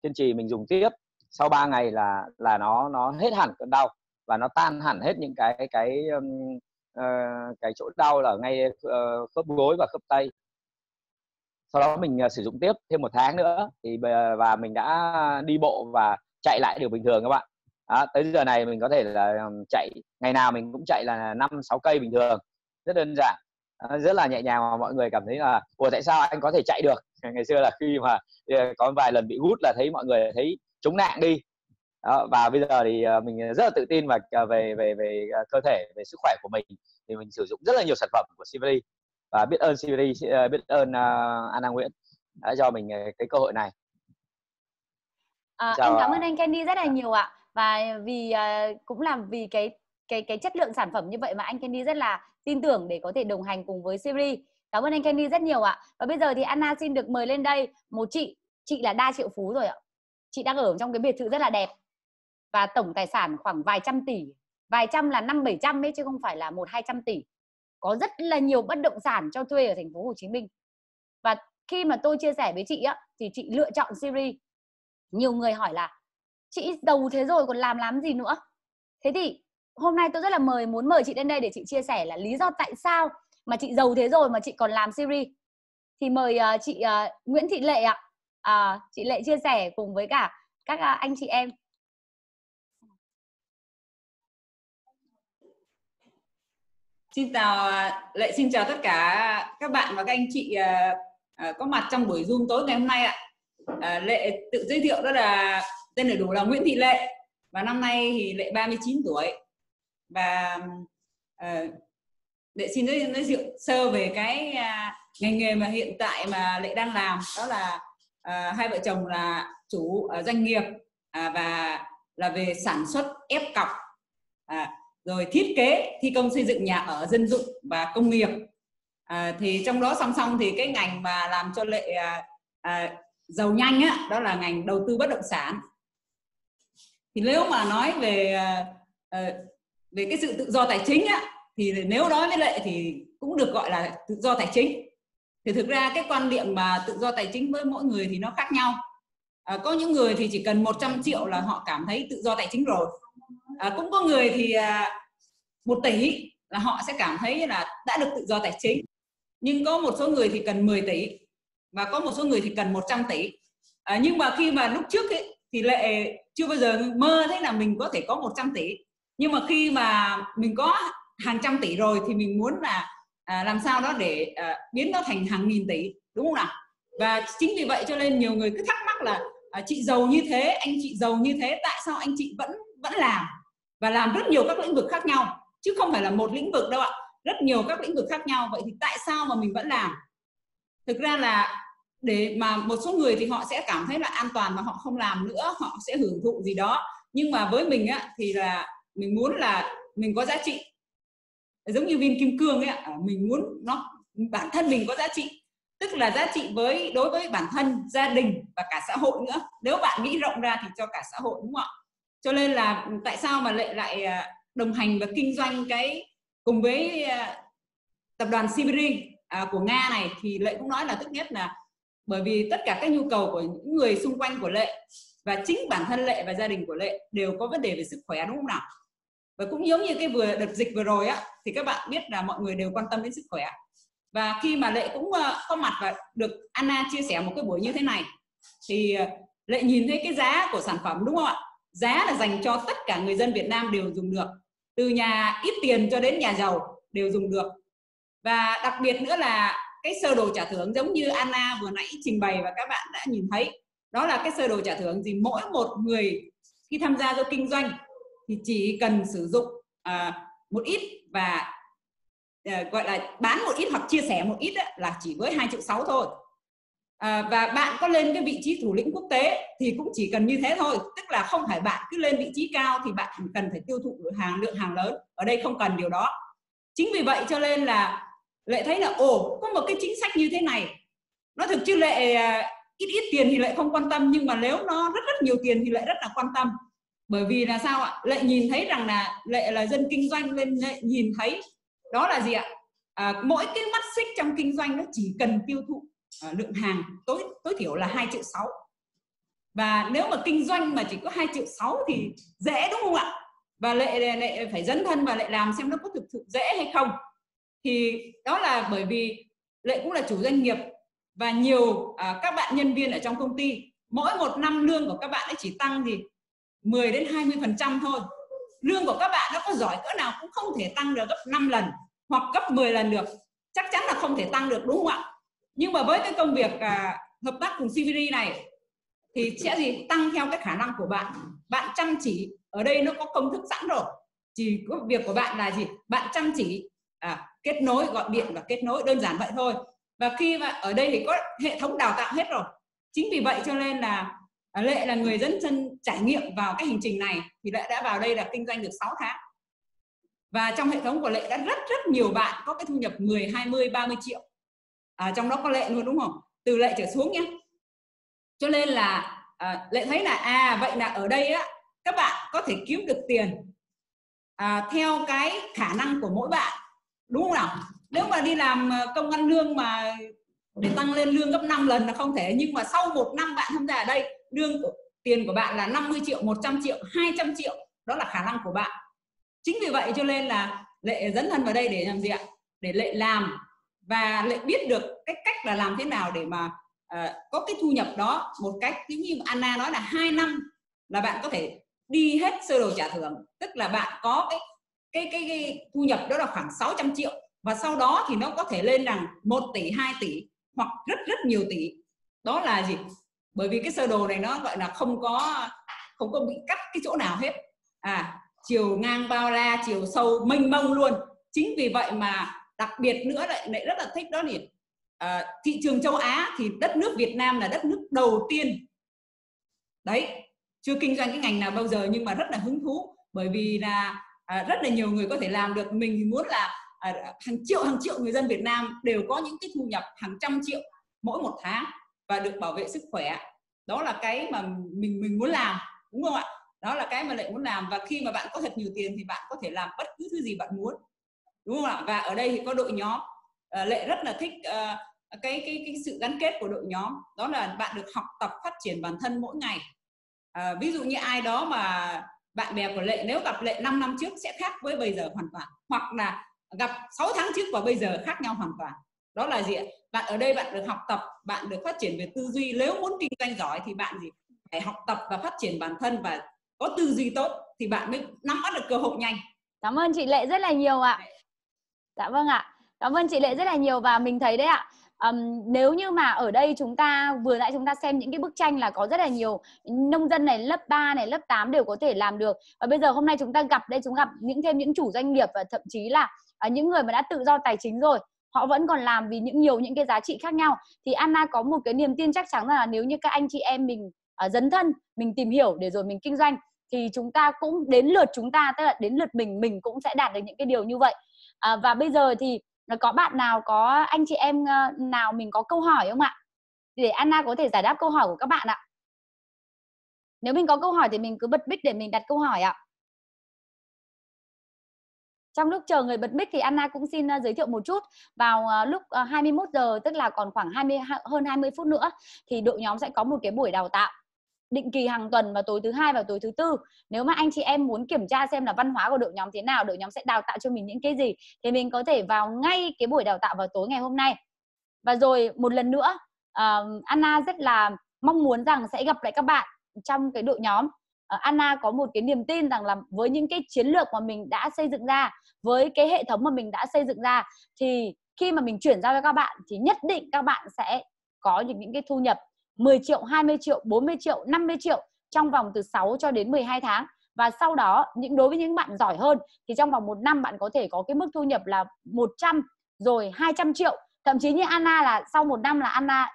kiên trì mình dùng tiếp. Sau 3 ngày là nó hết hẳn cơn đau và nó tan hẳn hết những cái chỗ đau là ngay khớp gối và khớp tay. Sau đó mình sử dụng tiếp thêm 1 tháng nữa thì và mình đã đi bộ và chạy lại điều bình thường các bạn. Tới giờ này mình có thể là chạy ngày nào mình cũng chạy là 5-6 cây bình thường, rất đơn giản, rất là nhẹ nhàng, mà mọi người cảm thấy là ủa tại sao anh có thể chạy được? Ngày xưa là khi mà có vài lần bị hút là thấy mọi người thấy chống nạn đi. Đó, và bây giờ thì mình rất là tự tin về cơ thể, về sức khỏe của mình, thì mình sử dụng rất là nhiều sản phẩm của Siberi và biết ơn Siberi, biết ơn Anna Nguyễn đã cho mình cái cơ hội này. Em cảm ơn anh Kenny rất là nhiều ạ. Và vì cũng là vì cái chất lượng sản phẩm như vậy mà anh Kenny rất là tin tưởng để có thể đồng hành cùng với Siberi. Cảm ơn anh Kenny rất nhiều ạ. Và bây giờ thì Anna xin được mời lên đây một chị là đa triệu phú rồi ạ. Chị đang ở trong cái biệt thự rất là đẹp và tổng tài sản khoảng vài trăm tỷ, vài trăm là 500-700 ấy chứ không phải là 100-200 tỷ. Có rất là nhiều bất động sản cho thuê ở thành phố Hồ Chí Minh. Và khi mà tôi chia sẻ với chị á, thì chị lựa chọn series. Nhiều người hỏi là chị giàu thế rồi còn làm gì nữa. Thế thì hôm nay tôi rất là muốn mời chị lên đây để chị chia sẻ là lý do tại sao mà chị giàu thế rồi mà chị còn làm series. thì mời chị Nguyễn Thị Lệ ạ. Chị Lệ chia sẻ cùng với cả các anh chị em. Xin chào Lệ, xin chào tất cả các bạn và các anh chị có mặt trong buổi Zoom tối ngày hôm nay ạ. Lệ tự giới thiệu đó là tên đầy đủ là Nguyễn Thị Lệ và năm nay thì Lệ 39 tuổi. Và Lệ xin giới thiệu sơ về cái ngành nghề mà hiện tại mà Lệ đang làm, đó là hai vợ chồng là chủ doanh nghiệp và là về sản xuất ép cọc, rồi thiết kế thi công xây dựng nhà ở dân dụng và công nghiệp. Thì trong đó song song thì cái ngành mà làm cho Lệ giàu nhanh á, đó là ngành đầu tư bất động sản. Thì nếu mà nói về về cái sự tự do tài chính á, thì nếu nói với Lệ thì cũng được gọi là tự do tài chính. Thì thực ra cái quan điểm mà tự do tài chính với mỗi người thì nó khác nhau. Có những người thì chỉ cần 100 triệu là họ cảm thấy tự do tài chính rồi. Cũng có người thì 1 tỷ là họ sẽ cảm thấy là đã được tự do tài chính. Nhưng có một số người thì cần 10 tỷ và có một số người thì cần 100 tỷ. Nhưng mà khi mà lúc trước ấy, thì Lệ chưa bao giờ mơ thấy là mình có thể có 100 tỷ. Nhưng mà khi mà mình có hàng trăm tỷ rồi thì mình muốn là làm sao đó để biến nó thành hàng nghìn tỷ, đúng không nào? Và chính vì vậy cho nên nhiều người cứ thắc mắc là chị giàu như thế, anh chị giàu như thế, tại sao anh chị vẫn làm và làm rất nhiều các lĩnh vực khác nhau, chứ không phải là một lĩnh vực đâu ạ, rất nhiều các lĩnh vực khác nhau. Vậy thì tại sao mà mình vẫn làm? Thực ra là để mà một số người thì họ sẽ cảm thấy là an toàn mà họ không làm nữa, họ sẽ hưởng thụ gì đó. Nhưng mà với mình á, thì là mình muốn là mình có giá trị, giống như viên kim cương ấy, mình muốn nó bản thân mình có giá trị, tức là giá trị với đối với bản thân, gia đình và cả xã hội nữa. Nếu bạn nghĩ rộng ra thì cho cả xã hội, đúng không ạ? Cho nên là tại sao mà Lệ lại đồng hành và kinh doanh cái cùng với tập đoàn Siberia của Nga này, thì Lệ cũng nói là tất nhất là bởi vì tất cả các nhu cầu của những người xung quanh của Lệ và chính bản thân Lệ và gia đình của Lệ đều có vấn đề về sức khỏe, đúng không nào? Và cũng giống như cái đợt dịch vừa rồi á, thì các bạn biết là mọi người đều quan tâm đến sức khỏe. Và khi mà Lệ cũng có mặt và được Anna chia sẻ một cái buổi như thế này, thì Lệ nhìn thấy cái giá của sản phẩm, đúng không ạ? Giá là dành cho tất cả người dân Việt Nam đều dùng được, từ nhà ít tiền cho đến nhà giàu đều dùng được. Và đặc biệt nữa là cái sơ đồ trả thưởng giống như Anna vừa nãy trình bày và các bạn đã nhìn thấy, đó là cái sơ đồ trả thưởng thì mỗi một người khi tham gia cho kinh doanh thì chỉ cần sử dụng một ít và gọi là bán một ít hoặc chia sẻ một ít là chỉ với 2,6 triệu thôi. Và bạn có lên cái vị trí thủ lĩnh quốc tế thì cũng chỉ cần như thế thôi, tức là không phải bạn cứ lên vị trí cao thì bạn cần phải tiêu thụ lượng hàng lớn, ở đây không cần điều đó. Chính vì vậy cho nên là Lệ thấy là ồ, có một cái chính sách như thế này. Nói thực chứ Lệ ít tiền thì Lệ không quan tâm, nhưng mà nếu nó rất nhiều tiền thì Lệ rất là quan tâm. Bởi vì là sao ạ? Lệ nhìn thấy rằng là Lệ là dân kinh doanh nên Lệ nhìn thấy đó là gì ạ? Mỗi cái mắt xích trong kinh doanh nó chỉ cần tiêu thụ lượng hàng tối thiểu là 2,6 triệu. Và nếu mà kinh doanh mà chỉ có 2,6 triệu thì dễ, đúng không ạ? Và Lệ phải dấn thân và Lệ làm xem nó có thực sự dễ hay không. Thì đó là bởi vì Lệ cũng là chủ doanh nghiệp và nhiều các bạn nhân viên ở trong công ty, mỗi một năm lương của các bạn ấy chỉ tăng thì 10 đến 20% thôi. Lương của các bạn nó có giỏi cỡ nào cũng không thể tăng được gấp 5 lần hoặc gấp 10 lần được, chắc chắn là không thể tăng được, đúng không ạ? Nhưng mà với cái công việc hợp tác cùng CVD này thì sẽ gì tăng theo cái khả năng của bạn. Bạn chăm chỉ, ở đây nó có công thức sẵn rồi, chỉ có việc của bạn là gì? Bạn chăm chỉ kết nối, gọi điện và kết nối, đơn giản vậy thôi. Và khi mà ở đây thì có hệ thống đào tạo hết rồi. Chính vì vậy cho nên là Lệ là người dẫn chân trải nghiệm vào cái hành trình này, thì Lệ đã vào đây là kinh doanh được 6 tháng. Và trong hệ thống của Lệ đã rất nhiều bạn có cái thu nhập 10, 20, 30 triệu. Trong đó có Lệ luôn, đúng không? Từ Lệ trở xuống nhé. Cho nên là Lệ thấy là vậy là ở đây á, các bạn có thể kiếm được tiền theo cái khả năng của mỗi bạn, đúng không nào? Nếu mà đi làm công ăn lương mà để tăng lên lương gấp 5 lần là không thể. Nhưng mà sau 1 năm bạn tham gia ở đây, lương của tiền của bạn là 50 triệu, 100 triệu, 200 triệu. Đó là khả năng của bạn. Chính vì vậy cho nên là Lệ dẫn thân vào đây để làm gì ạ? Để Lệ làm và lại biết được cái cách là làm thế nào để mà có cái thu nhập đó một cách giống như Anna nói là 2 năm là bạn có thể đi hết sơ đồ trả thưởng, tức là bạn có cái thu nhập đó là khoảng 600 triệu và sau đó thì nó có thể lên rằng 1 tỷ, 2 tỷ hoặc rất nhiều tỷ. Đó là gì? Bởi vì cái sơ đồ này nó gọi là không có bị cắt cái chỗ nào hết. Chiều ngang bao la, chiều sâu mênh mông luôn. Chính vì vậy mà đặc biệt nữa lại rất là thích đó là thị trường châu Á thì đất nước Việt Nam là đất nước đầu tiên. Đấy, chưa kinh doanh cái ngành nào bao giờ nhưng mà rất là hứng thú, bởi vì là rất là nhiều người có thể làm được. Mình muốn là hàng triệu người dân Việt Nam đều có những cái thu nhập hàng trăm triệu mỗi một tháng và được bảo vệ sức khỏe. Đó là cái mà mình muốn làm, đúng không ạ? Đó là cái mà lại muốn làm, và khi mà bạn có thật nhiều tiền thì bạn có thể làm bất cứ thứ gì bạn muốn, đúng không ạ? Và ở đây thì có đội nhóm, Lệ rất là thích cái sự gắn kết của đội nhóm, đó là bạn được học tập phát triển bản thân mỗi ngày. Ví dụ như ai đó mà bạn bè của Lệ, nếu gặp Lệ 5 năm trước sẽ khác với bây giờ hoàn toàn, hoặc là gặp 6 tháng trước và bây giờ khác nhau hoàn toàn. Đó là gì ạ? Bạn ở đây bạn được học tập, bạn được phát triển về tư duy. Nếu muốn kinh doanh giỏi thì bạn gì phải học tập và phát triển bản thân và có tư duy tốt thì bạn mới nắm bắt được cơ hội nhanh. Cảm ơn chị Lệ rất là nhiều ạ. Dạ vâng ạ. Cảm ơn chị Lệ rất là nhiều. Và mình thấy đấy ạ, nếu như mà ở đây chúng ta vừa nãy chúng ta xem những cái bức tranh là có rất là nhiều nông dân này, lớp 3 này, lớp 8 đều có thể làm được. Và bây giờ hôm nay chúng ta gặp đây, chúng gặp thêm những chủ doanh nghiệp và thậm chí là những người mà đã tự do tài chính rồi, họ vẫn còn làm vì nhiều những cái giá trị khác nhau. Thì Anna có một cái niềm tin chắc chắn là nếu như các anh chị em mình dấn thân, mình tìm hiểu để rồi mình kinh doanh thì chúng ta cũng đến lượt chúng ta, tức là đến lượt mình cũng sẽ đạt được những cái điều như vậy. Và bây giờ thì có bạn nào, có anh chị em nào mình có câu hỏi không ạ? Để Anna có thể giải đáp câu hỏi của các bạn ạ. Nếu mình có câu hỏi thì mình cứ bật mic để mình đặt câu hỏi ạ. Trong lúc chờ người bật mic thì Anna cũng xin giới thiệu một chút. Vào lúc 21 giờ, tức là còn khoảng hơn 20 phút nữa, thì đội nhóm sẽ có một cái buổi đào tạo định kỳ hàng tuần vào tối thứ Hai và tối thứ Tư. Nếu mà anh chị em muốn kiểm tra xem là văn hóa của đội nhóm thế nào, đội nhóm sẽ đào tạo cho mình những cái gì, thì mình có thể vào ngay cái buổi đào tạo vào tối ngày hôm nay. Và rồi một lần nữa, Anna rất là mong muốn rằng sẽ gặp lại các bạn trong cái đội nhóm. Anna có một cái niềm tin rằng là với những cái chiến lược mà mình đã xây dựng ra, với cái hệ thống mà mình đã xây dựng ra, thì khi mà mình chuyển giao cho các bạn thì nhất định các bạn sẽ có những cái thu nhập 10 triệu, 20 triệu, 40 triệu, 50 triệu trong vòng từ 6 cho đến 12 tháng. Và sau đó, đối với những bạn giỏi hơn thì trong vòng 1 năm bạn có thể có cái mức thu nhập là 100 rồi 200 triệu. Thậm chí như Anna là sau 1 năm là Anna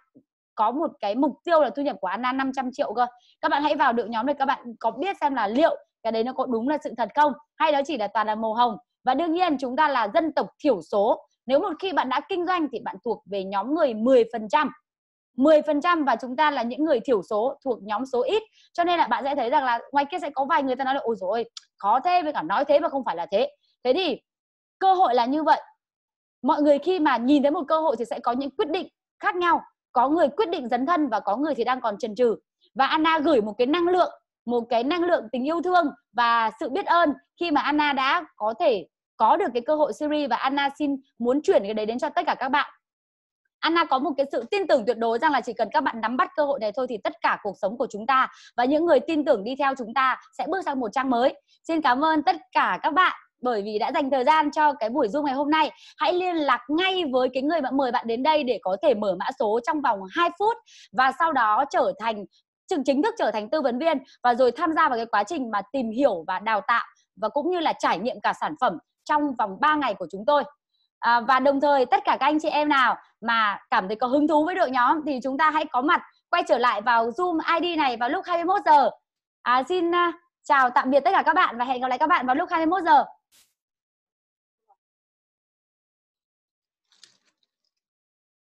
có một cái mục tiêu là thu nhập của Anna 500 triệu cơ. Các bạn hãy vào đội nhóm để các bạn có biết xem là liệu cái đấy nó có đúng là sự thật không, hay đó chỉ là toàn là màu hồng. Và đương nhiên chúng ta là dân tộc thiểu số. Nếu một khi bạn đã kinh doanh thì bạn thuộc về nhóm người 10%, và chúng ta là những người thiểu số thuộc nhóm số ít, cho nên là bạn sẽ thấy rằng là ngoài kia sẽ có vài người ta nói là ôi dồi ôi, khó thế, với cả nói thế mà không phải là thế. Thế thì cơ hội là như vậy. Mọi người khi mà nhìn thấy một cơ hội thì sẽ có những quyết định khác nhau. Có người quyết định dấn thân và có người thì đang còn chần chừ. Và Anna gửi một cái năng lượng, tình yêu thương và sự biết ơn khi mà Anna đã có thể có được cái cơ hội series, và Anna muốn chuyển cái đấy đến cho tất cả các bạn. Anna có một cái sự tin tưởng tuyệt đối rằng là chỉ cần các bạn nắm bắt cơ hội này thôi thì tất cả cuộc sống của chúng ta và những người tin tưởng đi theo chúng ta sẽ bước sang một trang mới. Xin cảm ơn tất cả các bạn bởi vì đã dành thời gian cho cái buổi Zoom ngày hôm nay. Hãy liên lạc ngay với cái người bạn mời bạn đến đây để có thể mở mã số trong vòng 2 phút và sau đó chính thức trở thành tư vấn viên và rồi tham gia vào cái quá trình mà tìm hiểu và đào tạo và cũng như là trải nghiệm cả sản phẩm trong vòng 3 ngày của chúng tôi. Và đồng thời tất cả các anh chị em nào mà cảm thấy có hứng thú với đội nhóm thì chúng ta hãy có mặt quay trở lại vào Zoom ID này vào lúc 21 giờ. Xin chào tạm biệt tất cả các bạn và hẹn gặp lại các bạn vào lúc 21 giờ.